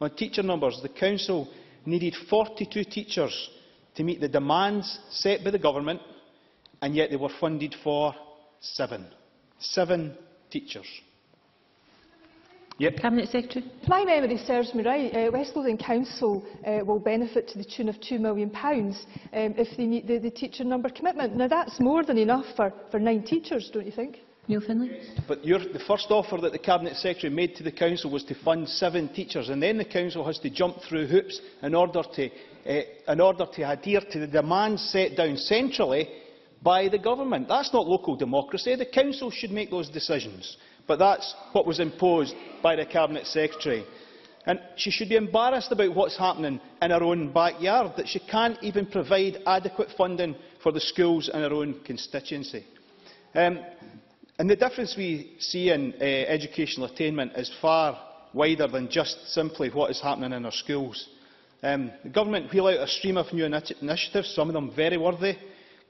On teacher numbers, the Council needed forty-two teachers to meet the demands set by the Government, and yet they were funded for seven. Seven teachers. Yep. Cabinet Secretary. If my memory serves me right, uh, West Lothian Council uh, will benefit to the tune of two million pounds um, if they meet the, the teacher number commitment. Now that's more than enough for, for nine teachers, don't you think? Neil Findlay. But your, the first offer that the Cabinet Secretary made to the Council was to fund seven teachers, and then the Council has to jump through hoops in order to, uh, in order to adhere to the demands set down centrally by the Government. That's not local democracy. The Council should make those decisions. But that's what was imposed by the Cabinet Secretary. And she should be embarrassed about what's happening in her own backyard, that she can't even provide adequate funding for the schools in her own constituency. Um, And the difference we see in uh, educational attainment is far wider than just simply what is happening in our schools. Um, the Government wheel out a stream of new initi initiatives, some of them very worthy,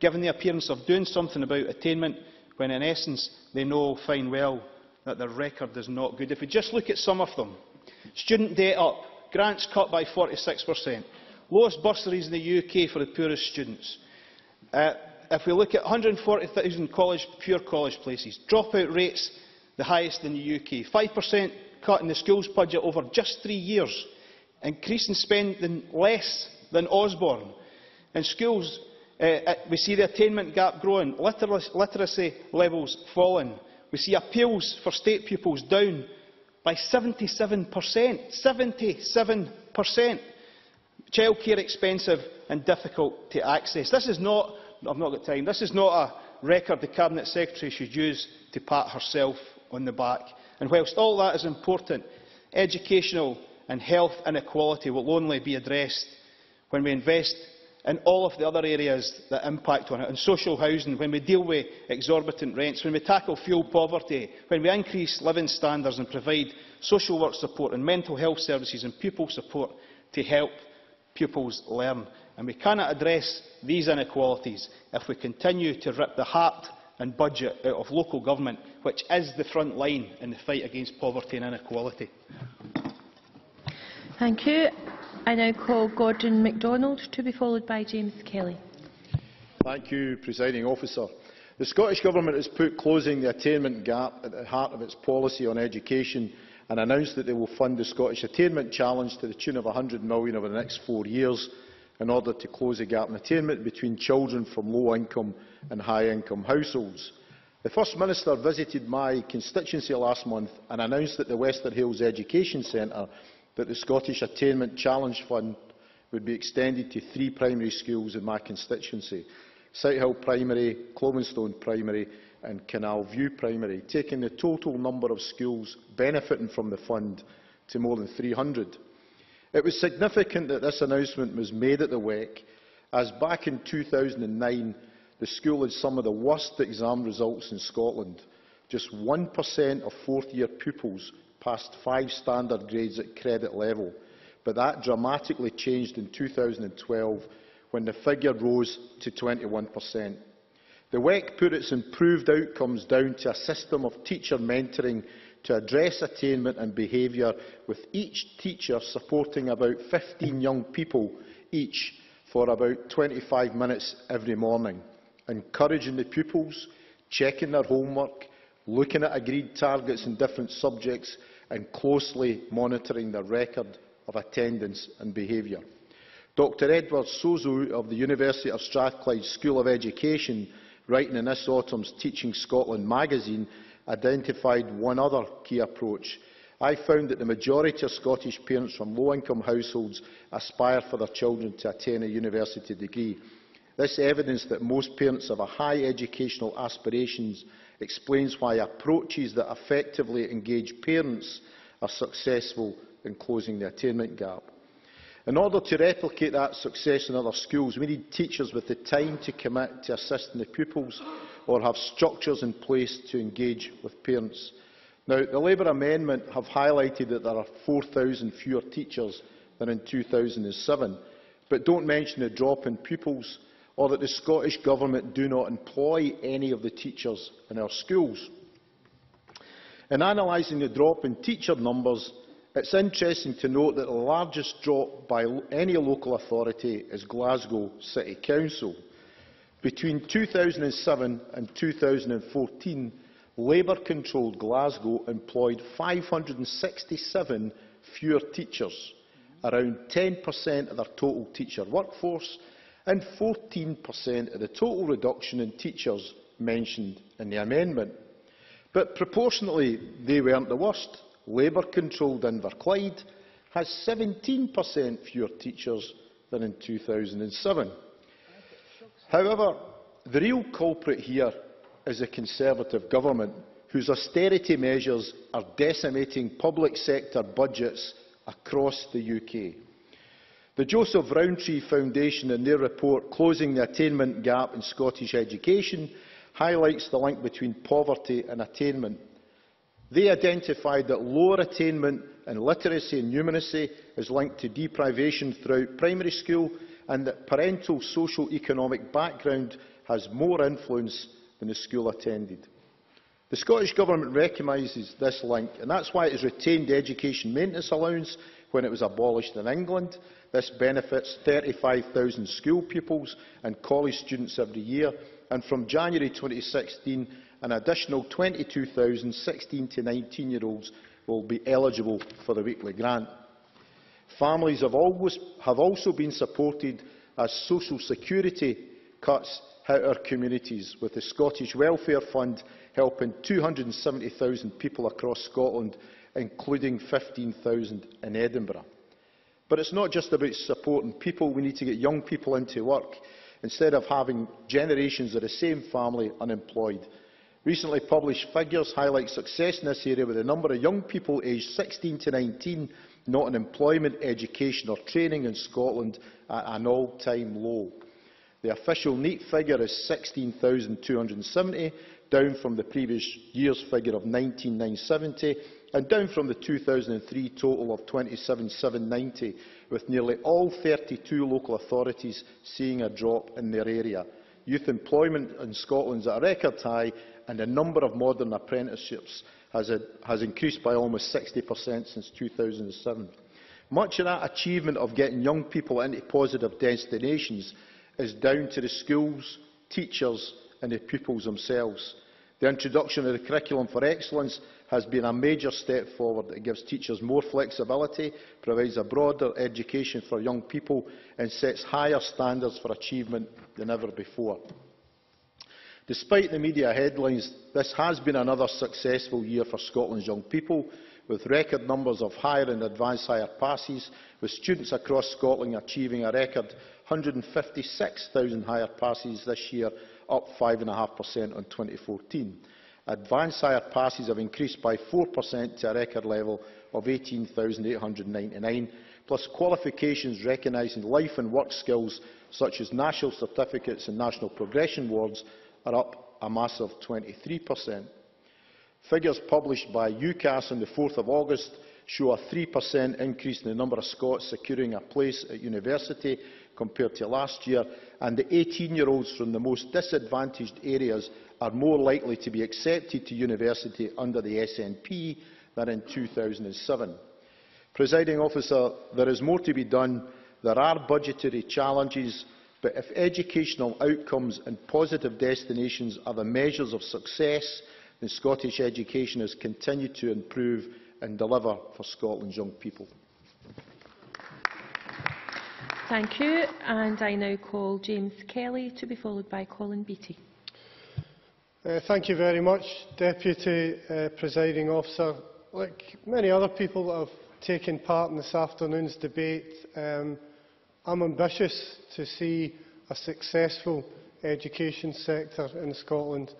given the appearance of doing something about attainment, when in essence they know fine well that their record is not good. If we just look at some of them. Student debt up, grants cut by forty-six percent, lowest bursaries in the U K for the poorest students. Uh, If we look at one hundred and forty thousand college, pure college places, dropout rates the highest in the U K, five percent cut in the schools budget over just three years, increase in spending less than Osborne. In schools, uh, we see the attainment gap growing, literacy levels falling. We see appeals for state pupils down by seventy-seven percent, seventy-seven percent. Childcare expensive and difficult to access. This is not I've not got time. This is not a record the Cabinet Secretary should use to pat herself on the back. And whilst all that is important, educational and health inequality will only be addressed when we invest in all of the other areas that impact on it. In social housing, when we deal with exorbitant rents, when we tackle fuel poverty, when we increase living standards and provide social work support and mental health services and pupil support to help pupils learn. And we cannot address these inequalities if we continue to rip the heart and budget out of local government, which is the front line in the fight against poverty and inequality. Thank you. I now call Gordon MacDonald, to be followed by James Kelly. Thank you, Presiding Officer. The Scottish Government has put closing the attainment gap at the heart of its policy on education and announced that they will fund the Scottish Attainment Challenge to the tune of one hundred million pounds over the next four years. In order to close the gap in attainment between children from low-income and high-income households. The First Minister visited my constituency last month and announced at the Wester Hailes Education Centre that the Scottish Attainment Challenge Fund would be extended to three primary schools in my constituency, Sighthill Primary, Clovenstone Primary and Canal View Primary, taking the total number of schools benefiting from the fund to more than three hundred. It was significant that this announcement was made at the W E C, as back in two thousand nine the school had some of the worst exam results in Scotland. Just one percent of fourth-year pupils passed five standard grades at credit level, but that dramatically changed in two thousand twelve when the figure rose to twenty-one percent. The W E C put its improved outcomes down to a system of teacher mentoring to address attainment and behaviour, with each teacher supporting about fifteen young people each for about twenty-five minutes every morning, encouraging the pupils, checking their homework, looking at agreed targets in different subjects and closely monitoring their record of attendance and behaviour. Doctor Edward Sozo of the University of Strathclyde School of Education, writing in this autumn's Teaching Scotland magazine, identified one other key approach. I found that the majority of Scottish parents from low-income households aspire for their children to attain a university degree. This evidence that most parents have a high educational aspirations explains why approaches that effectively engage parents are successful in closing the attainment gap. In order to replicate that success in other schools, we need teachers with the time to commit to assisting the pupils or have structures in place to engage with parents. Now, the Labour amendment have highlighted that there are four thousand fewer teachers than in two thousand seven, but don't mention the drop in pupils or that the Scottish Government do not employ any of the teachers in our schools. In analysing the drop in teacher numbers, it's interesting to note that the largest drop by any local authority is Glasgow City Council. Between two thousand seven and two thousand fourteen, Labour-controlled Glasgow employed five hundred sixty-seven fewer teachers, around ten percent of their total teacher workforce, and fourteen percent of the total reduction in teachers mentioned in the amendment. But proportionately, they weren't the worst. Labour-controlled Inverclyde has seventeen percent fewer teachers than in two thousand seven. However, the real culprit here is the Conservative Government, whose austerity measures are decimating public sector budgets across the U K. The Joseph Rowntree Foundation, in their report Closing the Attainment Gap in Scottish Education, highlights the link between poverty and attainment. They identified that lower attainment in literacy and numeracy is linked to deprivation throughout primary school, and that parental socio-economic background has more influence than the school attended. The Scottish Government recognises this link, and that's why it has retained the education maintenance allowance when it was abolished in England. This benefits thirty-five thousand school pupils and college students every year, and from January twenty sixteen, an additional twenty-two thousand sixteen to nineteen-year-olds will be eligible for the weekly grant. Families have, always, have also been supported as social security cuts hit our communities, with the Scottish Welfare Fund helping two hundred seventy thousand people across Scotland, including fifteen thousand in Edinburgh. But it's not just about supporting people. We need to get young people into work, instead of having generations of the same family unemployed. Recently published figures highlight success in this area, with the number of young people aged sixteen to nineteen not in employment, education or training in Scotland at an all-time low. The official NEET figure is sixteen thousand two hundred seventy, down from the previous year's figure of nineteen thousand nine hundred seventy, and down from the two thousand three total of twenty-seven thousand seven hundred ninety, with nearly all thirty-two local authorities seeing a drop in their area. Youth employment in Scotland is at a record high, and the number of modern apprenticeships has, a, has increased by almost sixty percent since two thousand seven. Much of that achievement of getting young people into positive destinations is down to the schools, teachers and the pupils themselves. The introduction of the Curriculum for Excellence has been a major step forward. It gives teachers more flexibility, provides a broader education for young people and sets higher standards for achievement than ever before. Despite the media headlines, this has been another successful year for Scotland's young people, with record numbers of higher and advanced higher passes, with students across Scotland achieving a record one hundred fifty-six thousand higher passes this year, up five point five percent on twenty fourteen. Advanced higher passes have increased by four percent to a record level of eighteen thousand eight hundred ninety-nine, plus qualifications recognising life and work skills such as national certificates and national progression awards are up a massive twenty-three percent. Figures published by UCAS on the fourth of August show a three percent increase in the number of Scots securing a place at university compared to last year, and the eighteen-year-olds from the most disadvantaged areas are more likely to be accepted to university under the S N P than in two thousand seven. Presiding Officer, there is more to be done. There are budgetary challenges, but if educational outcomes and positive destinations are the measures of success, then Scottish education has continued to improve and deliver for Scotland's young people. Thank you. And I now call James Kelly, to be followed by Colin Beattie. Uh, thank you very much, Deputy uh, Presiding Officer. Like many other people that have taken part in this afternoon's debate, um, I'm ambitious to see a successful education sector in Scotland.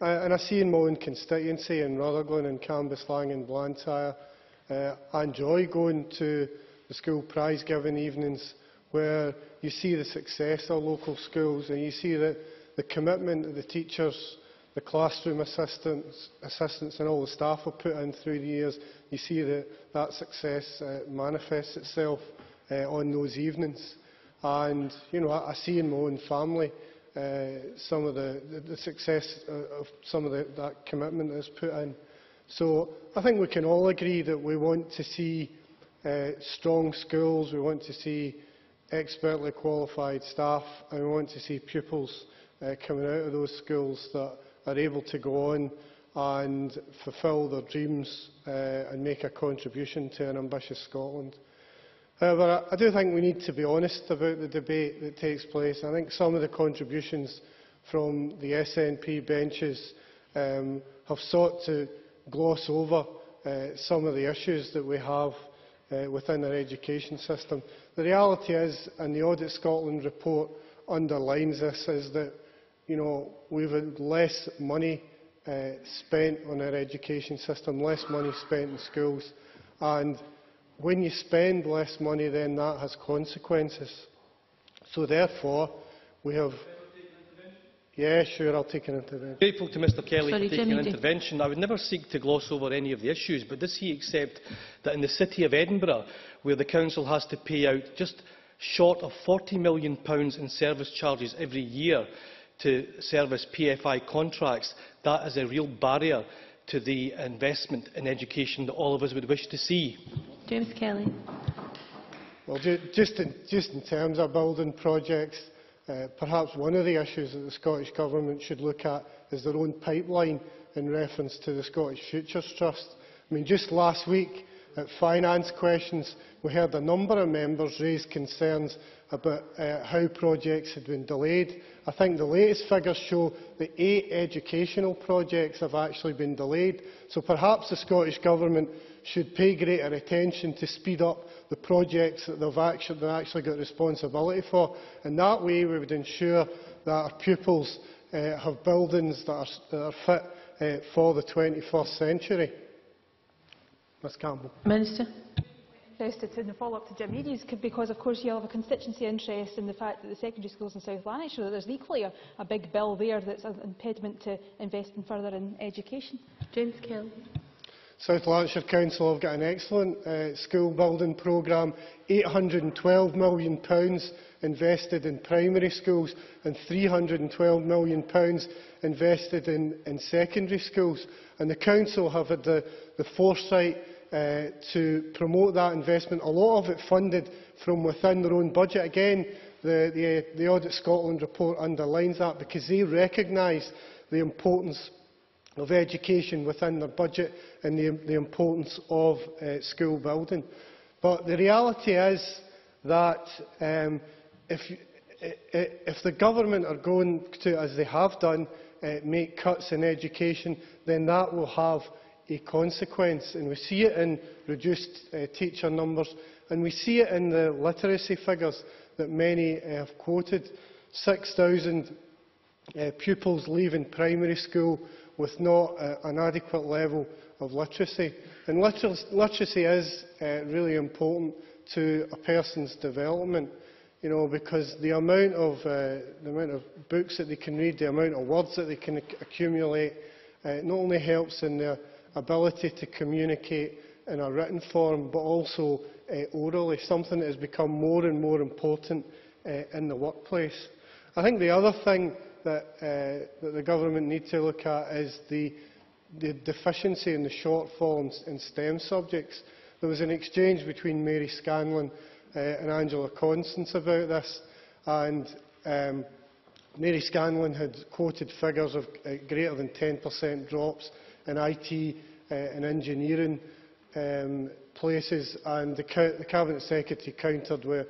Uh, and I see in my own constituency in Rutherglen and Cambus Lang and Blantyre, uh, I enjoy going to the school prize-giving evenings where you see the success of local schools and you see the, the commitment of the teachers, the classroom assistants, assistants and all the staff have put in through the years. You see that that success uh, manifests itself uh, on those evenings. And, you know, I, I see in my own family Uh, some of the, the, the success of some of the, that commitment that is put in. So I think we can all agree that we want to see uh, strong schools, we want to see expertly qualified staff, and we want to see pupils uh, coming out of those schools that are able to go on and fulfil their dreams uh, and make a contribution to an ambitious Scotland. However, I do think we need to be honest about the debate that takes place. I think some of the contributions from the S N P benches um, have sought to gloss over uh, some of the issues that we have uh, within our education system. The reality is, and the Audit Scotland report underlines this, is that you know, we've had less money uh, spent on our education system, less money spent in schools. And when you spend less money, then that has consequences. So therefore, we have... Yeah, sure, I'll take an intervention. I'm grateful to Mr Kelly Sorry, for taking Jimmy an intervention. I would never seek to gloss over any of the issues, but does he accept that in the City of Edinburgh, where the Council has to pay out just short of forty million pounds in service charges every year to service P F I contracts, that is a real barrier to the investment in education that all of us would wish to see? James Kelly. Well, ju just, in, just in terms of building projects, uh, perhaps one of the issues that the Scottish Government should look at is their own pipeline in reference to the Scottish Futures Trust. I mean, just last week at Finance Questions, we heard a number of members raise concerns about uh, how projects had been delayed. I think the latest figures show that eight educational projects have actually been delayed. So perhaps the Scottish Government should pay greater attention to speed up the projects that they've actually, they've actually got responsibility for. And that way we would ensure that our pupils uh, have buildings that are, that are fit uh, for the twenty-first century. Miz Campbell. Minister. Interested in the follow-up to Jim Eady's, because of course you have a constituency interest in the fact that the secondary schools in South Lanarkshire, that there's equally a, a big bill there that's an impediment to investing further in education. James Kelly. South Lanarkshire Council have got an excellent uh, school building programme, eight hundred and twelve million pounds invested in primary schools and three hundred and twelve million pounds invested in, in secondary schools. And the Council have had the, the foresight Uh, to promote that investment, a lot of it funded from within their own budget. Again, the, the, the Audit Scotland report underlines that because they recognise the importance of education within their budget and the, the importance of uh, school building. But the reality is that um, if, if the government are going to, as they have done, uh, make cuts in education, then that will have a consequence, and we see it in reduced uh, teacher numbers, and we see it in the literacy figures that many uh, have quoted. six thousand uh, pupils leaving primary school with not uh, an adequate level of literacy. And liter literacy is uh, really important to a person's development, you know, because the amount of uh, the amount of books that they can read, the amount of words that they can ac accumulate, uh, not only helps in their ability to communicate in a written form, but also uh, orally, something that has become more and more important uh, in the workplace. I think the other thing that, uh, that the government needs to look at is the, the deficiency and the shortfalls in STEM subjects. There was an exchange between Mary Scanlon uh, and Angela Constance about this, and um, Mary Scanlon had quoted figures of uh, greater than ten percent drops in I T uh, and engineering um, places, and the, ca the Cabinet Secretary countered where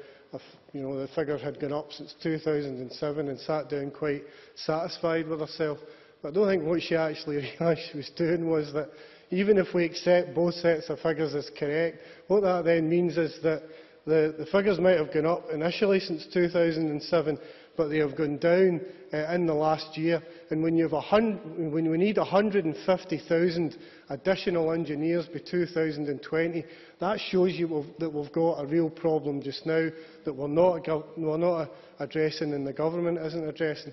you know, the figure had gone up since two thousand seven and sat down quite satisfied with herself. But I don't think what she actually realised she was doing was that even if we accept both sets of figures as correct, what that then means is that the, the figures might have gone up initially since two thousand seven, but they have gone down uh, in the last year. And when, you have a hundred, when we need one hundred and fifty thousand additional engineers by two thousand twenty, that shows you we've, that we've got a real problem just now that we're not, we're not addressing and the government isn't addressing.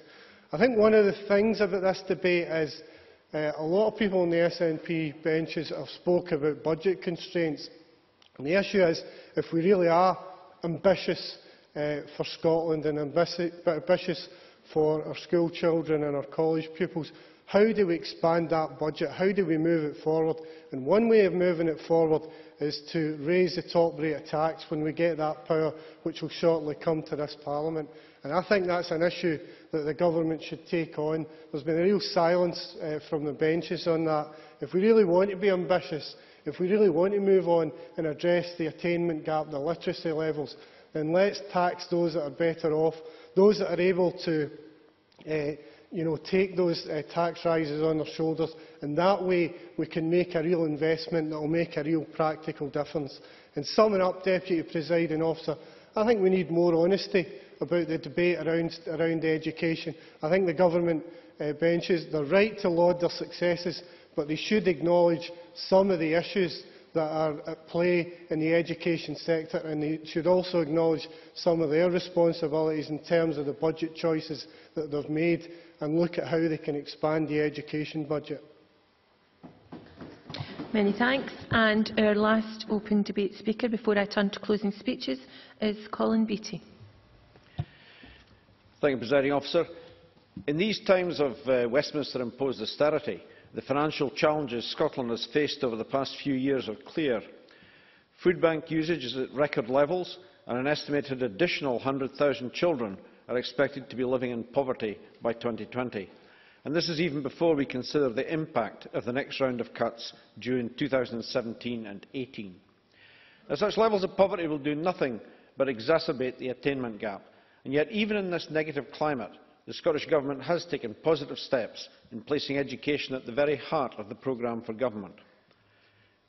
I think one of the things about this debate is uh, a lot of people on the S N P benches have spoken about budget constraints. And the issue is, if we really are ambitious Uh, for Scotland and ambitious for our school children and our college pupils, how do we expand that budget? How do we move it forward? And one way of moving it forward is to raise the top rate of tax when we get that power, which will shortly come to this Parliament. And I think that's an issue that the government should take on. There's been a real silence uh, from the benches on that. If we really want to be ambitious, if we really want to move on and address the attainment gap, the literacy levels, then let's tax those that are better off, those that are able to uh, you know, take those uh, tax rises on their shoulders, and that way we can make a real investment that will make a real practical difference. And summing up, Deputy Presiding Officer, I think we need more honesty about the debate around, around education. I think the government uh, benches, they're right to laud their successes, but they should acknowledge some of the issues that are at play in the education sector, and they should also acknowledge some of their responsibilities in terms of the budget choices that they've made and look at how they can expand the education budget. Many thanks. And our last open debate speaker before I turn to closing speeches is Colin Beattie. Thank you, Presiding Officer. In these times of uh, Westminster imposed austerity, the financial challenges Scotland has faced over the past few years are clear. Food bank usage is at record levels, and an estimated additional one hundred thousand children are expected to be living in poverty by twenty twenty. And this is even before we consider the impact of the next round of cuts due in two thousand seventeen and eighteen. Now, such levels of poverty will do nothing but exacerbate the attainment gap. And yet, even in this negative climate, the Scottish Government has taken positive steps in placing education at the very heart of the programme for government.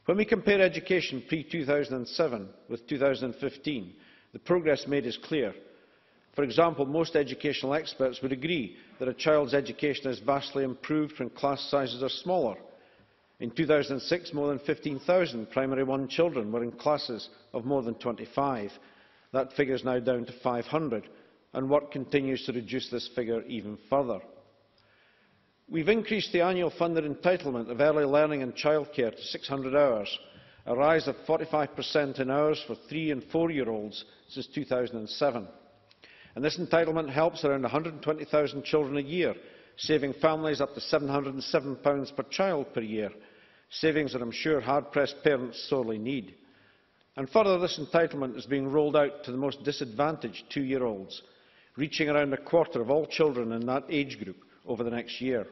When we compare education pre two thousand seven with two thousand fifteen, the progress made is clear. For example, most educational experts would agree that a child's education is vastly improved when class sizes are smaller. In two thousand six, more than fifteen thousand primary one children were in classes of more than twenty-five. That figure is now down to five hundred. And work continues to reduce this figure even further. We've increased the annual funded entitlement of early learning and childcare to six hundred hours, a rise of forty-five percent in hours for three- and four-year-olds since two thousand seven. And this entitlement helps around one hundred and twenty thousand children a year, saving families up to seven hundred and seven pounds per child per year, savings that I'm sure hard-pressed parents sorely need. And further, this entitlement is being rolled out to the most disadvantaged two-year-olds, reaching around a quarter of all children in that age group over the next year.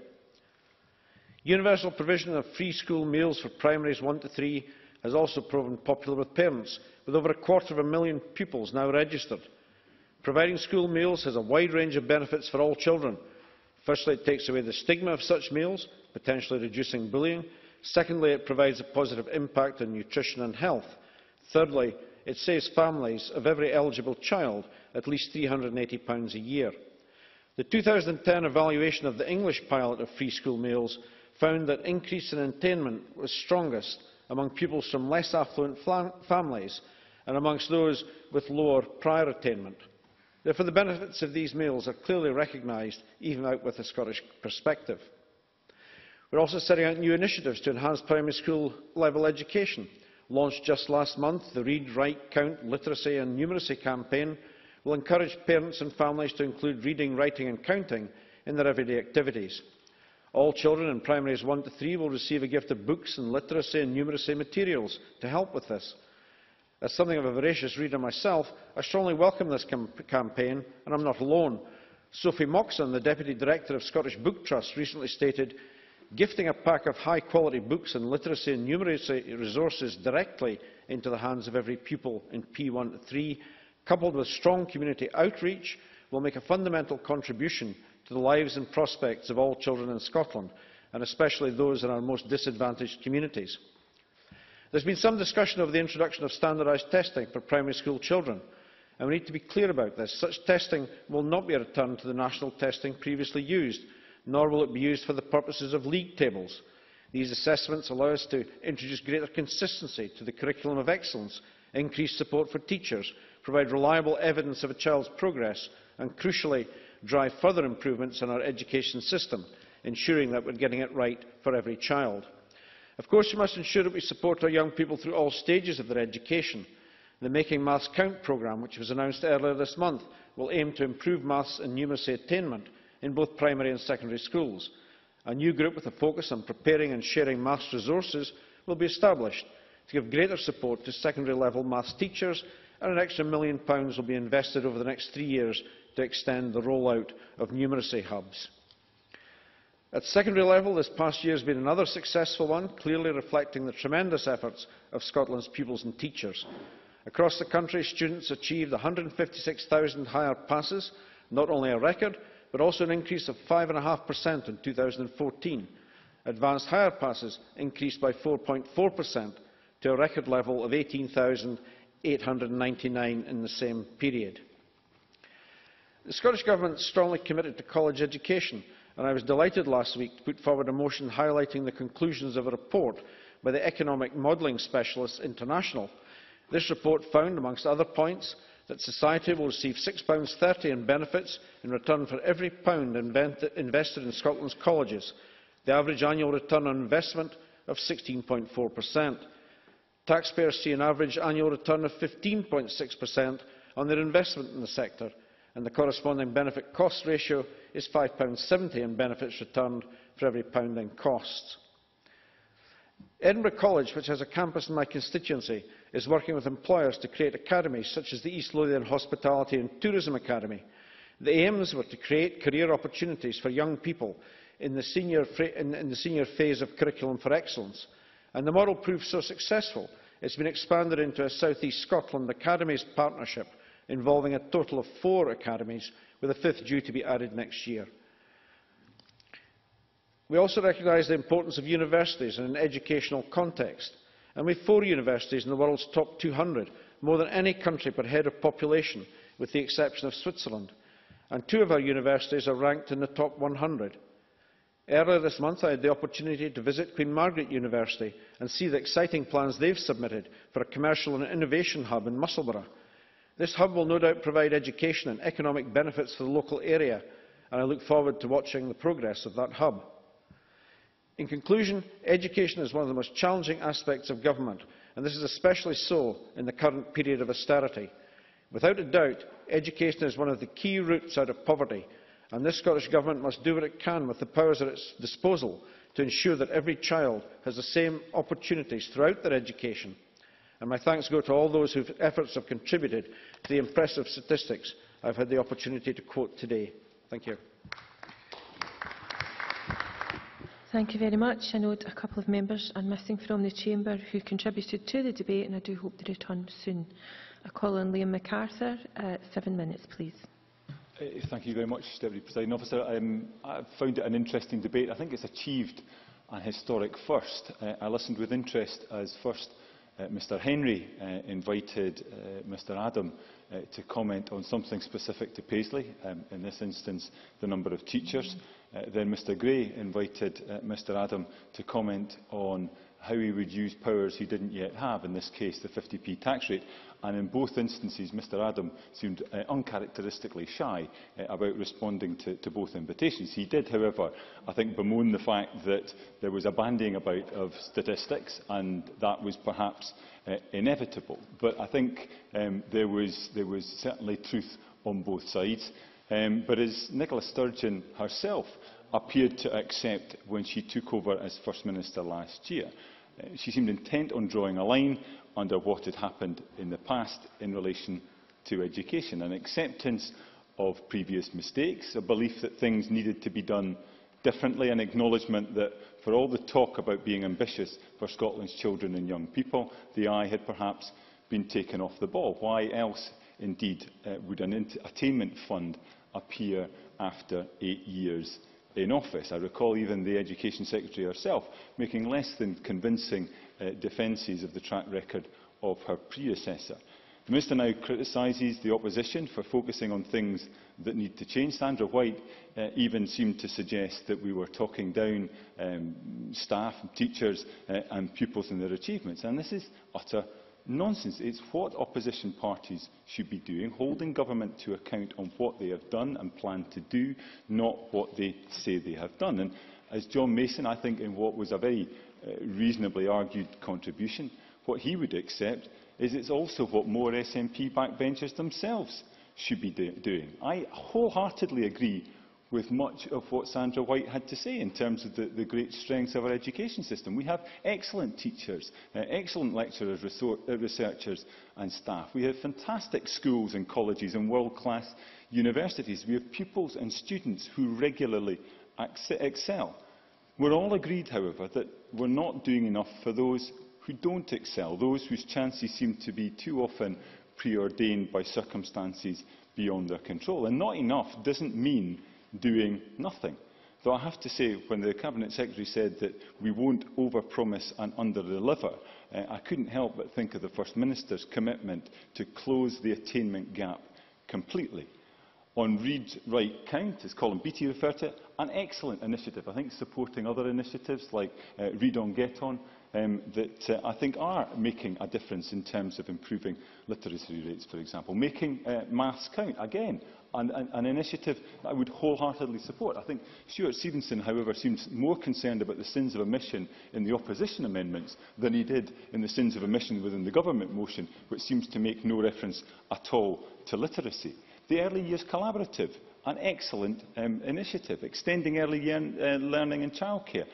Universal provision of free school meals for primaries one to three has also proven popular with parents, with over a quarter of a million pupils now registered. Providing school meals has a wide range of benefits for all children. Firstly, it takes away the stigma of such meals, potentially reducing bullying. Secondly, it provides a positive impact on nutrition and health. Thirdly, it saves families of every eligible child at least three hundred and eighty pounds a year. The two thousand ten evaluation of the English pilot of free school meals found that increase in attainment was strongest among pupils from less affluent families and amongst those with lower prior attainment. Therefore, the benefits of these meals are clearly recognised, even out with a Scottish perspective. We're also setting out new initiatives to enhance primary school level education. Launched just last month, the Read, Write, Count, Literacy and Numeracy campaign will encourage parents and families to include reading, writing and counting in their everyday activities. All children in primaries one to three will receive a gift of books and literacy and numeracy materials to help with this. As something of a voracious reader myself, I strongly welcome this campaign, and I'm not alone. Sophie Moxon, the Deputy Director of Scottish Book Trust, recently stated, "Gifting a pack of high-quality books and literacy and numeracy resources directly into the hands of every pupil in P one to three, coupled with strong community outreach, will make a fundamental contribution to the lives and prospects of all children in Scotland, and especially those in our most disadvantaged communities." There has been some discussion of the introduction of standardised testing for primary school children, and we need to be clear about this. Such testing will not be a return to the national testing previously used, nor will it be used for the purposes of league tables. These assessments allow us to introduce greater consistency to the curriculum of excellence, increase support for teachers, provide reliable evidence of a child's progress, and crucially, drive further improvements in our education system, ensuring that we're getting it right for every child. Of course, we must ensure that we support our young people through all stages of their education. The Making Maths Count programme, which was announced earlier this month, will aim to improve maths and numeracy attainment in both primary and secondary schools. A new group with a focus on preparing and sharing maths resources will be established to give greater support to secondary level maths teachers, and an extra million pounds will be invested over the next three years to extend the rollout of numeracy hubs. At secondary level, this past year has been another successful one, clearly reflecting the tremendous efforts of Scotland's pupils and teachers. Across the country, students achieved one hundred fifty-six thousand higher passes, not only a record, but also an increase of five point five percent in two thousand fourteen. Advanced higher passes increased by four point four percent to a record level of eighteen thousand eight hundred ninety-nine in the same period. The Scottish Government is strongly committed to college education, and I was delighted last week to put forward a motion highlighting the conclusions of a report by the Economic Modelling Specialists International. This report found, amongst other points, that society will receive six pounds thirty in benefits in return for every pound invested in Scotland's colleges, the average annual return on investment of sixteen point four percent. Taxpayers see an average annual return of fifteen point six percent on their investment in the sector, and the corresponding benefit-cost ratio is five pounds seventy in benefits returned for every pound in costs. Edinburgh College, which has a campus in my constituency, is working with employers to create academies such as the East Lothian Hospitality and Tourism Academy. The aims were to create career opportunities for young people in the senior, in, in the senior phase of Curriculum for Excellence, and the model proved so successful it has been expanded into a South East Scotland Academies partnership involving a total of four academies, with a fifth due to be added next year. We also recognise the importance of universities in an educational context, and we have four universities in the world's top two hundred, more than any country per head of population, with the exception of Switzerland, and two of our universities are ranked in the top one hundred. Earlier this month I had the opportunity to visit Queen Margaret University and see the exciting plans they have submitted for a commercial and innovation hub in Musselburgh. This hub will no doubt provide education and economic benefits for the local area, and I look forward to watching the progress of that hub. In conclusion, education is one of the most challenging aspects of government, and this is especially so in the current period of austerity. Without a doubt, education is one of the key routes out of poverty, and this Scottish Government must do what it can with the powers at its disposal to ensure that every child has the same opportunities throughout their education. And my thanks go to all those whose efforts have contributed to the impressive statistics I have had the opportunity to quote today. Thank you. Thank you very much. I note a couple of members are missing from the chamber who contributed to the debate, and I do hope they return soon. I call on William MacArthur. Uh, seven minutes, please. Uh, thank you very much, Deputy Presiding Officer. Um, I found it an interesting debate. I think it's achieved a historic first. Uh, I listened with interest as first uh, Mr Henry uh, invited uh, Mr Adam uh, to comment on something specific to Paisley, um, in this instance the number of teachers. Mm-hmm. Uh, then Mr Gray invited uh, Mr Adam to comment on how he would use powers he didn't yet have, in this case the fifty p tax rate, and in both instances Mr Adam seemed uh, uncharacteristically shy uh, about responding to, to both invitations. He did, however, I think bemoan the fact that there was a bandying about of statistics, and that was perhaps uh, inevitable, but I think um, there was, there was certainly truth on both sides. Um, but as Nicola Sturgeon herself appeared to accept when she took over as First Minister last year, uh, she seemed intent on drawing a line under what had happened in the past in relation to education, an acceptance of previous mistakes, a belief that things needed to be done differently, an acknowledgement that for all the talk about being ambitious for Scotland's children and young people, the eye had perhaps been taken off the ball. Why else, indeed, uh, would an attainment fund appear after eight years in office? I recall even the Education Secretary herself making less than convincing uh, defences of the track record of her predecessor. The Minister now criticises the opposition for focusing on things that need to change. Sandra White uh, even seemed to suggest that we were talking down um, staff, teachers uh, and pupils and their achievements. And this is utter nonsense. It's what opposition parties should be doing, holding government to account on what they have done and plan to do, not what they say they have done. And as John Mason, I think, in what was a very uh, reasonably argued contribution, what he would accept is it's also what more S N P backbenchers themselves should be do doing. I wholeheartedly agree with much of what Sandra White had to say in terms of the, the great strengths of our education system. We have excellent teachers, uh, excellent lecturers, uh, researchers and staff. We have fantastic schools and colleges and world-class universities. We have pupils and students who regularly ex excel. We're all agreed, however, that we're not doing enough for those who don't excel, those whose chances seem to be too often preordained by circumstances beyond their control. And not enough doesn't mean doing nothing. Though I have to say, when the Cabinet Secretary said that we won't overpromise and underdeliver, uh, I couldn't help but think of the First Minister's commitment to close the attainment gap completely. On Read, Write, Count, as Colin Beattie referred to it, an excellent initiative, I think, supporting other initiatives like uh, Read On, Get On, Um, that uh, I think are making a difference in terms of improving literacy rates, for example. Making uh, maths count, again, an, an, an initiative that I would wholeheartedly support. I think Stuart Stevenson, however, seems more concerned about the sins of omission in the opposition amendments than he did in the sins of omission within the government motion, which seems to make no reference at all to literacy. The Early Years Collaborative, an excellent um, initiative, extending early year, uh, learning and childcare.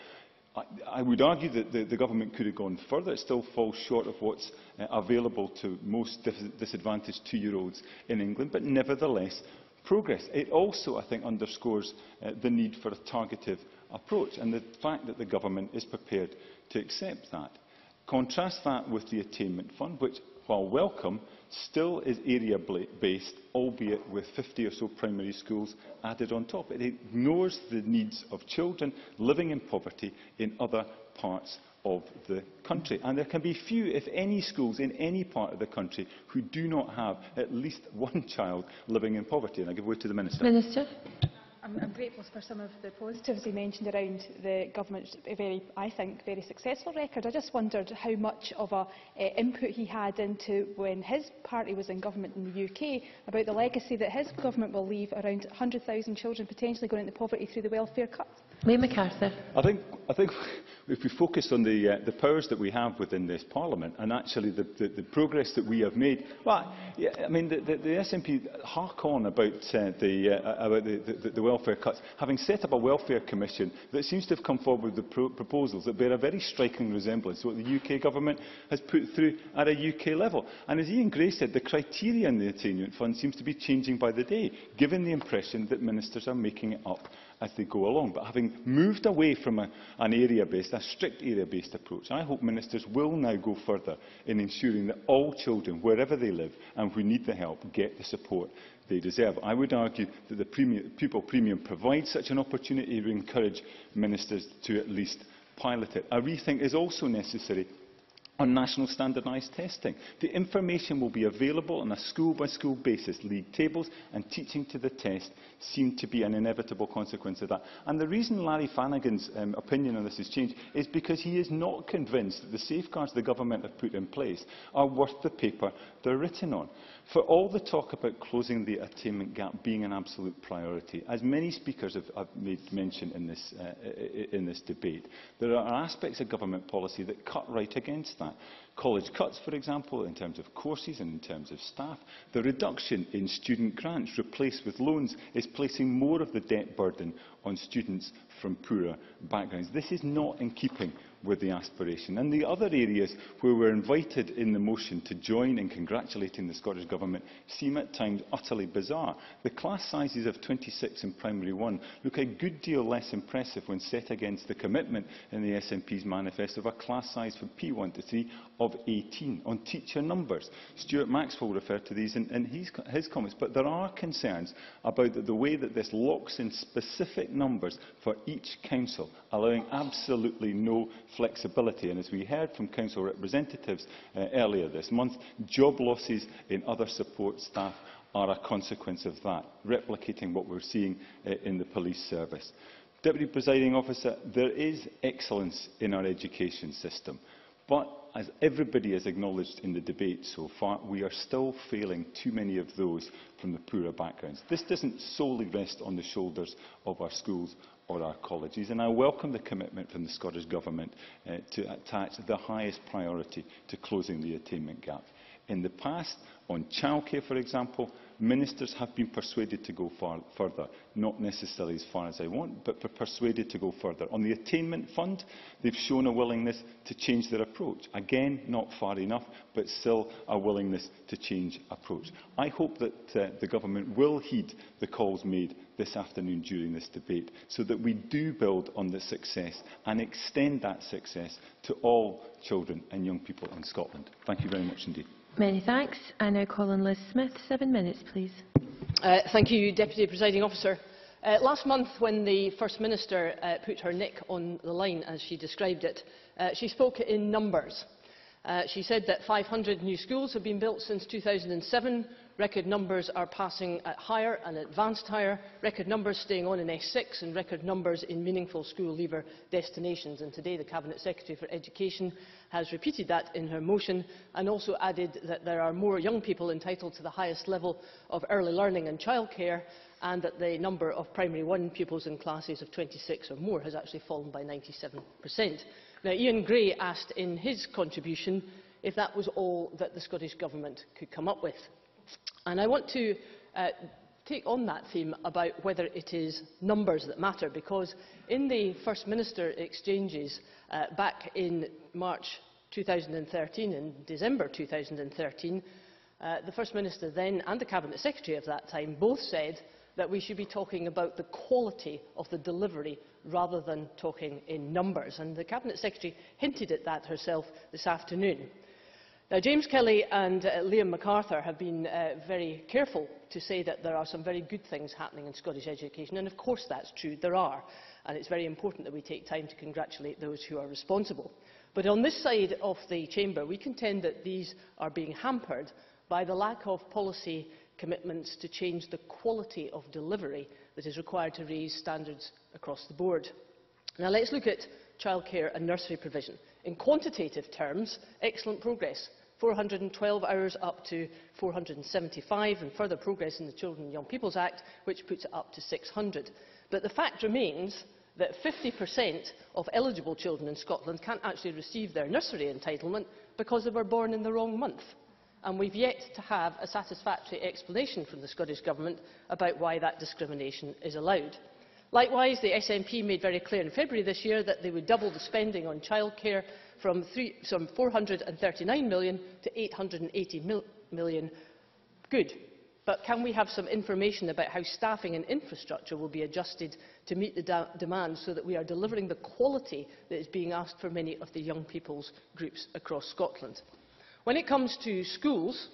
I would argue that the, the government could have gone further. It still falls short of what's uh, available to most dis disadvantaged two-year-olds in England, but nevertheless progress. It also, I think, underscores uh, the need for a targeted approach and the fact that the government is prepared to accept that. Contrast that with the Attainment Fund, which, while welcome, still is area-based, albeit with fifty or so primary schools added on top. It ignores the needs of children living in poverty in other parts of the country. And there can be few, if any, schools in any part of the country who do not have at least one child living in poverty. And I give way to the Minister. Minister. I'm, I'm grateful for some of the positives he mentioned around the government's very, I think, very successful record. I just wondered how much of an uh, input he had into when his party was in government in the U K about the legacy that his government will leave around one hundred thousand children potentially going into poverty through the welfare cuts. William MacArthur. I think, I think if we focus on the, uh, the powers that we have within this Parliament and actually the, the, the progress that we have made, well, yeah, I mean, the, the, the S N P hark on about, uh, the, uh, about the, the, the welfare welfare cuts, having set up a welfare commission that seems to have come forward with pro proposals that bear a very striking resemblance to what the U K government has put through at a U K level. And as Iain Gray said, the criteria in the attainment fund seems to be changing by the day, given the impression that ministers are making it up as they go along. But having moved away from a, an area-based, a strict area-based approach, I hope ministers will now go further in ensuring that all children, wherever they live and who need the help, get the support they deserve. I would argue that the premium, pupil premium provides such an opportunity to encourage ministers to at least pilot it. A rethink is also necessary on national standardised testing. The information will be available on a school-by-school basis. League tables and teaching to the test seem to be an inevitable consequence of that. And the reason Larry Flanagan's um, opinion on this has changed is because he is not convinced that the safeguards the government have put in place are worth the paper they're written on. For all the talk about closing the attainment gap being an absolute priority, as many speakers have, have made mention in this, uh, in this debate, there are aspects of government policy that cut right against that. that. College cuts, for example, in terms of courses and in terms of staff. The reduction in student grants replaced with loans is placing more of the debt burden on students from poorer backgrounds. This is not in keeping with the aspiration. And the other areas where we are invited in the motion to join in congratulating the Scottish Government seem at times utterly bizarre. The class sizes of twenty-six in Primary one look a good deal less impressive when set against the commitment in the S N P's manifest of a class size from P one to three of eighteen. On teacher numbers, Stuart Maxwell referred to these in, in his, his comments, but there are concerns about the, the way that this locks in specific numbers for each council, allowing absolutely no flexibility. And as we heard from council representatives uh, earlier this month, job losses in other support staff are a consequence of that, replicating what we're seeing uh, in the police service. Deputy Presiding Officer, there is excellence in our education system, but as everybody has acknowledged in the debate so far, we are still failing too many of those from the poorer backgrounds. This doesn't solely rest on the shoulders of our schools or our colleges, and I welcome the commitment from the Scottish Government uh, to attach the highest priority to closing the attainment gap. In the past, on childcare, for example, ministers have been persuaded to go far, further, not necessarily as far as I want, but persuaded to go further. On the attainment fund, they've shown a willingness to change their approach. Again, not far enough, but still a willingness to change approach. I hope that uh, the Government will heed the calls made this afternoon during this debate, so that we do build on the success and extend that success to all children and young people in Scotland. Thank you very much indeed. Many thanks. I now call on Liz Smith. Seven minutes, please. Uh, thank you, Deputy Presiding Officer. Uh, last month, when the First Minister uh, put her neck on the line, as she described it, uh, she spoke in numbers. Uh, she said that five hundred new schools have been built since two thousand seven. Record numbers are passing at higher and advanced higher. Record numbers staying on in S six and record numbers in meaningful school leaver destinations. And today the Cabinet Secretary for Education has repeated that in her motion and also added that there are more young people entitled to the highest level of early learning and childcare, and that the number of primary one pupils in classes of twenty-six or more has actually fallen by ninety-seven percent. Now, Iain Gray asked in his contribution if that was all that the Scottish Government could come up with. And I want to uh, take on that theme about whether it is numbers that matter, because in the First Minister exchanges uh, back in March two thousand thirteen and December two thousand thirteen, uh, the First Minister then and the Cabinet Secretary of that time both said that we should be talking about the quality of the delivery rather than talking in numbers. And the Cabinet Secretary hinted at that herself this afternoon. Now, James Kelly and uh, Liam MacArthur have been uh, very careful to say that there are some very good things happening in Scottish education, and of course that's true, there are. And it's very important that we take time to congratulate those who are responsible. But on this side of the chamber, we contend that these are being hampered by the lack of policy commitments to change the quality of delivery that is required to raise standards across the board. Now let's look at childcare and nursery provision. In quantitative terms, excellent progress, four hundred twelve hours up to four hundred seventy-five, and further progress in the Children and Young People's Act, which puts it up to six hundred. But the fact remains that fifty percent of eligible children in Scotland can't actually receive their nursery entitlement because they were born in the wrong month. And we've yet to have a satisfactory explanation from the Scottish Government about why that discrimination is allowed. Likewise, the S N P made very clear in February this year that they would double the spending on childcare from, three, from four hundred thirty-nine million pounds to eight hundred eighty million pounds. Good. But can we have some information about how staffing and infrastructure will be adjusted to meet the demand, so that we are delivering the quality that is being asked for many of the young people's groups across Scotland? When it comes to schools,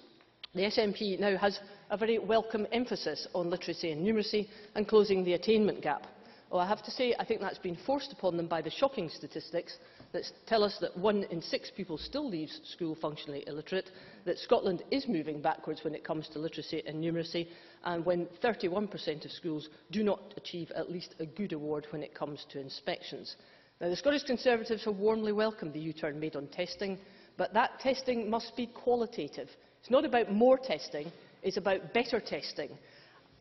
the S N P now has a very welcome emphasis on literacy and numeracy and closing the attainment gap. Well, I have to say I think that's been forced upon them by the shocking statistics that tell us that one in six pupils still leaves school functionally illiterate, that Scotland is moving backwards when it comes to literacy and numeracy, and when thirty-one percent of schools do not achieve at least a good award when it comes to inspections. Now, the Scottish Conservatives have warmly welcomed the U-turn made on testing, but that testing must be qualitative. It's not about more testing, it's about better testing.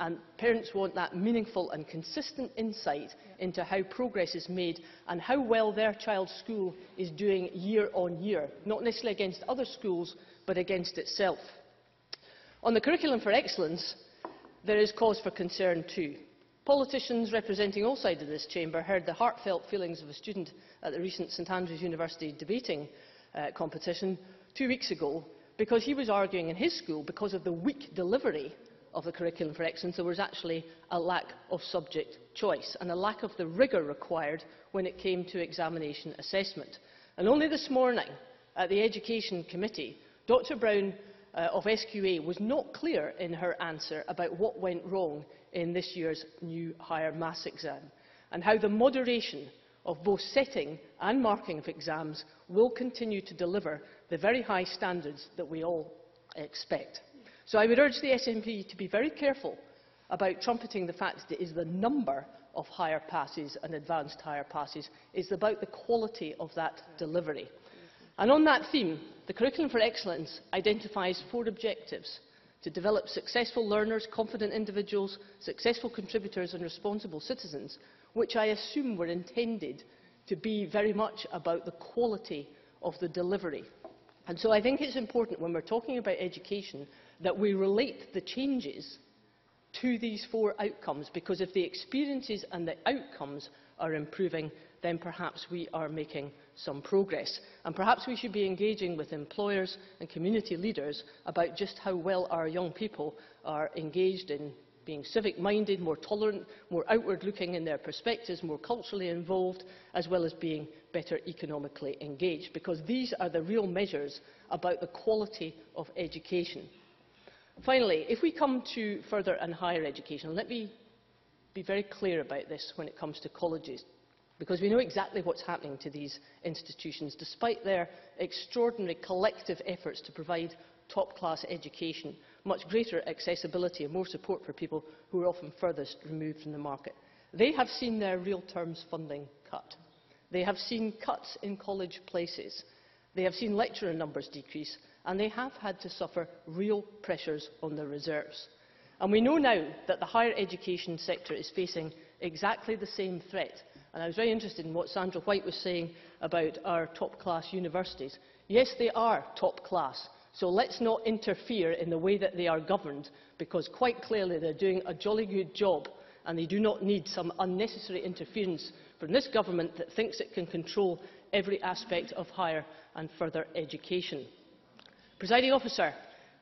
and parents want that meaningful and consistent insight into how progress is made and how well their child's school is doing year on year, not necessarily against other schools, but against itself. On the Curriculum for Excellence, there is cause for concern too. Politicians representing all sides of this chamber heard the heartfelt feelings of a student at the recent Saint Andrews University debating uh, competition two weeks ago, because he was arguing in his school, because of the weak delivery of the Curriculum for Excellence, there was actually a lack of subject choice and a lack of the rigour required when it came to examination assessment. And only this morning at the Education Committee, Dr Brown uh, of S Q A was not clear in her answer about what went wrong in this year's new higher maths exam and how the moderation of both setting and marking of exams will continue to deliver the very high standards that we all expect. So I would urge the S N P to be very careful about trumpeting the fact that it is the number of higher passes and advanced higher passes, it's about the quality of that delivery. And on that theme, the Curriculum for Excellence identifies four objectives: to develop successful learners, confident individuals, successful contributors and responsible citizens, which I assume were intended to be very much about the quality of the delivery. And so I think it's important when we're talking about education that we relate the changes to these four outcomes, because if the experiences and the outcomes are improving, then perhaps we are making some progress. And perhaps we should be engaging with employers and community leaders about just how well our young people are engaged in being civic-minded, more tolerant, more outward-looking in their perspectives, more culturally involved, as well as being better economically engaged, because these are the real measures about the quality of education. Finally, if we come to further and higher education, let me be very clear about this when it comes to colleges, because we know exactly what's happening to these institutions, despite their extraordinary collective efforts to provide top-class education, much greater accessibility and more support for people who are often furthest removed from the market. They have seen their real terms funding cut. They have seen cuts in college places. They have seen lecturer numbers decrease, and they have had to suffer real pressures on their reserves. And we know now that the higher education sector is facing exactly the same threat. And I was very interested in what Sandra White was saying about our top-class universities. Yes, they are top-class. So let's not interfere in the way that they are governed, because quite clearly they're doing a jolly good job and they do not need some unnecessary interference from this government that thinks it can control every aspect of higher and further education. Presiding Officer,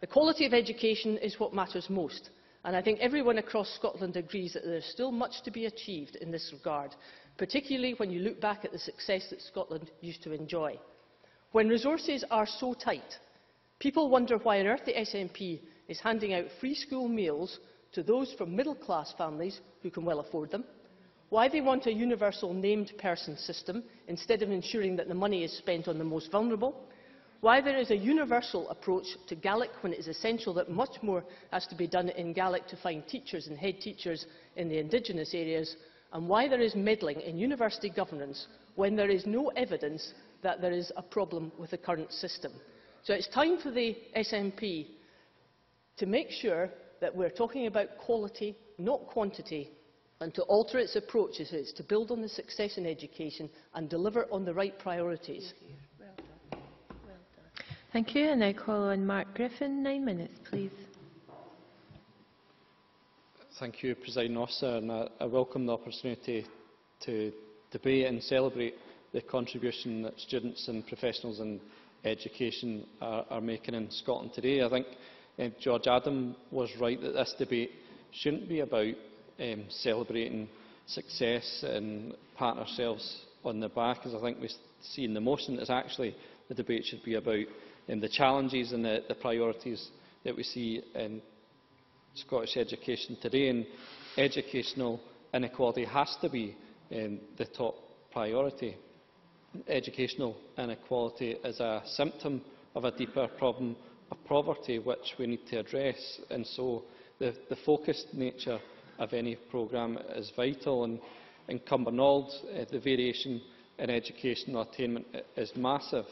the quality of education is what matters most, and I think everyone across Scotland agrees that there is still much to be achieved in this regard, particularly when you look back at the success that Scotland used to enjoy. When resources are so tight, people wonder why on earth the S N P is handing out free school meals to those from middle-class families who can well afford them, why they want a universal named person system instead of ensuring that the money is spent on the most vulnerable, why there is a universal approach to Gaelic when it is essential that much more has to be done in Gaelic to find teachers and head teachers in the indigenous areas, and why there is meddling in university governance when there is no evidence that there is a problem with the current system. So it's time for the S N P to make sure that we're talking about quality, not quantity, and to alter its approaches, it's to build on the success in education and deliver on the right priorities. Well done. Well done. Thank you, and I call on Mark Griffin. Nine minutes, please. Thank you, Presiding Officer, and I, I welcome the opportunity to debate and celebrate the contribution that students and professionals and education are, are making in Scotland today. I think um, George Adam was right that this debate shouldn't be about um, celebrating success and patting ourselves on the back, as I think we see in the motion. It's actually the debate should be about um, the challenges and the, the priorities that we see in Scottish education today, and educational inequality has to be um, the top priority. Educational inequality is a symptom of a deeper problem of poverty which we need to address, and so the, the focused nature of any programme is vital. And in Cumbernauld, uh, the variation in educational attainment is massive.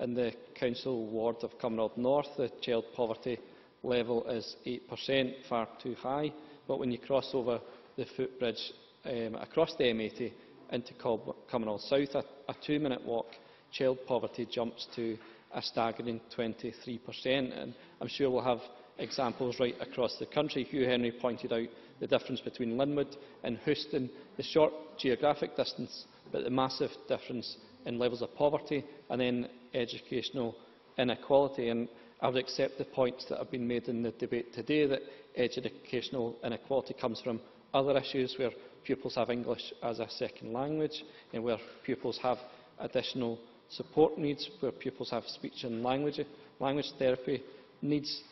In the council ward of Cumbernauld North, the child poverty level is eight percent, far too high, but when you cross over the footbridge um, across the M eighty into Cumbernauld South, a, a two-minute walk, child poverty jumps to a staggering twenty-three percent. And I'm sure we'll have examples right across the country. Hugh Henry pointed out the difference between Linwood and Houston, the short geographic distance, but the massive difference in levels of poverty and then educational inequality. And I would accept the points that have been made in the debate today that educational inequality comes from other issues where pupils have English as a second language and where pupils have additional support needs, where pupils have speech and language, language therapy needs.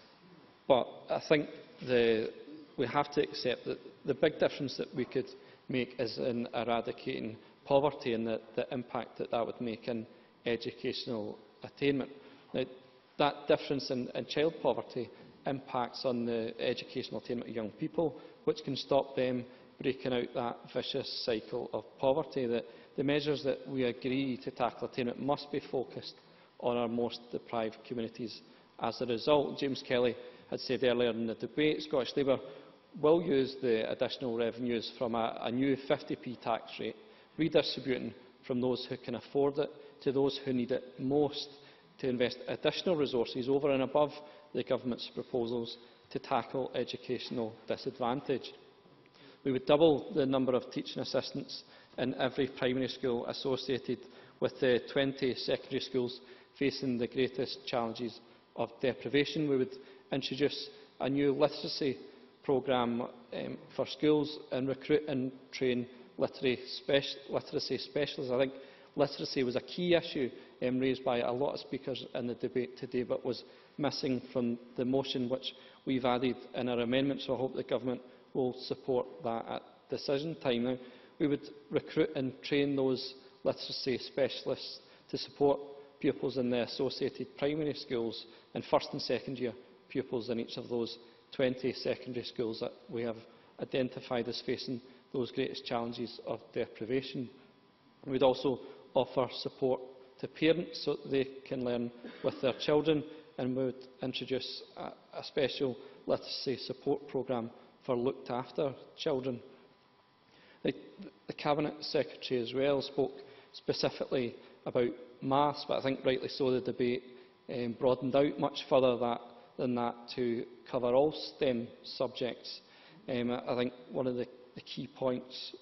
But I think the, we have to accept that the big difference that we could make is in eradicating poverty and the, the impact that that would make in educational attainment. Now, that difference in, in child poverty impacts on the educational attainment of young people, which can stop them breaking out that vicious cycle of poverty. That the measures that we agree to tackle attainment must be focused on our most deprived communities. As a result, James Kelly had said earlier in the debate, Scottish Labour will use the additional revenues from a, a new fifty p tax rate, redistributing from those who can afford it to those who need it most, to invest additional resources over and above the government's proposals to tackle educational disadvantage. We would double the number of teaching assistants in every primary school associated with the twenty secondary schools facing the greatest challenges of deprivation. We would introduce a new literacy programme um, for schools and recruit and train literary, speci literacy specialists. I think literacy was a key issue um, raised by a lot of speakers in the debate today, but was missing from the motion which we have added in our amendment, so I hope the Government will support that at decision time. Now, we would recruit and train those literacy specialists to support pupils in the associated primary schools and first and second year pupils in each of those twenty secondary schools that we have identified as facing those greatest challenges of deprivation. We would also offer support to parents so that they can learn with their children, and we would introduce a, a special literacy support programme for looked after children. The, the Cabinet Secretary as well spoke specifically about maths, but I think rightly so the debate um, broadened out much further that, than that to cover all STEM subjects. Um, I think one of the, the key points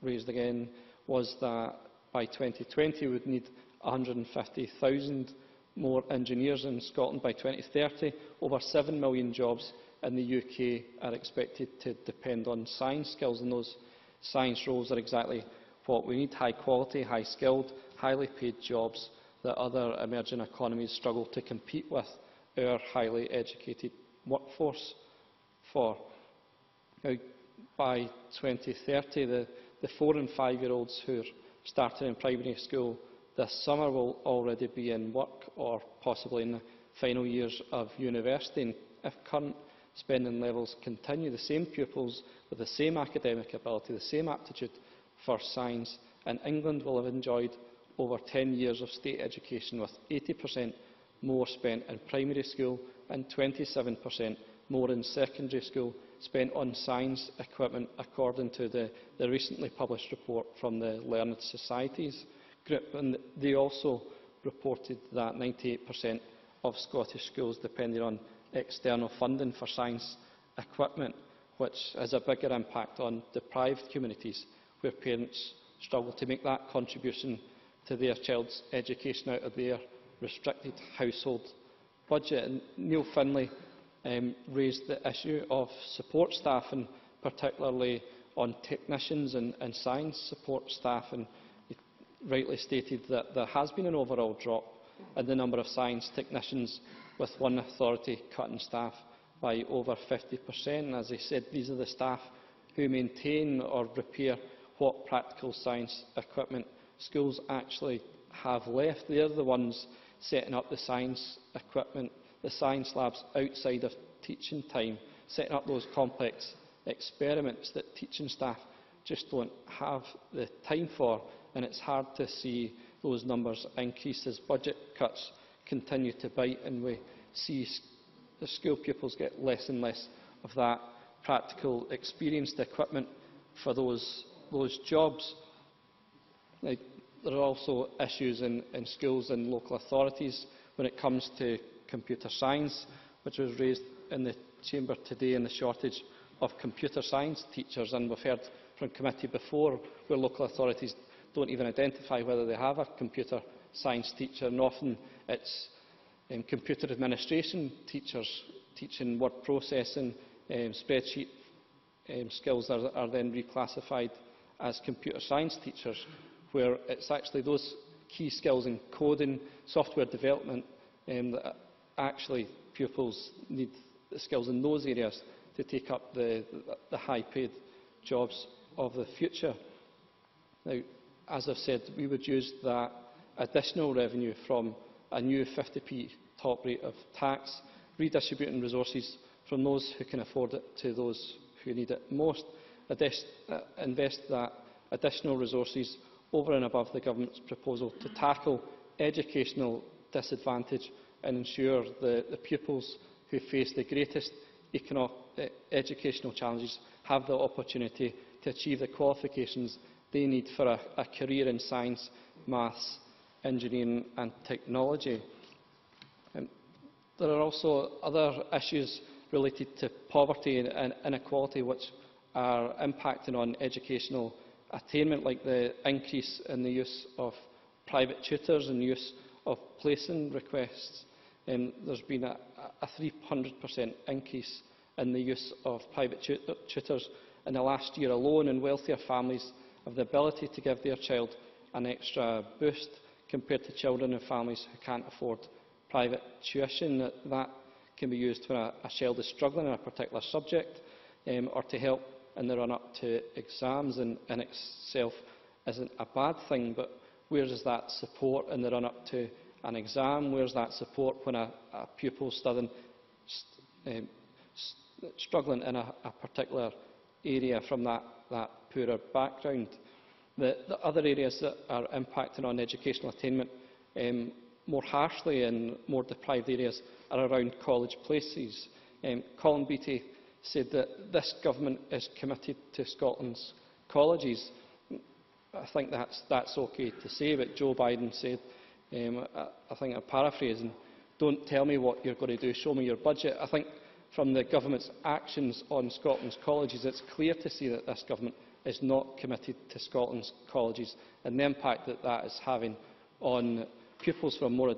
raised again was that by twenty twenty we would need one hundred and fifty thousand more engineers in Scotland by twenty thirty. Over seven million jobs in the U K are expected to depend on science skills, and those science roles are exactly what we need: high quality, high skilled, highly paid jobs that other emerging economies struggle to compete with our highly educated workforce for. Now, by twenty thirty, the, the four and five year olds who are starting in primary school this summer will already be in work or possibly in the final years of university. And if current spending levels continue, the same pupils with the same academic ability, the same aptitude for science in England will have enjoyed over ten years of state education, with eighty percent more spent in primary school and twenty-seven percent more in secondary school spent on science equipment, according to the, the recently published report from the Learned Societies Group. And they also reported that ninety-eight percent of Scottish schools depended on external funding for science equipment, which has a bigger impact on deprived communities where parents struggle to make that contribution to their child's education out of their restricted household budget. And Neil Finlay um, raised the issue of support staff, and particularly on technicians and, and science support staff, and he rightly stated that there has been an overall drop in the number of science technicians, with one authority cutting staff by over fifty percent. As he said, these are the staff who maintain or repair what practical science equipment schools actually have left. They are the ones setting up the science equipment, the science labs outside of teaching time, setting up those complex experiments that teaching staff just don't have the time for, and it's hard to see those numbers increase as budget cuts continue to bite, and we see the school pupils get less and less of that practical experienced equipment for those, those jobs. Now, there are also issues in, in schools and local authorities when it comes to computer science, which was raised in the Chamber today, in the shortage of computer science teachers. And we've heard from committee before where local authorities don't even identify whether they have a computer science teacher, and often it's um, computer administration teachers teaching word processing, um, spreadsheet um, skills are, are then reclassified as computer science teachers, where it's actually those key skills in coding, software development, um, that actually pupils need the skills in those areas to take up the, the, the high-paid jobs of the future. Now, as I've said, we would use that additional revenue from a new fifty p top rate of tax, redistributing resources from those who can afford it to those who need it most, Adest, uh, invest that additional resources over and above the government's proposal to tackle educational disadvantage and ensure the, the pupils who face the greatest economic, uh, educational challenges have the opportunity to achieve the qualifications they need for a, a career in science, maths, engineering and technology. Um, there are also other issues related to poverty and, and inequality which are impacting on educational attainment, like the increase in the use of private tutors and the use of placing requests. Um, there's been a, a three hundred percent increase in the use of private tutor, tutors in the last year alone, and wealthier families have the ability to give their child an extra boost compared to children and families who can't afford private tuition. That, that can be used when a, a child is struggling in a particular subject, um, or to help in the run-up to exams, and in itself isn't a bad thing, but where is that support in the run-up to an exam? Where is that support when a, a pupil is studying, st um, st struggling in a, a particular area from that, that poorer background? The, the other areas that are impacting on educational attainment um, more harshly in more deprived areas are around college places. Um, Colin Beattie said that this government is committed to Scotland's colleges. I think that's, that's okay to say, but Joe Biden said, um, I, I think I'm paraphrasing, don't tell me what you're going to do, show me your budget. I think from the government's actions on Scotland's colleges, it's clear to see that this government is not committed to Scotland's colleges and the impact that that is having on pupils from more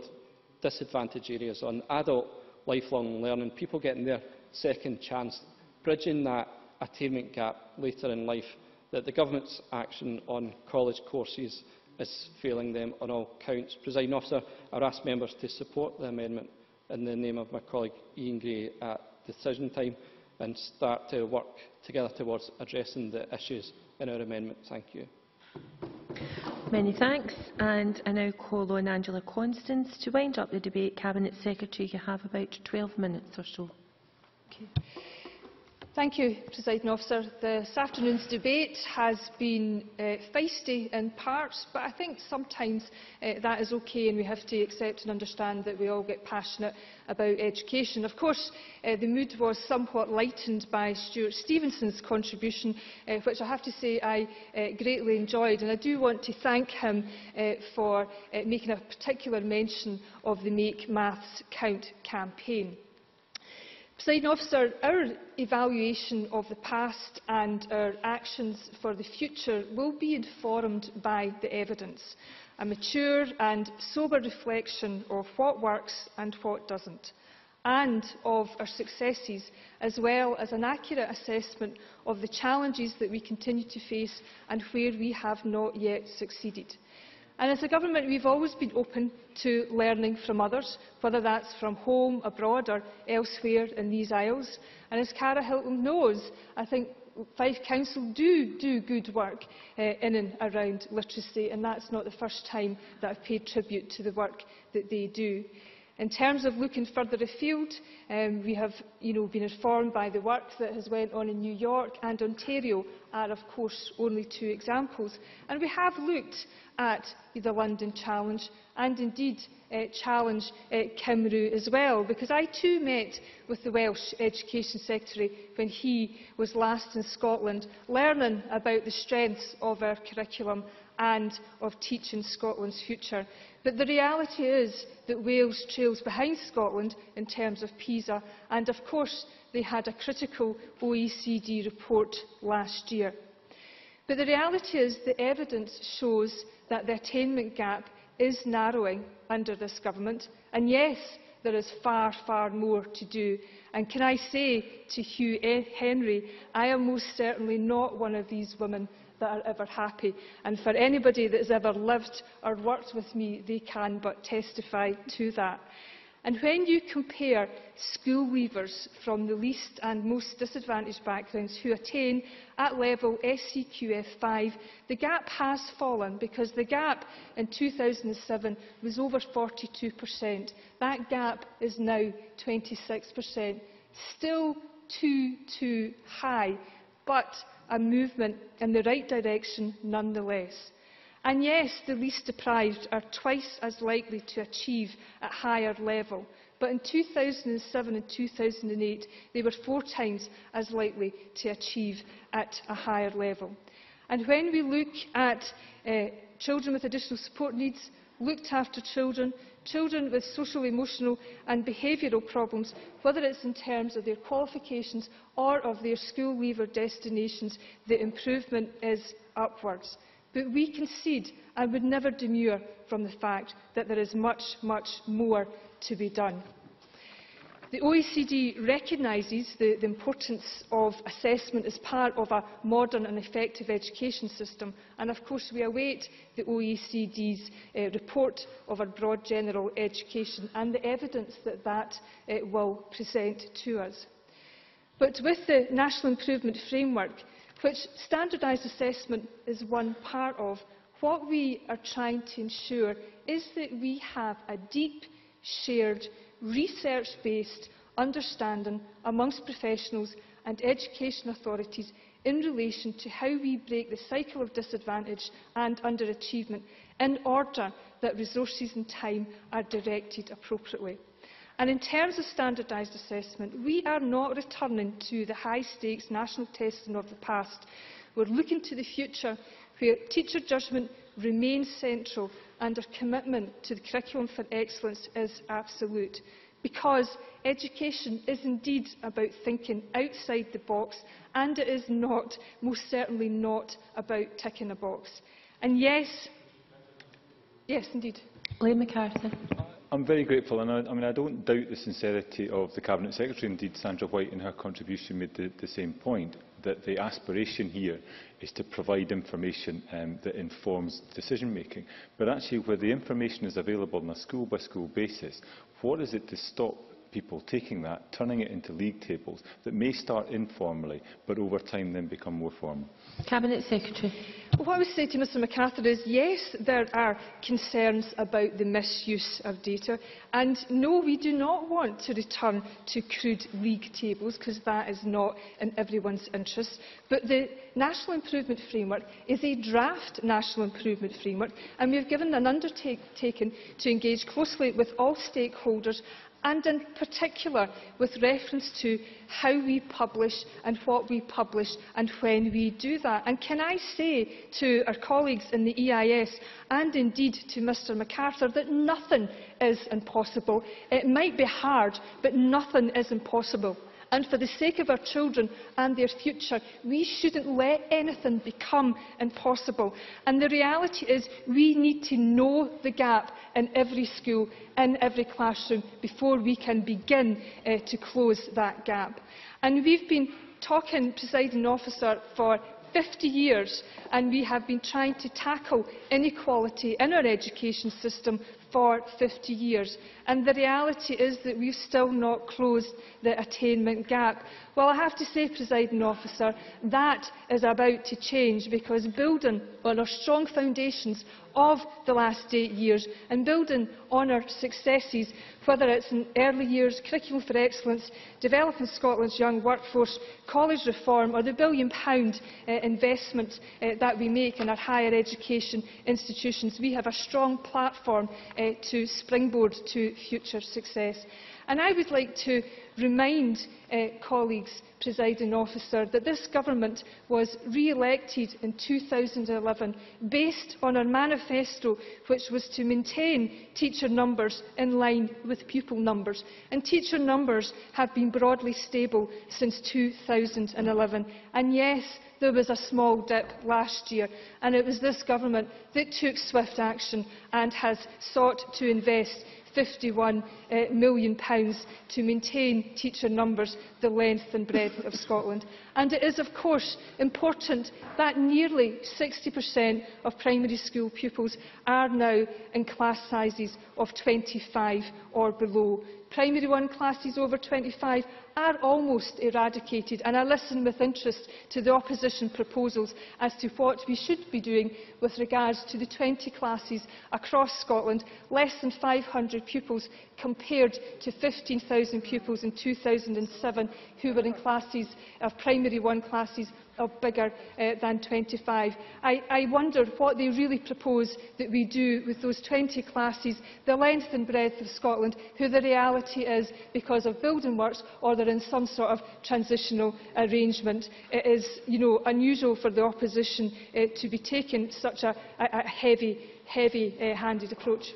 disadvantaged areas, on adult lifelong learning, people getting their second chance, bridging that attainment gap later in life, that the government's action on college courses is failing them on all counts. Presiding Officer, I would ask members to support the amendment in the name of my colleague Iain Gray at decision time and start to work together towards addressing the issues in our amendment. Thank you. Many thanks. And I now call on Angela Constance to wind up the debate. Cabinet Secretary, you have about twelve minutes or so. Thank you. Thank you, Presiding Officer. This afternoon's debate has been uh, feisty in parts, but I think sometimes uh, that is okay, and we have to accept and understand that we all get passionate about education. Of course, uh, the mood was somewhat lightened by Stuart Stevenson's contribution, uh, which I have to say I uh, greatly enjoyed, and I do want to thank him uh, for uh, making a particular mention of the Make Maths Count campaign. Presiding Officer, our evaluation of the past and our actions for the future will be informed by the evidence, a mature and sober reflection of what works and what doesn't, and of our successes, as well as an accurate assessment of the challenges that we continue to face and where we have not yet succeeded. And as a government, we've always been open to learning from others, whether that's from home, abroad or elsewhere in these aisles. And as Cara Hilton knows, I think Fife Council do do good work uh, in and around literacy, and that's not the first time that I've paid tribute to the work that they do. In terms of looking further afield, um, we have you know, been informed by the work that has went on in New York and Ontario are, of course, only two examples. And we have looked at the London Challenge and, indeed, uh, Challenge uh, Cymru as well, because I too met with the Welsh Education Secretary when he was last in Scotland, learning about the strengths of our curriculum and of teaching Scotland's future. But the reality is that Wales trails behind Scotland in terms of PISA, and of course they had a critical O E C D report last year. But the reality is the evidence shows that the attainment gap is narrowing under this government, and yes, there is far, far more to do. And can I say to Hugh Henry, I am most certainly not one of these women that are ever happy. And for anybody that has ever lived or worked with me, they can but testify to that. And when you compare school leavers from the least and most disadvantaged backgrounds who attain at level S C Q F five, the gap has fallen, because the gap in two thousand seven was over forty-two percent. That gap is now twenty-six percent. Still too, too high, but a movement in the right direction nonetheless. And yes, the least deprived are twice as likely to achieve at higher level, but in two thousand seven and two thousand eight they were four times as likely to achieve at a higher level. And when we look at uh, children with additional support needs, looked after children, children with social, emotional and behavioural problems, whether it's in terms of their qualifications or of their school leaver destinations, the improvement is upwards. But we concede and would never demur from the fact that there is much, much more to be done. The O E C D recognises the, the importance of assessment as part of a modern and effective education system, and of course we await the O E C D's uh, report of our broad general education and the evidence that that uh, will present to us. But with the National Improvement Framework, which standardised assessment is one part of, what we are trying to ensure is that we have a deep, shared, research-based understanding amongst professionals and education authorities in relation to how we break the cycle of disadvantage and underachievement in order that resources and time are directed appropriately. And in terms of standardised assessment, we are not returning to the high-stakes national testing of the past. We're looking to the future, where teacher judgment remains central and our commitment to the Curriculum for Excellence is absolute, because education is indeed about thinking outside the box, and it is not, most certainly not, about ticking a box. And yes, yes indeed. William MacArthur. I'm very grateful, and I, I mean, I don't doubt the sincerity of the Cabinet Secretary, indeed Sandra White in her contribution made the, the same point, that the aspiration here is to provide information um, that informs decision making. But actually, where the information is available on a school by school basis, what is it to stop people taking that, turning it into league tables that may start informally, but over time then become more formal? Cabinet Secretary. Well, what I would say to Mr MacArthur is, yes, there are concerns about the misuse of data, and no, we do not want to return to crude league tables, because that is not in everyone's interest. But the National Improvement Framework is a draft National Improvement Framework, and we have given an undertaking to engage closely with all stakeholders, and in particular with reference to how we publish and what we publish and when we do that. And can I say to our colleagues in the E I S and indeed to Mr MacArthur that nothing is impossible. It might be hard, but nothing is impossible. And for the sake of our children and their future, we shouldn't let anything become impossible. And the reality is we need to know the gap in every school, in every classroom, before we can begin uh, to close that gap. And we've been talking, Presiding Officer, for fifty years, and we have been trying to tackle inequality in our education system for fifty years. And the reality is that we've still not closed the attainment gap. Well, I have to say, Presiding Officer, that is about to change, because building on our strong foundations of the last eight years and building on our successes, whether it's in early years, Curriculum for Excellence, developing Scotland's young workforce, college reform or the billion pound uh, investment uh, that we make in our higher education institutions, we have a strong platform uh, to springboard to future success. And I would like to remind uh, colleagues, Presiding Officer, that this government was re-elected in two thousand eleven based on our manifesto, which was to maintain teacher numbers in line with pupil numbers. And teacher numbers have been broadly stable since two thousand eleven. And yes, there was a small dip last year, and it was this government that took swift action and has sought to invest fifty-one million pounds to maintain teacher numbers the length and breadth of Scotland. And it is, of course, important that nearly sixty percent of primary school pupils are now in class sizes of twenty-five or below. Primary one classes over twenty-five are almost eradicated, and I listen with interest to the opposition proposals as to what we should be doing with regards to the twenty classes across Scotland, less than five hundred pupils compared to fifteen thousand pupils in two thousand seven who were in classes of primary one classes of bigger uh, than twenty-five. I, I wonder what they really propose that we do with those twenty classes, the length and breadth of Scotland, who the reality is, because of building works or they're in some sort of transitional arrangement. It is, you know, unusual for the opposition uh, to be taking such a, a, a heavy, heavy-handed uh, approach.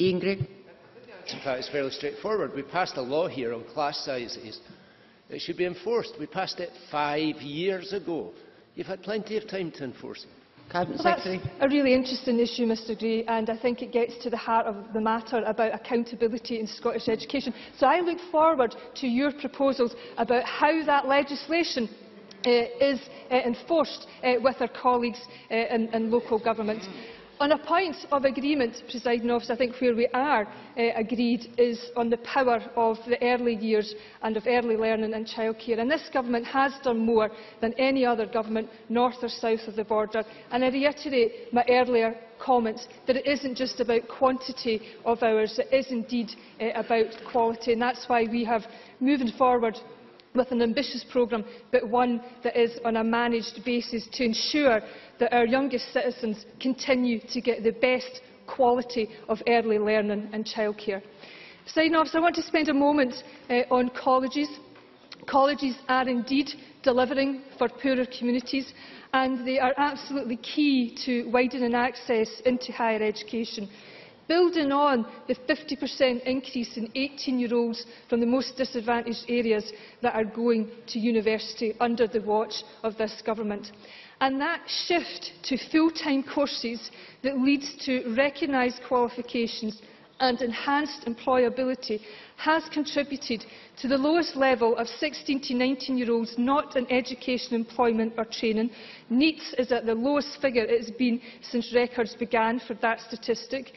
Iain Gray. In fact, it's fairly straightforward. We passed a law here on class sizes. It should be enforced. We passed it five years ago. You've had plenty of time to enforce it. Cabinet Secretary. Well, that's a really interesting issue, Mister Gray, and I think it gets to the heart of the matter about accountability in Scottish education. So I look forward to your proposals about how that legislation uh, is uh, enforced uh, with our colleagues uh, in, in local government. On a point of agreement, Presiding Officer, I think where we are uh, agreed is on the power of the early years and of early learning and childcare. And this government has done more than any other government, north or south of the border. And I reiterate my earlier comments that it isn't just about quantity of hours, it is indeed uh, about quality. And that's why we have moving forward with an ambitious programme, but one that is on a managed basis to ensure that our youngest citizens continue to get the best quality of early learning and childcare. Signing off, so I want to spend a moment uh, on colleges. Colleges are indeed delivering for poorer communities, and they are absolutely key to widening access into higher education. Building on the fifty percent increase in eighteen-year-olds from the most disadvantaged areas that are going to university under the watch of this government. And that shift to full-time courses that leads to recognised qualifications and enhanced employability has contributed to the lowest level of sixteen to nineteen-year-olds not in education, employment or training. NEETs is at the lowest figure it has been since records began for that statistic.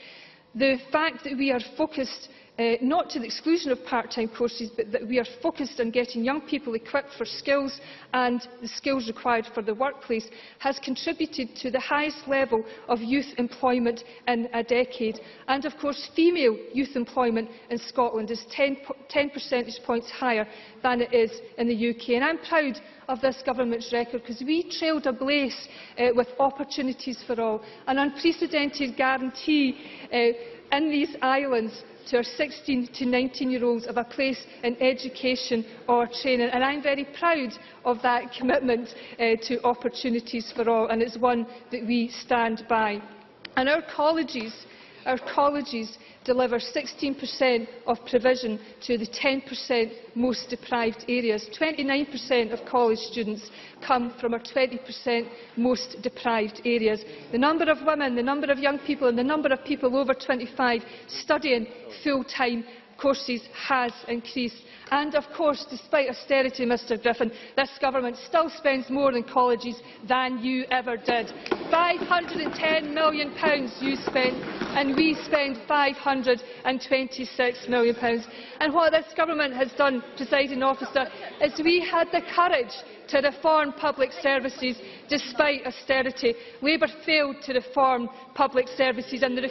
The fact that we are focused, uh, not to the exclusion of part-time courses, but that we are focused on getting young people equipped for skills and the skills required for the workplace, has contributed to the highest level of youth employment in a decade. And of course, female youth employment in Scotland is ten, ten percentage points higher than it is in the U K. And I'm proud of this government's record, because we trailed a blaze uh, with opportunities for all, an unprecedented guarantee uh, in these islands to our sixteen to nineteen-year-olds of a place in education or training. And I'm very proud of that commitment uh, to opportunities for all, and it's one that we stand by. And our colleges, our colleges deliver sixteen percent of provision to the ten percent most deprived areas. twenty-nine percent of college students come from our twenty percent most deprived areas. The number of women, the number of young people and the number of people over twenty-five studying full-time courses has increased. And of course, despite austerity, Mr Griffin, this government still spends more on colleges than you ever did. five hundred and ten million pounds you spent, and we spend five hundred and twenty-six million pounds. And what this government has done, Presiding Officer, is we had the courage to reform public services despite austerity. Labour failed to reform public services, and they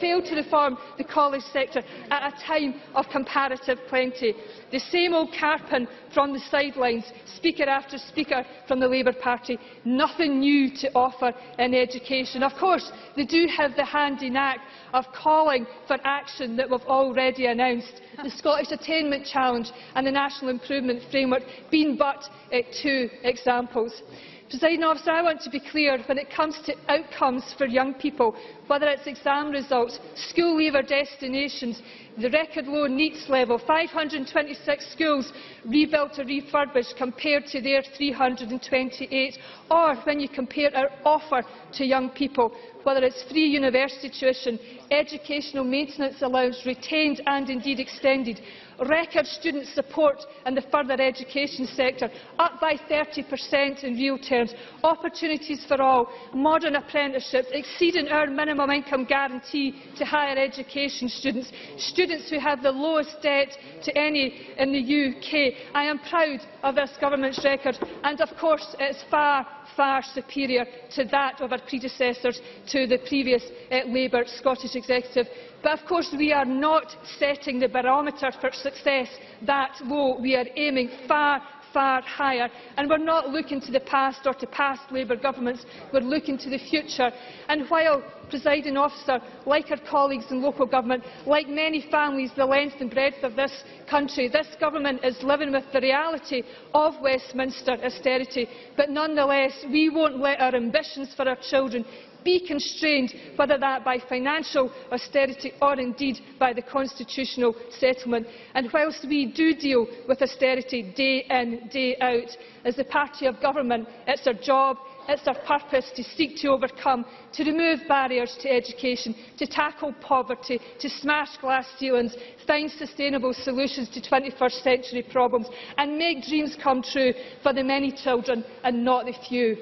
failed to reform the college sector at a time of comparative plenty. The same old carping from the sidelines, speaker after speaker from the Labour Party, nothing new to offer in education. Of course, they do have the handy knack of calling for action that we've already announced. The Scottish Attainment Challenge and the National Improvement Framework being but uh, two examples. Presiding Officer, I want to be clear when it comes to outcomes for young people, whether it's exam results, school leaver destinations, the record low NEETs level, five hundred and twenty-six schools rebuilt or refurbished compared to their three hundred and twenty-eight, or when you compare our offer to young people, whether it's free university tuition, educational maintenance allowance retained and indeed extended, record student support in the further education sector, up by thirty percent in real terms, opportunities for all, modern apprenticeships, exceeding our minimum income guarantee to higher education students, students who have the lowest debt to any in the U K. I am proud of this government's record, and of course it is far, far superior to that of our predecessors, to the previous uh, Labour Scottish Executive. But of course we are not setting the barometer for success that low. We are aiming far, far higher, and we are not looking to the past or to past Labour governments, we are looking to the future. And while, Presiding Officer, like our colleagues in local government, like many families the length and breadth of this country, this government is living with the reality of Westminster austerity, but nonetheless we won't let our ambitions for our children be constrained, whether that by financial austerity or indeed by the constitutional settlement. And whilst we do deal with austerity day in, day out, as the party of government, it's our job, it's our purpose to seek to overcome, to remove barriers to education, to tackle poverty, to smash glass ceilings, find sustainable solutions to twenty-first century problems and make dreams come true for the many children and not the few.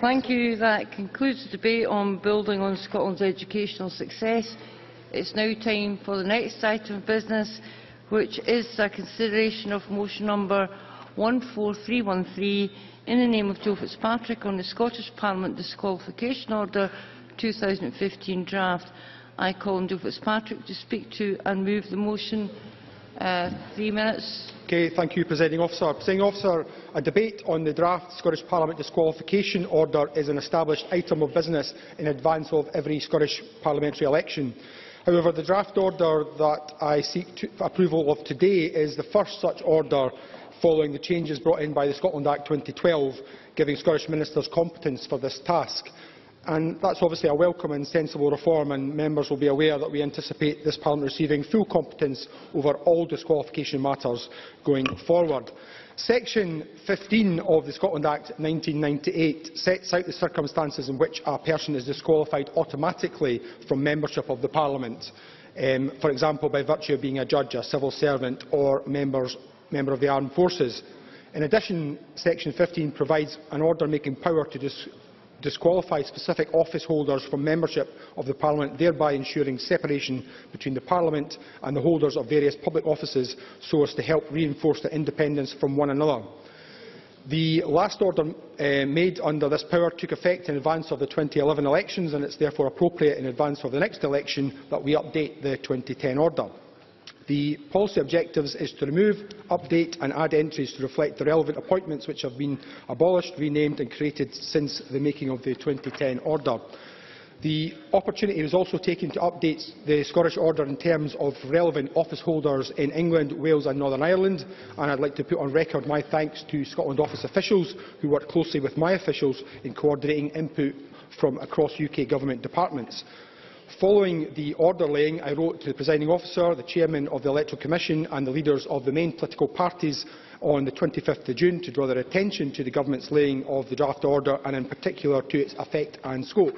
Thank you. That concludes the debate on building on Scotland's educational success. It is now time for the next item of business, which is a consideration of motion number one four three one three in the name of Joe Fitzpatrick on the Scottish Parliament Disqualification Order twenty fifteen draft. I call on Joe Fitzpatrick to speak to and move the motion. Uh, three minutes. Okay, thank you, Presiding Officer. Presiding Officer, a debate on the draft Scottish Parliament Disqualification Order is an established item of business in advance of every Scottish parliamentary election. However, the draft order that I seek to approval of today is the first such order following the changes brought in by the Scotland Act twenty twelve, giving Scottish Ministers competence for this task. And that's obviously a welcome and sensible reform, and members will be aware that we anticipate this Parliament receiving full competence over all disqualification matters going forward. Section fifteen of the Scotland Act nineteen ninety-eight sets out the circumstances in which a person is disqualified automatically from membership of the Parliament, um, for example by virtue of being a judge, a civil servant or members, member of the armed forces. In addition, Section fifteen provides an order making power to disqualify disqualify specific office holders from membership of the Parliament, thereby ensuring separation between the Parliament and the holders of various public offices so as to help reinforce their independence from one another. The last order uh, made under this power took effect in advance of the twenty eleven elections, and it is therefore appropriate in advance of the next election that we update the twenty ten order. The policy objectives is to remove, update and add entries to reflect the relevant appointments which have been abolished, renamed and created since the making of the twenty ten order. The opportunity was also taken to update the Scottish order in terms of relevant office holders in England, Wales and Northern Ireland, and I would like to put on record my thanks to Scotland Office officials who work closely with my officials in coordinating input from across U K government departments. Following the order laying, I wrote to the Presiding Officer, the Chairman of the Electoral Commission and the leaders of the main political parties on the twenty-fifth of June to draw their attention to the Government's laying of the draft order and in particular to its effect and scope.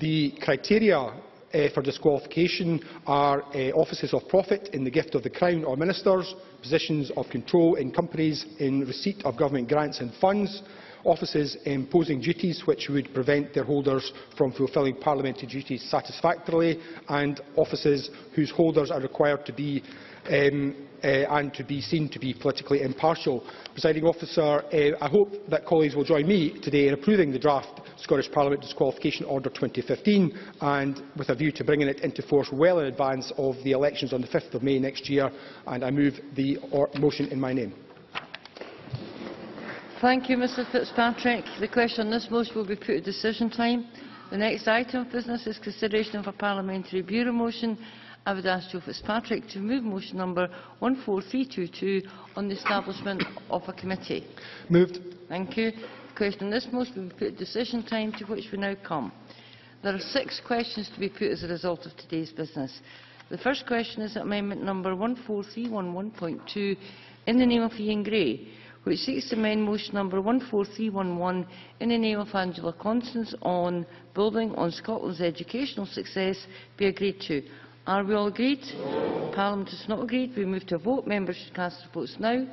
The criteria Uh, for disqualification are uh, offices of profit in the gift of the Crown or Ministers, positions of control in companies in receipt of government grants and funds, offices imposing duties which would prevent their holders from fulfilling parliamentary duties satisfactorily, and offices whose holders are required to be um, uh, and to be seen to be politically impartial. Presiding Officer, uh, I hope that colleagues will join me today in approving the draft Scottish Parliament Disqualification Order twenty fifteen, and with a view to bringing it into force well in advance of the elections on the fifth of May next year, and I move the motion in my name. Thank you, Mr Fitzpatrick. The question on this motion will be put to decision time. The next item of business is consideration of a Parliamentary Bureau motion. I would ask Joe Fitzpatrick to move motion number one four three two two on the establishment of a committee. Moved. Thank you. Question on this motion will be put at decision time, to which we now come. There are six questions to be put as a result of today's business. The first question is amendment number one four three one one point two in the name of Iain Gray, which seeks to amend motion number one four three one one in the name of Angela Constance on building on Scotland's educational success be agreed to. Are we all agreed? No. Parliament is not agreed. We move to a vote. Members should cast their votes now.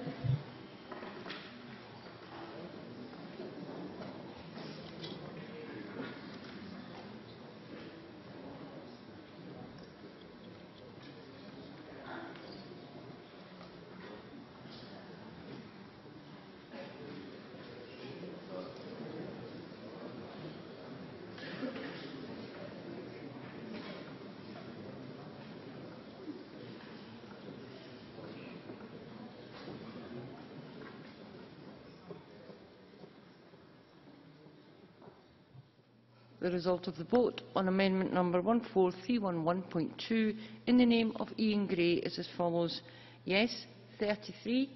The result of the vote on amendment number one four three one one point two in the name of Iain Gray is as follows. Yes, thirty-three.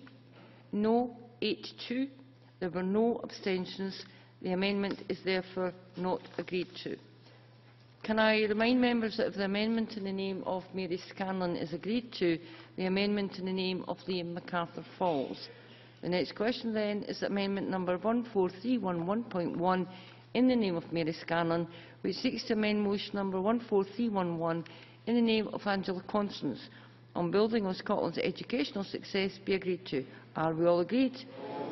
No, eighty-two. There were no abstentions. The amendment is therefore not agreed to. Can I remind members that if the amendment in the name of Mary Scanlon is agreed to, the amendment in the name of William MacArthur falls. The next question then is amendment number one four three one one point one in the name of Mary Scanlon, which seeks to amend motion number one four three one one in the name of Angela Constance on building on Scotland's educational success be agreed to. Are we all agreed?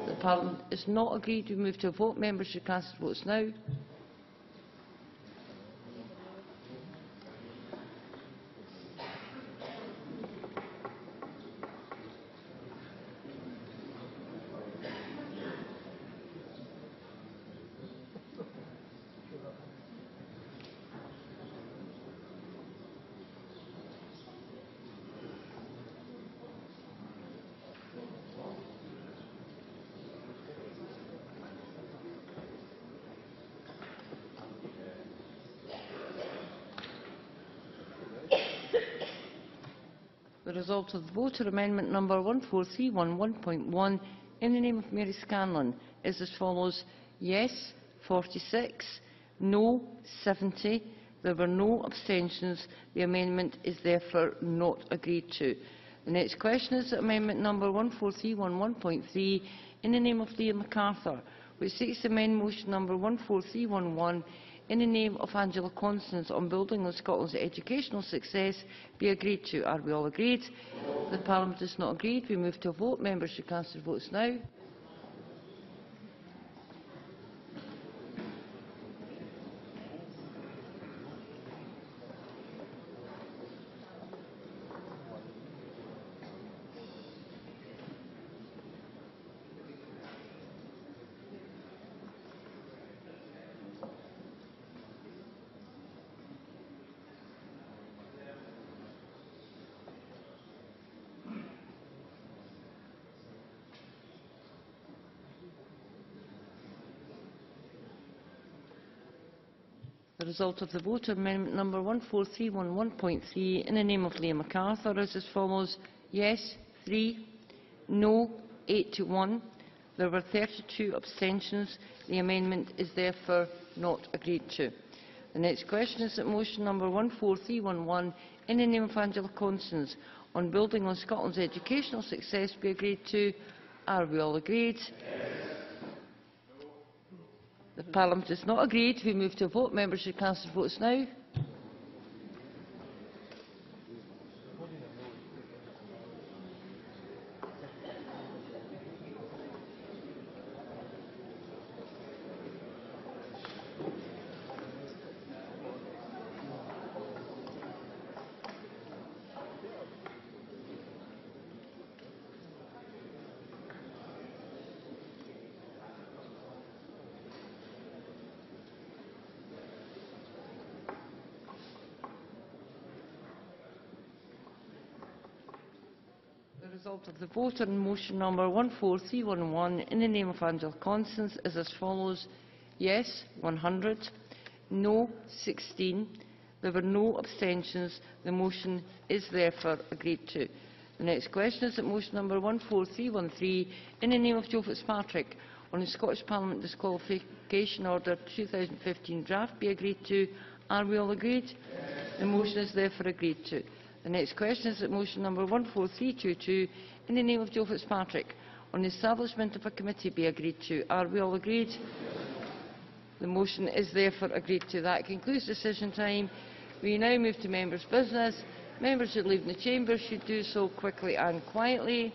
The Parliament is not agreed. We move to a vote. Members should cast their votes now. The result of the vote on amendment number one four three one one point one in the name of Mary Scanlon is as follows. Yes, forty-six. No, seventy. There were no abstentions. The amendment is therefore not agreed to. The next question is amendment number one four three one one point three in the name of Liam MacArthur, which seeks to amend motion number one four three one one in the name of Angela Constance on building on Scotland's educational success be agreed to. Are we all agreed? No. The Parliament is not agreed. We move to a vote. Members should cast their votes now. The result of the vote on amendment number one four three one one point three in the name of Liam MacArthur is as follows. Yes, three. No, eighty-one. There were thirty-two abstentions. The amendment is therefore not agreed to. The next question is that motion number one four three one one in the name of Angela Constance on building on Scotland's educational success be agreed to. Are we all agreed? Yes. No. The Parliament is not agreed. We move to a vote. Members should cast their votes now. The result of the vote on motion number one four three one one in the name of Angela Constance is as follows: yes one hundred, no sixteen, there were no abstentions. The motion is therefore agreed to. The next question is that motion number one four three one three in the name of Joe Fitzpatrick on the Scottish Parliament Disqualification Order twenty fifteen draft be agreed to. Are we all agreed? Yes. The motion is therefore agreed to. The next question is that motion number one four three two two in the name of Joe Fitzpatrick on the establishment of a committee be agreed to. Are we all agreed? The motion is therefore agreed to. That concludes decision time. We now move to members' business. Members who leave the chamber should do so quickly and quietly.